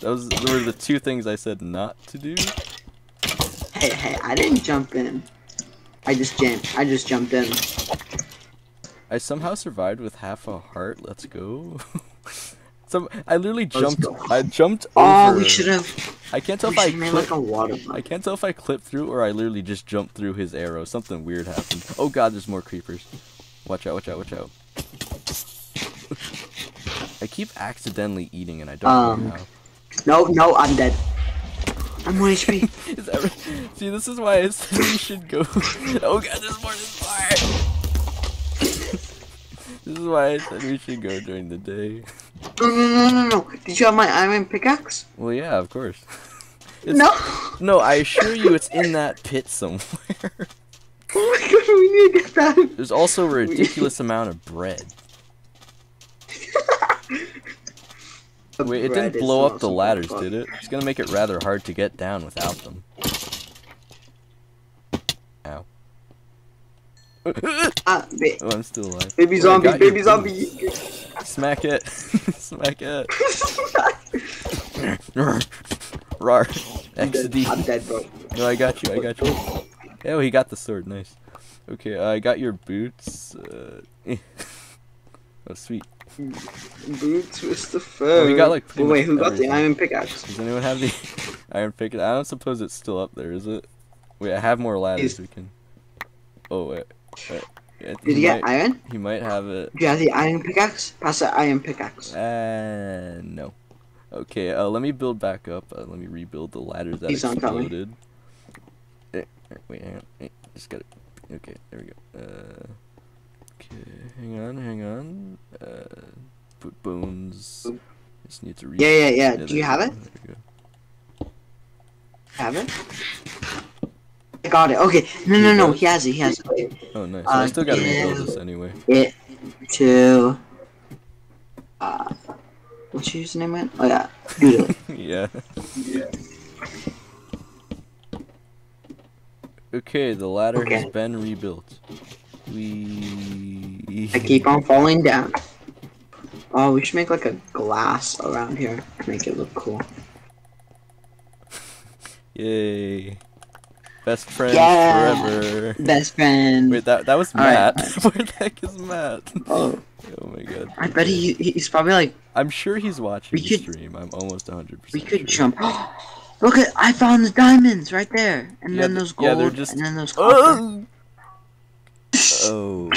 Those were the two things I said not to do. Hey, I didn't jump in. I just jumped in. I somehow survived with half a heart, let's go. I literally jumped. I jumped over. Oh, we should have. I can't tell if I clipped, like a waterfall. I can't tell if I clipped through or I literally just jumped through his arrow. Something weird happened. Oh god, there's more creepers. Watch out! Watch out! Watch out! I keep accidentally eating, and I don't know how. No, I'm dead. I'm 1 HP. See, this is why I said we should go. Oh god, there's more. This is why I said we should go during the day. No. Did you have my iron pickaxe? Well, yeah, of course. No, I assure you it's in that pit somewhere. Oh my god, we need to get that. There's also a ridiculous amount of bread. Wait, it didn't blow up the ladders, did it? It's gonna make it rather hard to get down without them. Ow. Oh, I'm still alive. Baby zombie, baby zombie. Smack it. Smack it. Rar. XD. I'm dead, bro. No, I got you. Oh, he got the sword. Nice. Okay, I got your boots. Oh, sweet. Boots with the fur. Oh, we got like wait, who got the iron pickaxe? Does anyone have the iron pickaxe? I don't suppose it's still up there, is it? Wait, I have more ladders. We can. Oh, wait. Did he get iron? He might have it. Do you have the iron pickaxe? Pass the iron pickaxe. No. Okay, let me build back up. Let me rebuild the ladders that exploded. Wait, hang on. Just got it. Okay, there we go. Okay, hang on. Put bones. Just need to rebuild. Yeah. Do you have it? There we go. Have it? I got it. Okay. No. He has it. Wait. Oh, nice. I still gotta rebuild this anyway. What's your username, man? Oh, yeah. Doodle. Yeah. Okay, the ladder has been rebuilt. I keep on falling down. Oh, we should make like a glass around here to make it look cool. Yay. Best friend forever. Best friend. Wait, that was Matt. Right. Where the heck is Matt? Oh my god. I bet he's probably like. I'm sure he's watching the stream. I'm almost 100%. We could jump. Look at I found the diamonds right there, and then those gold, they're just... and then those copper. Oh.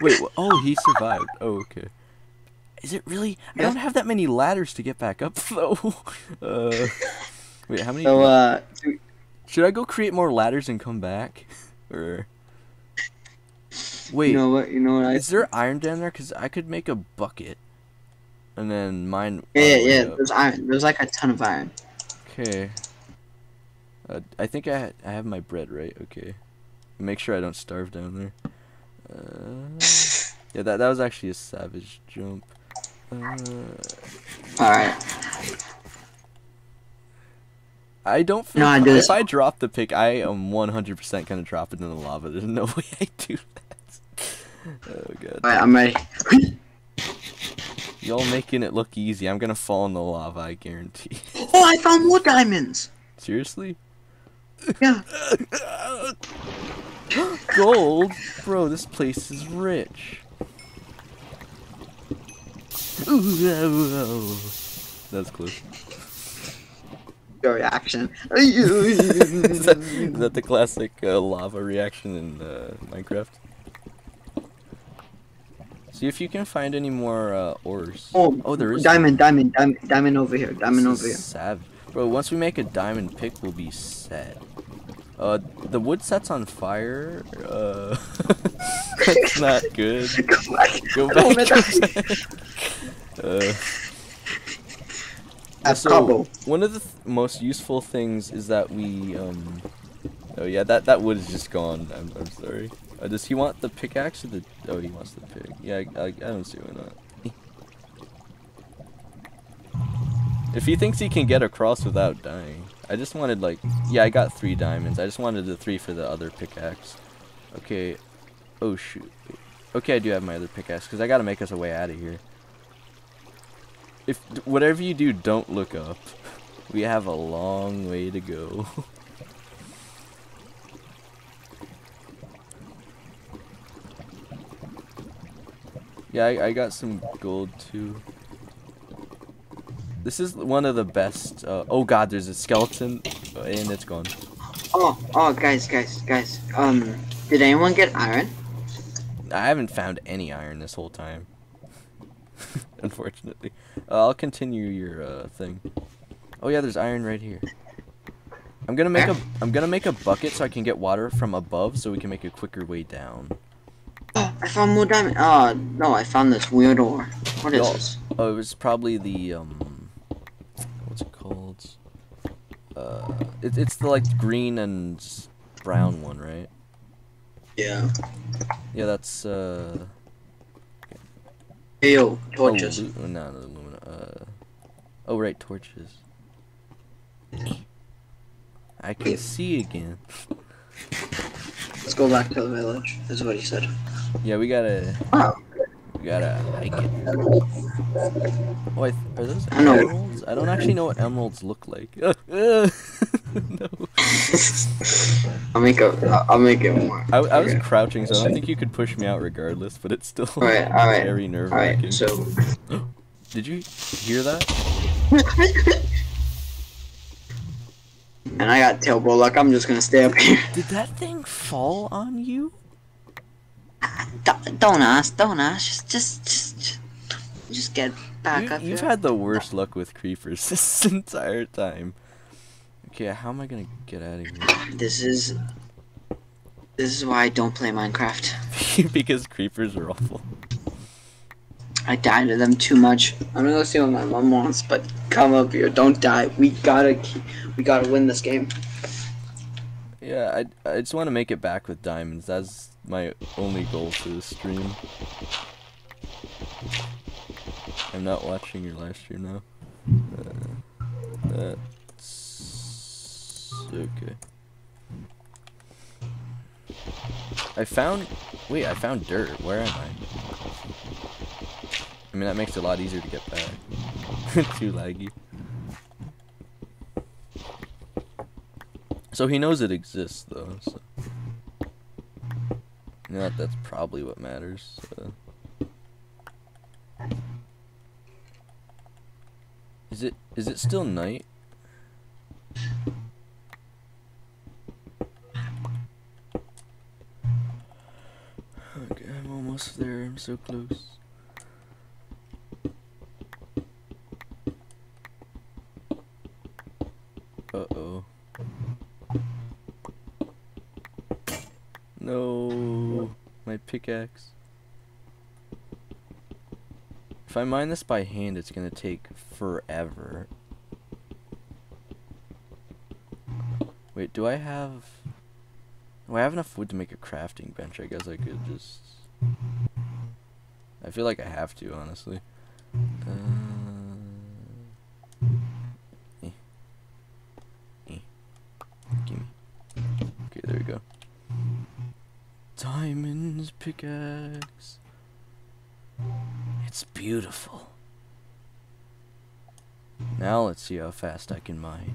Wait. What? Oh, he survived. Oh, okay. Is it really? Yeah. I don't have that many ladders to get back up though. Wait, how many? So should I go create more ladders and come back, or wait? You know what? Is there iron down there? Cause I could make a bucket, and then mine. Yeah. There's iron. There's like a ton of iron. Okay. I think I have my bread right. Okay. Make sure I don't starve down there. Yeah, that was actually a savage jump. Alright. I don't feel no, do if it. I drop the pick, I am 100% gonna drop it in the lava. There's no way I do that. Oh god. Alright, I'm ready. Y'all making it look easy. I'm gonna fall in the lava, I guarantee. Oh, I found more diamonds! Seriously? Yeah. Gold? Bro, this place is rich. Ooh, that's close. Your reaction. Is that the classic lava reaction in Minecraft? See if you can find any more ores. Oh, there is diamond over here. Diamond over here. Savage, bro. Once we make a diamond pick, we'll be set. The wood sets on fire. That's not good. Go back. Go back. So one of the most useful things is that we oh yeah, that wood is just gone. I'm sorry. Does he want the pickaxe or the? Oh, he wants the pig. Yeah, I don't see why not. If he thinks he can get across without dying, I just wanted like yeah, I got 3 diamonds. I just wanted the 3 for the other pickaxe. Okay. Oh shoot. Okay, I do have my other pickaxe because I gotta make us a way out of here. If whatever you do, don't look up. We have a long way to go. Yeah, I got some gold too. This is one of the best. Oh god, there's a skeleton, and it's gone. Oh, guys. Did anyone get iron? I haven't found any iron this whole time. Unfortunately. I'll continue your thing. Oh yeah, there's iron right here. I'm gonna make a bucket so I can get water from above so we can make a quicker way down. Oh, I found more diamond. No, I found this weird ore. What is this? Oh, it was probably the what's it called? It's the like green and brown one, right? Yeah. Yeah, that's Ew, torches. Oh, no, aluminum. Oh, right, torches. I can see again. Let's go back to the village. Is what he said. Yeah, we gotta. Oh. We gotta hike it. Oh, are those emeralds? I don't actually know what emeralds look like. No. I'll make it more. I was crouching, so I don't think you could push me out regardless. But it's still all right, very nerve-wracking. Right, so, did you hear that? And I got terrible luck. I'm just gonna stay up here. Did that thing fall on you? Don't ask. Just get back up here. You've had the worst luck with creepers this entire time. Okay, how am I gonna get out of here? This is why I don't play Minecraft. Because creepers are awful. I die to them too much. I'm gonna go see what my mom wants, but come up here, don't die. We gotta win this game. Yeah, I just want to make it back with diamonds. That's my only goal for this stream. I'm not watching your live stream now. That's okay. I found dirt. Where am I? I mean, that makes it a lot easier to get back. Too laggy. So he knows it exists, though. So. Yeah, that's probably what matters. So. Is it still night? Okay, I'm almost there. I'm so close. Uh-oh. No, my pickaxe. If I mine this by hand, it's gonna take forever. Wait, do I have enough wood to make a crafting bench? I guess I could just I feel like I have to, honestly. Okay, there we go. Diamonds pickaxe. It's beautiful. Now let's see how fast I can mine.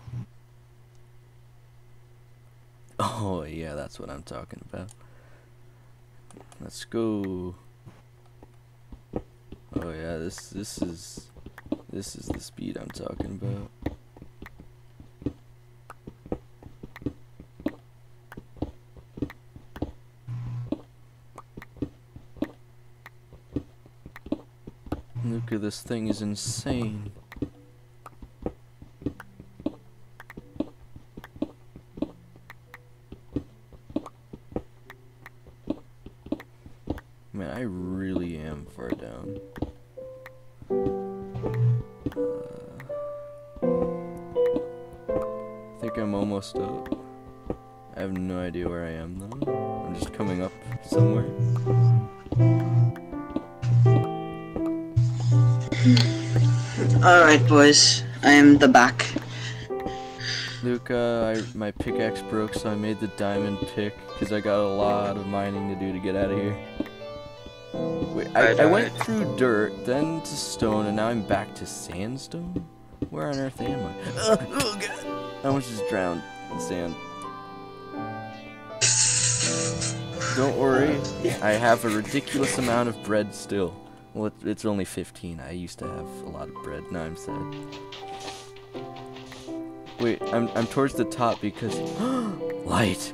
Oh yeah, that's what I'm talking about. Let's go. Oh yeah, this is the speed I'm talking about. Look at this thing, is insane. Man, I really am far down. I think I'm almost up. I have no idea where I am though. I'm just coming up somewhere. Alright boys, I am the back. Luca, my pickaxe broke, so I made the diamond pick because I got a lot of mining to do to get out of here. Wait, I went through dirt, then to stone, and now I'm back to sandstone? Where on earth am I? Oh god! I almost just drowned in sand. Don't worry, I have a ridiculous amount of bread still. Well, it's only 15. I used to have a lot of bread. Now I'm sad. Wait, I'm towards the top because... Light!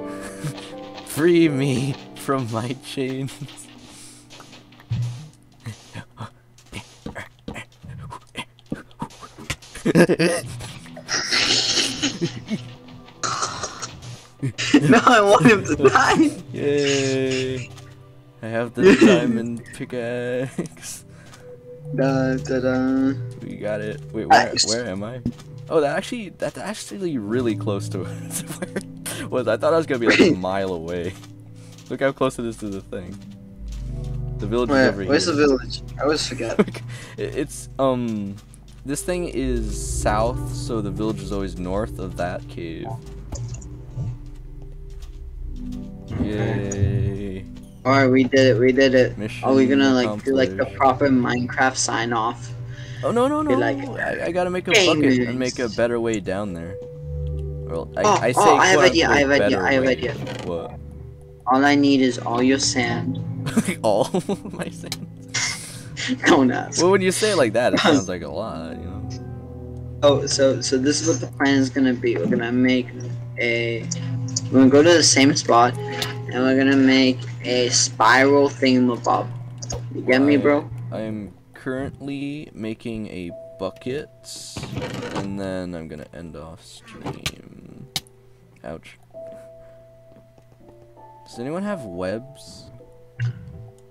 Free me from my chains! No, I want him to die! Yay! I have the diamond pickaxe. Da, da, da. We got it. Wait, where am I? Oh, that's actually really close to where it was. I thought I was gonna be like a mile away. Look how close it is to the thing. The village is over here. Where's the village? I always forget. It's this thing is south, so the village is always north of that cave. Yay. Alright, we did it, we did it. Mission Are we gonna like do like the proper Minecraft sign off? Oh no no no, like, I gotta make a bucket and make a better way down there. Well, I have an idea, I have an idea. What? All I need is all your sand. All of my sand? Don't ask. Well, when you say it like that, it sounds like a lot, you know. Oh, so this is what the plan is gonna be. We're gonna go to the same spot. And we're gonna make a spiral thingamabob. You get me, bro? I'm currently making a bucket, and then I'm gonna end off stream. Ouch. Does anyone have webs?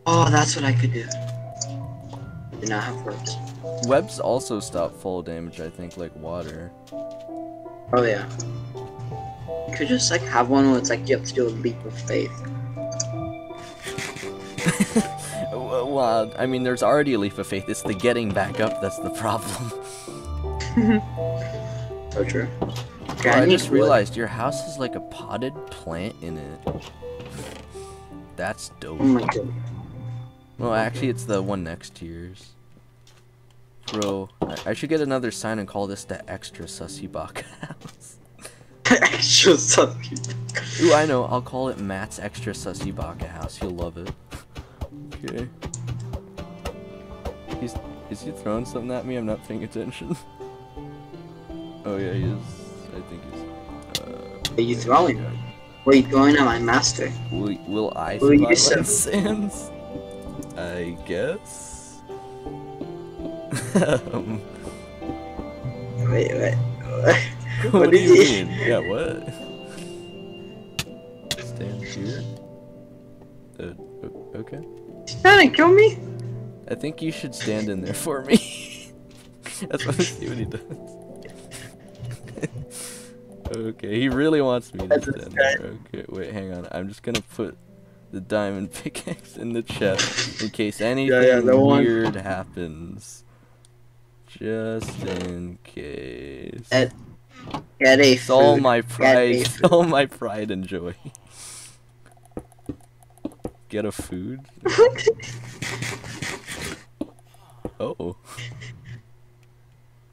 Oh, that's what I could do. I do not have webs. Webs also stop fall damage, I think, like water. Oh yeah. You could just like have one where it's like you have to do a leap of faith. Well, I mean, there's already a leap of faith. It's the getting back up that's the problem. So true. Okay, I just realized your house has like a potted plant in it. That's dope. Oh my god. Well, actually, it's the one next to yours. Bro, I should get another sign and call this the extra sussy baka house. Extra sussy. Ooh, I know. I'll call it Matt's extra sussy baka house. He'll love it. Okay. Is he throwing something at me? I'm not paying attention. Oh yeah, he is. I think he's. Are you throwing? What are you throwing at my master? Will I survive sands? I guess. Wait. What do you mean? Yeah, what? Stand here? Okay. You're trying to kill me? I think you should stand in there for me. That's what I see what he does. Okay, he really wants me to stand there. Okay, wait, hang on. I'm just gonna put the diamond pickaxe in the chest in case anything weird happens. Just in case. It's all my pride. All my pride and joy. Get a food. Oh.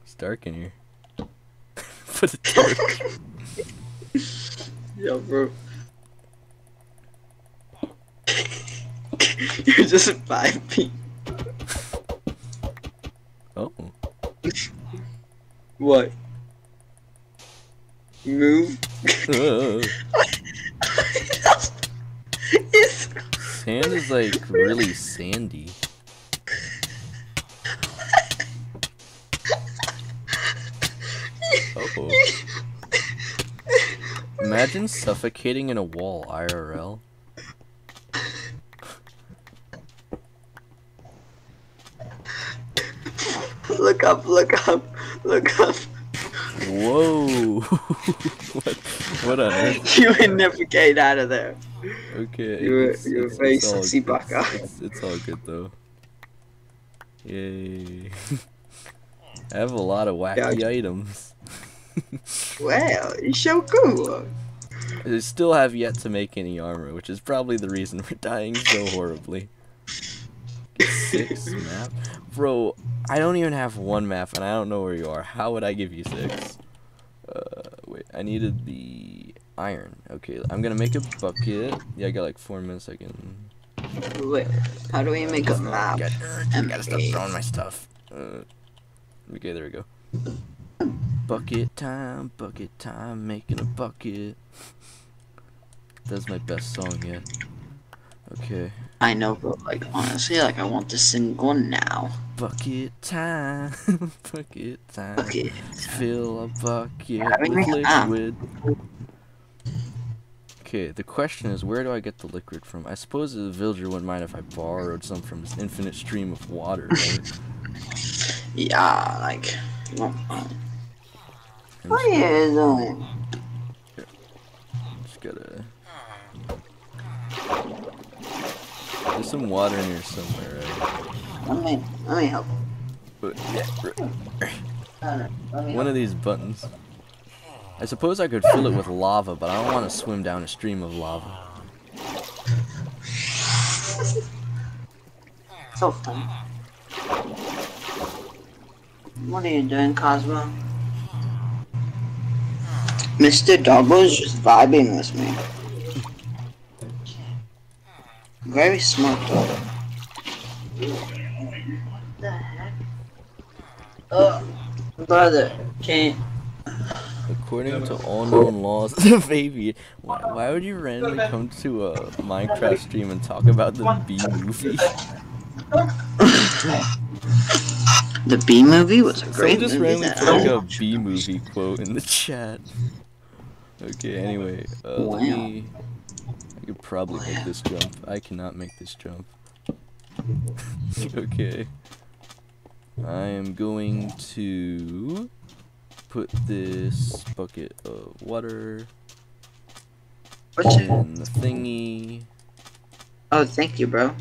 It's dark in here. Put a torch. Yo, bro. You're just a 5p. Oh. What? Move. Sand is like really sandy. Uh-oh. Imagine suffocating in a wall, IRL. Look up, look up, look up. Whoa. What on earth? You would never get out of there. Okay. You're very sexy back up. It's all good though. Yay. I have a lot of wacky items. Wow, you're so cool. I still have yet to make any armor, which is probably the reason we're dying so horribly. 6 map? Bro, I don't even have 1 map and I don't know where you are. How would I give you 6? Wait, I needed the iron. Okay, I'm gonna make a bucket. Yeah, I got like 4 minutes. I can. Wait, how do we make a map? I gotta stop throwing my stuff. Okay, there we go. Bucket time, making a bucket. That's my best song yet. Okay. I know, but like honestly, like I want to sing one now. Bucket time, bucket time. Bucket. Fill a bucket with liquid. Okay, the question is, where do I get the liquid from? I suppose the villager wouldn't mind if I borrowed some from this infinite stream of water. Right? Yeah, like. What are you doing? Here. Just gotta. There's some water in here somewhere, right? Let me help. But, yeah, One of these buttons. I suppose I could fill it with lava, but I don't want to swim down a stream of lava. So fun. What are you doing, Cosmo? Mr. Double's just vibing with me. Very smart dog. What the heck? Oh, brother, can't. According to all known laws, baby, why would you randomly come to a Minecraft stream and talk about the B movie? The B movie was a great movie. Someone just randomly took a B movie quote in the chat. Okay, anyway, let me. I could probably make this jump. I cannot make this jump. Okay. I am going to put this bucket of water in the thingy. Oh, thank you, bro.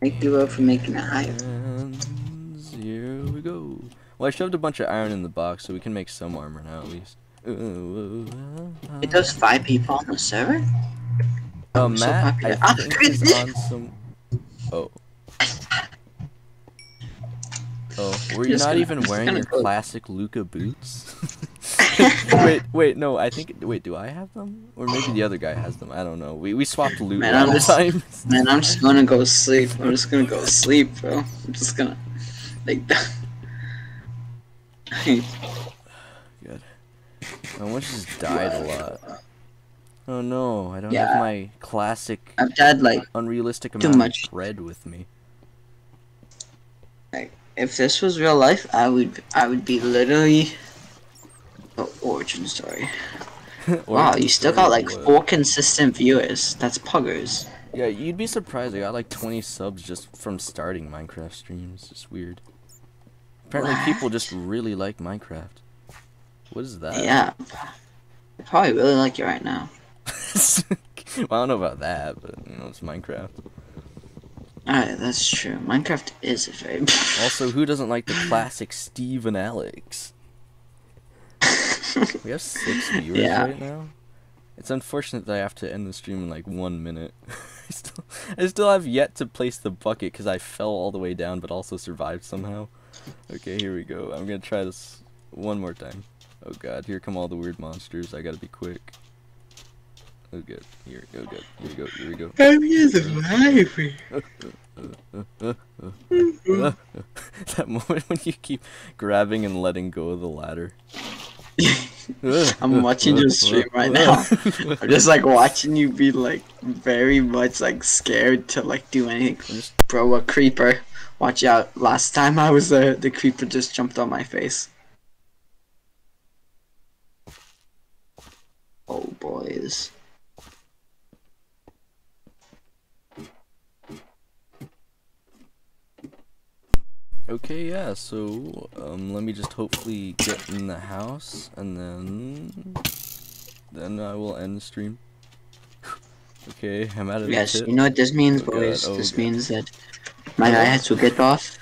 Thank you, bro, for making it higher. And here we go. Well, I shoved a bunch of iron in the box, so we can make some armor now, at least. It does 5 people on the server? Matt, so I think he's on some... Oh. Oh, were you not even wearing your classic Luca boots? wait, no, I think... Wait, do I have them? Or maybe the other guy has them, I don't know. We swapped loot all time. Man, I'm just gonna go sleep. I'm just gonna go sleep, bro. I'm just gonna... Like that. Good. I almost just died a lot. Oh no, I don't have my classic, I've had, like, unrealistic amount of bread with me. Like, if this was real life, I would be literally... Oh, origin story. Wow, you still got like 4 consistent viewers. That's puggers. Yeah, you'd be surprised. I got like 20 subs just from starting Minecraft streams. It's weird. Apparently people just really like Minecraft. What is that? Yeah. They probably really like you right now. Well, I don't know about that, but, you know, it's Minecraft. Alright, that's true. Minecraft is a very... Also, who doesn't like the classic Steve and Alex? We have 6 viewers right now. It's unfortunate that I have to end the stream in like 1 minute. I still have yet to place the bucket because I fell all the way down but also survived somehow. Okay, here we go. I'm going to try this one more time. Oh god, here come all the weird monsters. I got to be quick. Oh good. Here we go, good. Here we go, here we go. I'm using That moment when you keep grabbing and letting go of the ladder. I'm watching your stream right now. I'm just like watching you be like very much like scared to like do anything. Bro, a creeper. Watch out. Last time I was there, the creeper just jumped on my face. Oh boys. Okay, yeah, so, let me just hopefully get in the house, and then I will end the stream. Okay, I'm out of you know what this means, boys? This means that my guy has to get off.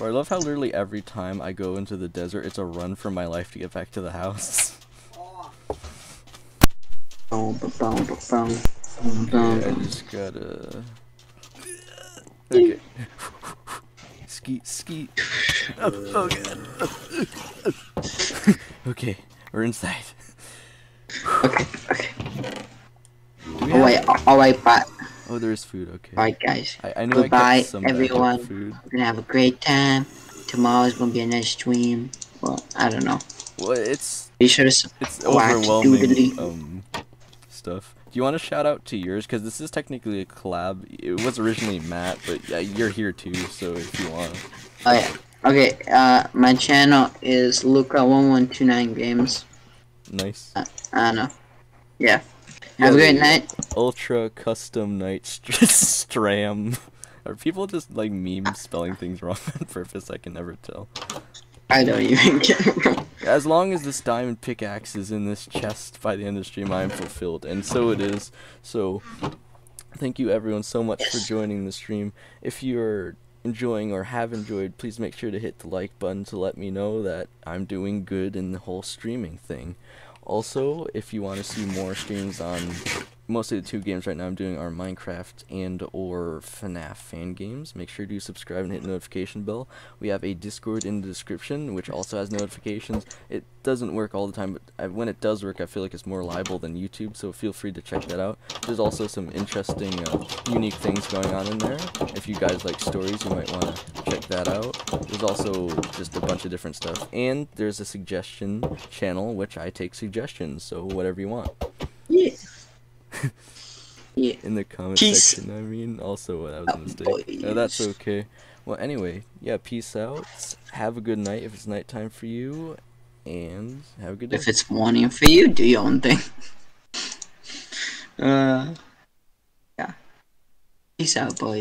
But I love how literally every time I go into the desert, it's a run for my life to get back to the house. Okay, I just gotta... Okay. Skeet, skeet. Oh god. Okay, we're inside. Okay, okay. Oh wait, alright, but. Oh, there's food, okay. Alright, guys. I know goodbye, everyone. We're gonna have a great time. Tomorrow's gonna be a nice stream. Well, I don't know. Well, it's. Be sure to. It's overwhelming. Stuff. Do you want to shout out to yours? Because this is technically a collab. It was originally Matt, but you're here too, so if you want. Oh yeah. Okay, my channel is Luca1129 Games. Nice. I don't know. Yeah. Have a great night. Ultra Custom Night Stram. Are people just like meme spelling things wrong on purpose? I can never tell. I don't even care. As long as this diamond pickaxe is in this chest by the end of the stream, I am fulfilled, and so it is. So, thank you everyone so much for joining the stream. If you're enjoying or have enjoyed, please make sure to hit the like button to let me know that I'm doing good in the whole streaming thing. Also, if you want to see more streams on mostly the 2 games right now I'm doing are Minecraft and or FNAF fan games, make sure to subscribe and hit the notification bell. We have a Discord in the description, which also has notifications. It doesn't work all the time, but when it does work, I feel like it's more reliable than YouTube, so feel free to check that out. There's also some interesting, unique things going on in there. If you guys like stories, you might want to check that out. There's also just a bunch of different stuff. And there's a suggestion channel, which I take suggestions, so whatever you want. Yeah. In the comment section, I mean. Also, that was a mistake. No, that's okay. Well, anyway, yeah, peace out. Have a good night if it's nighttime for you, and have a good day. If it's morning for you, do your own thing. Yeah. Peace out, boys.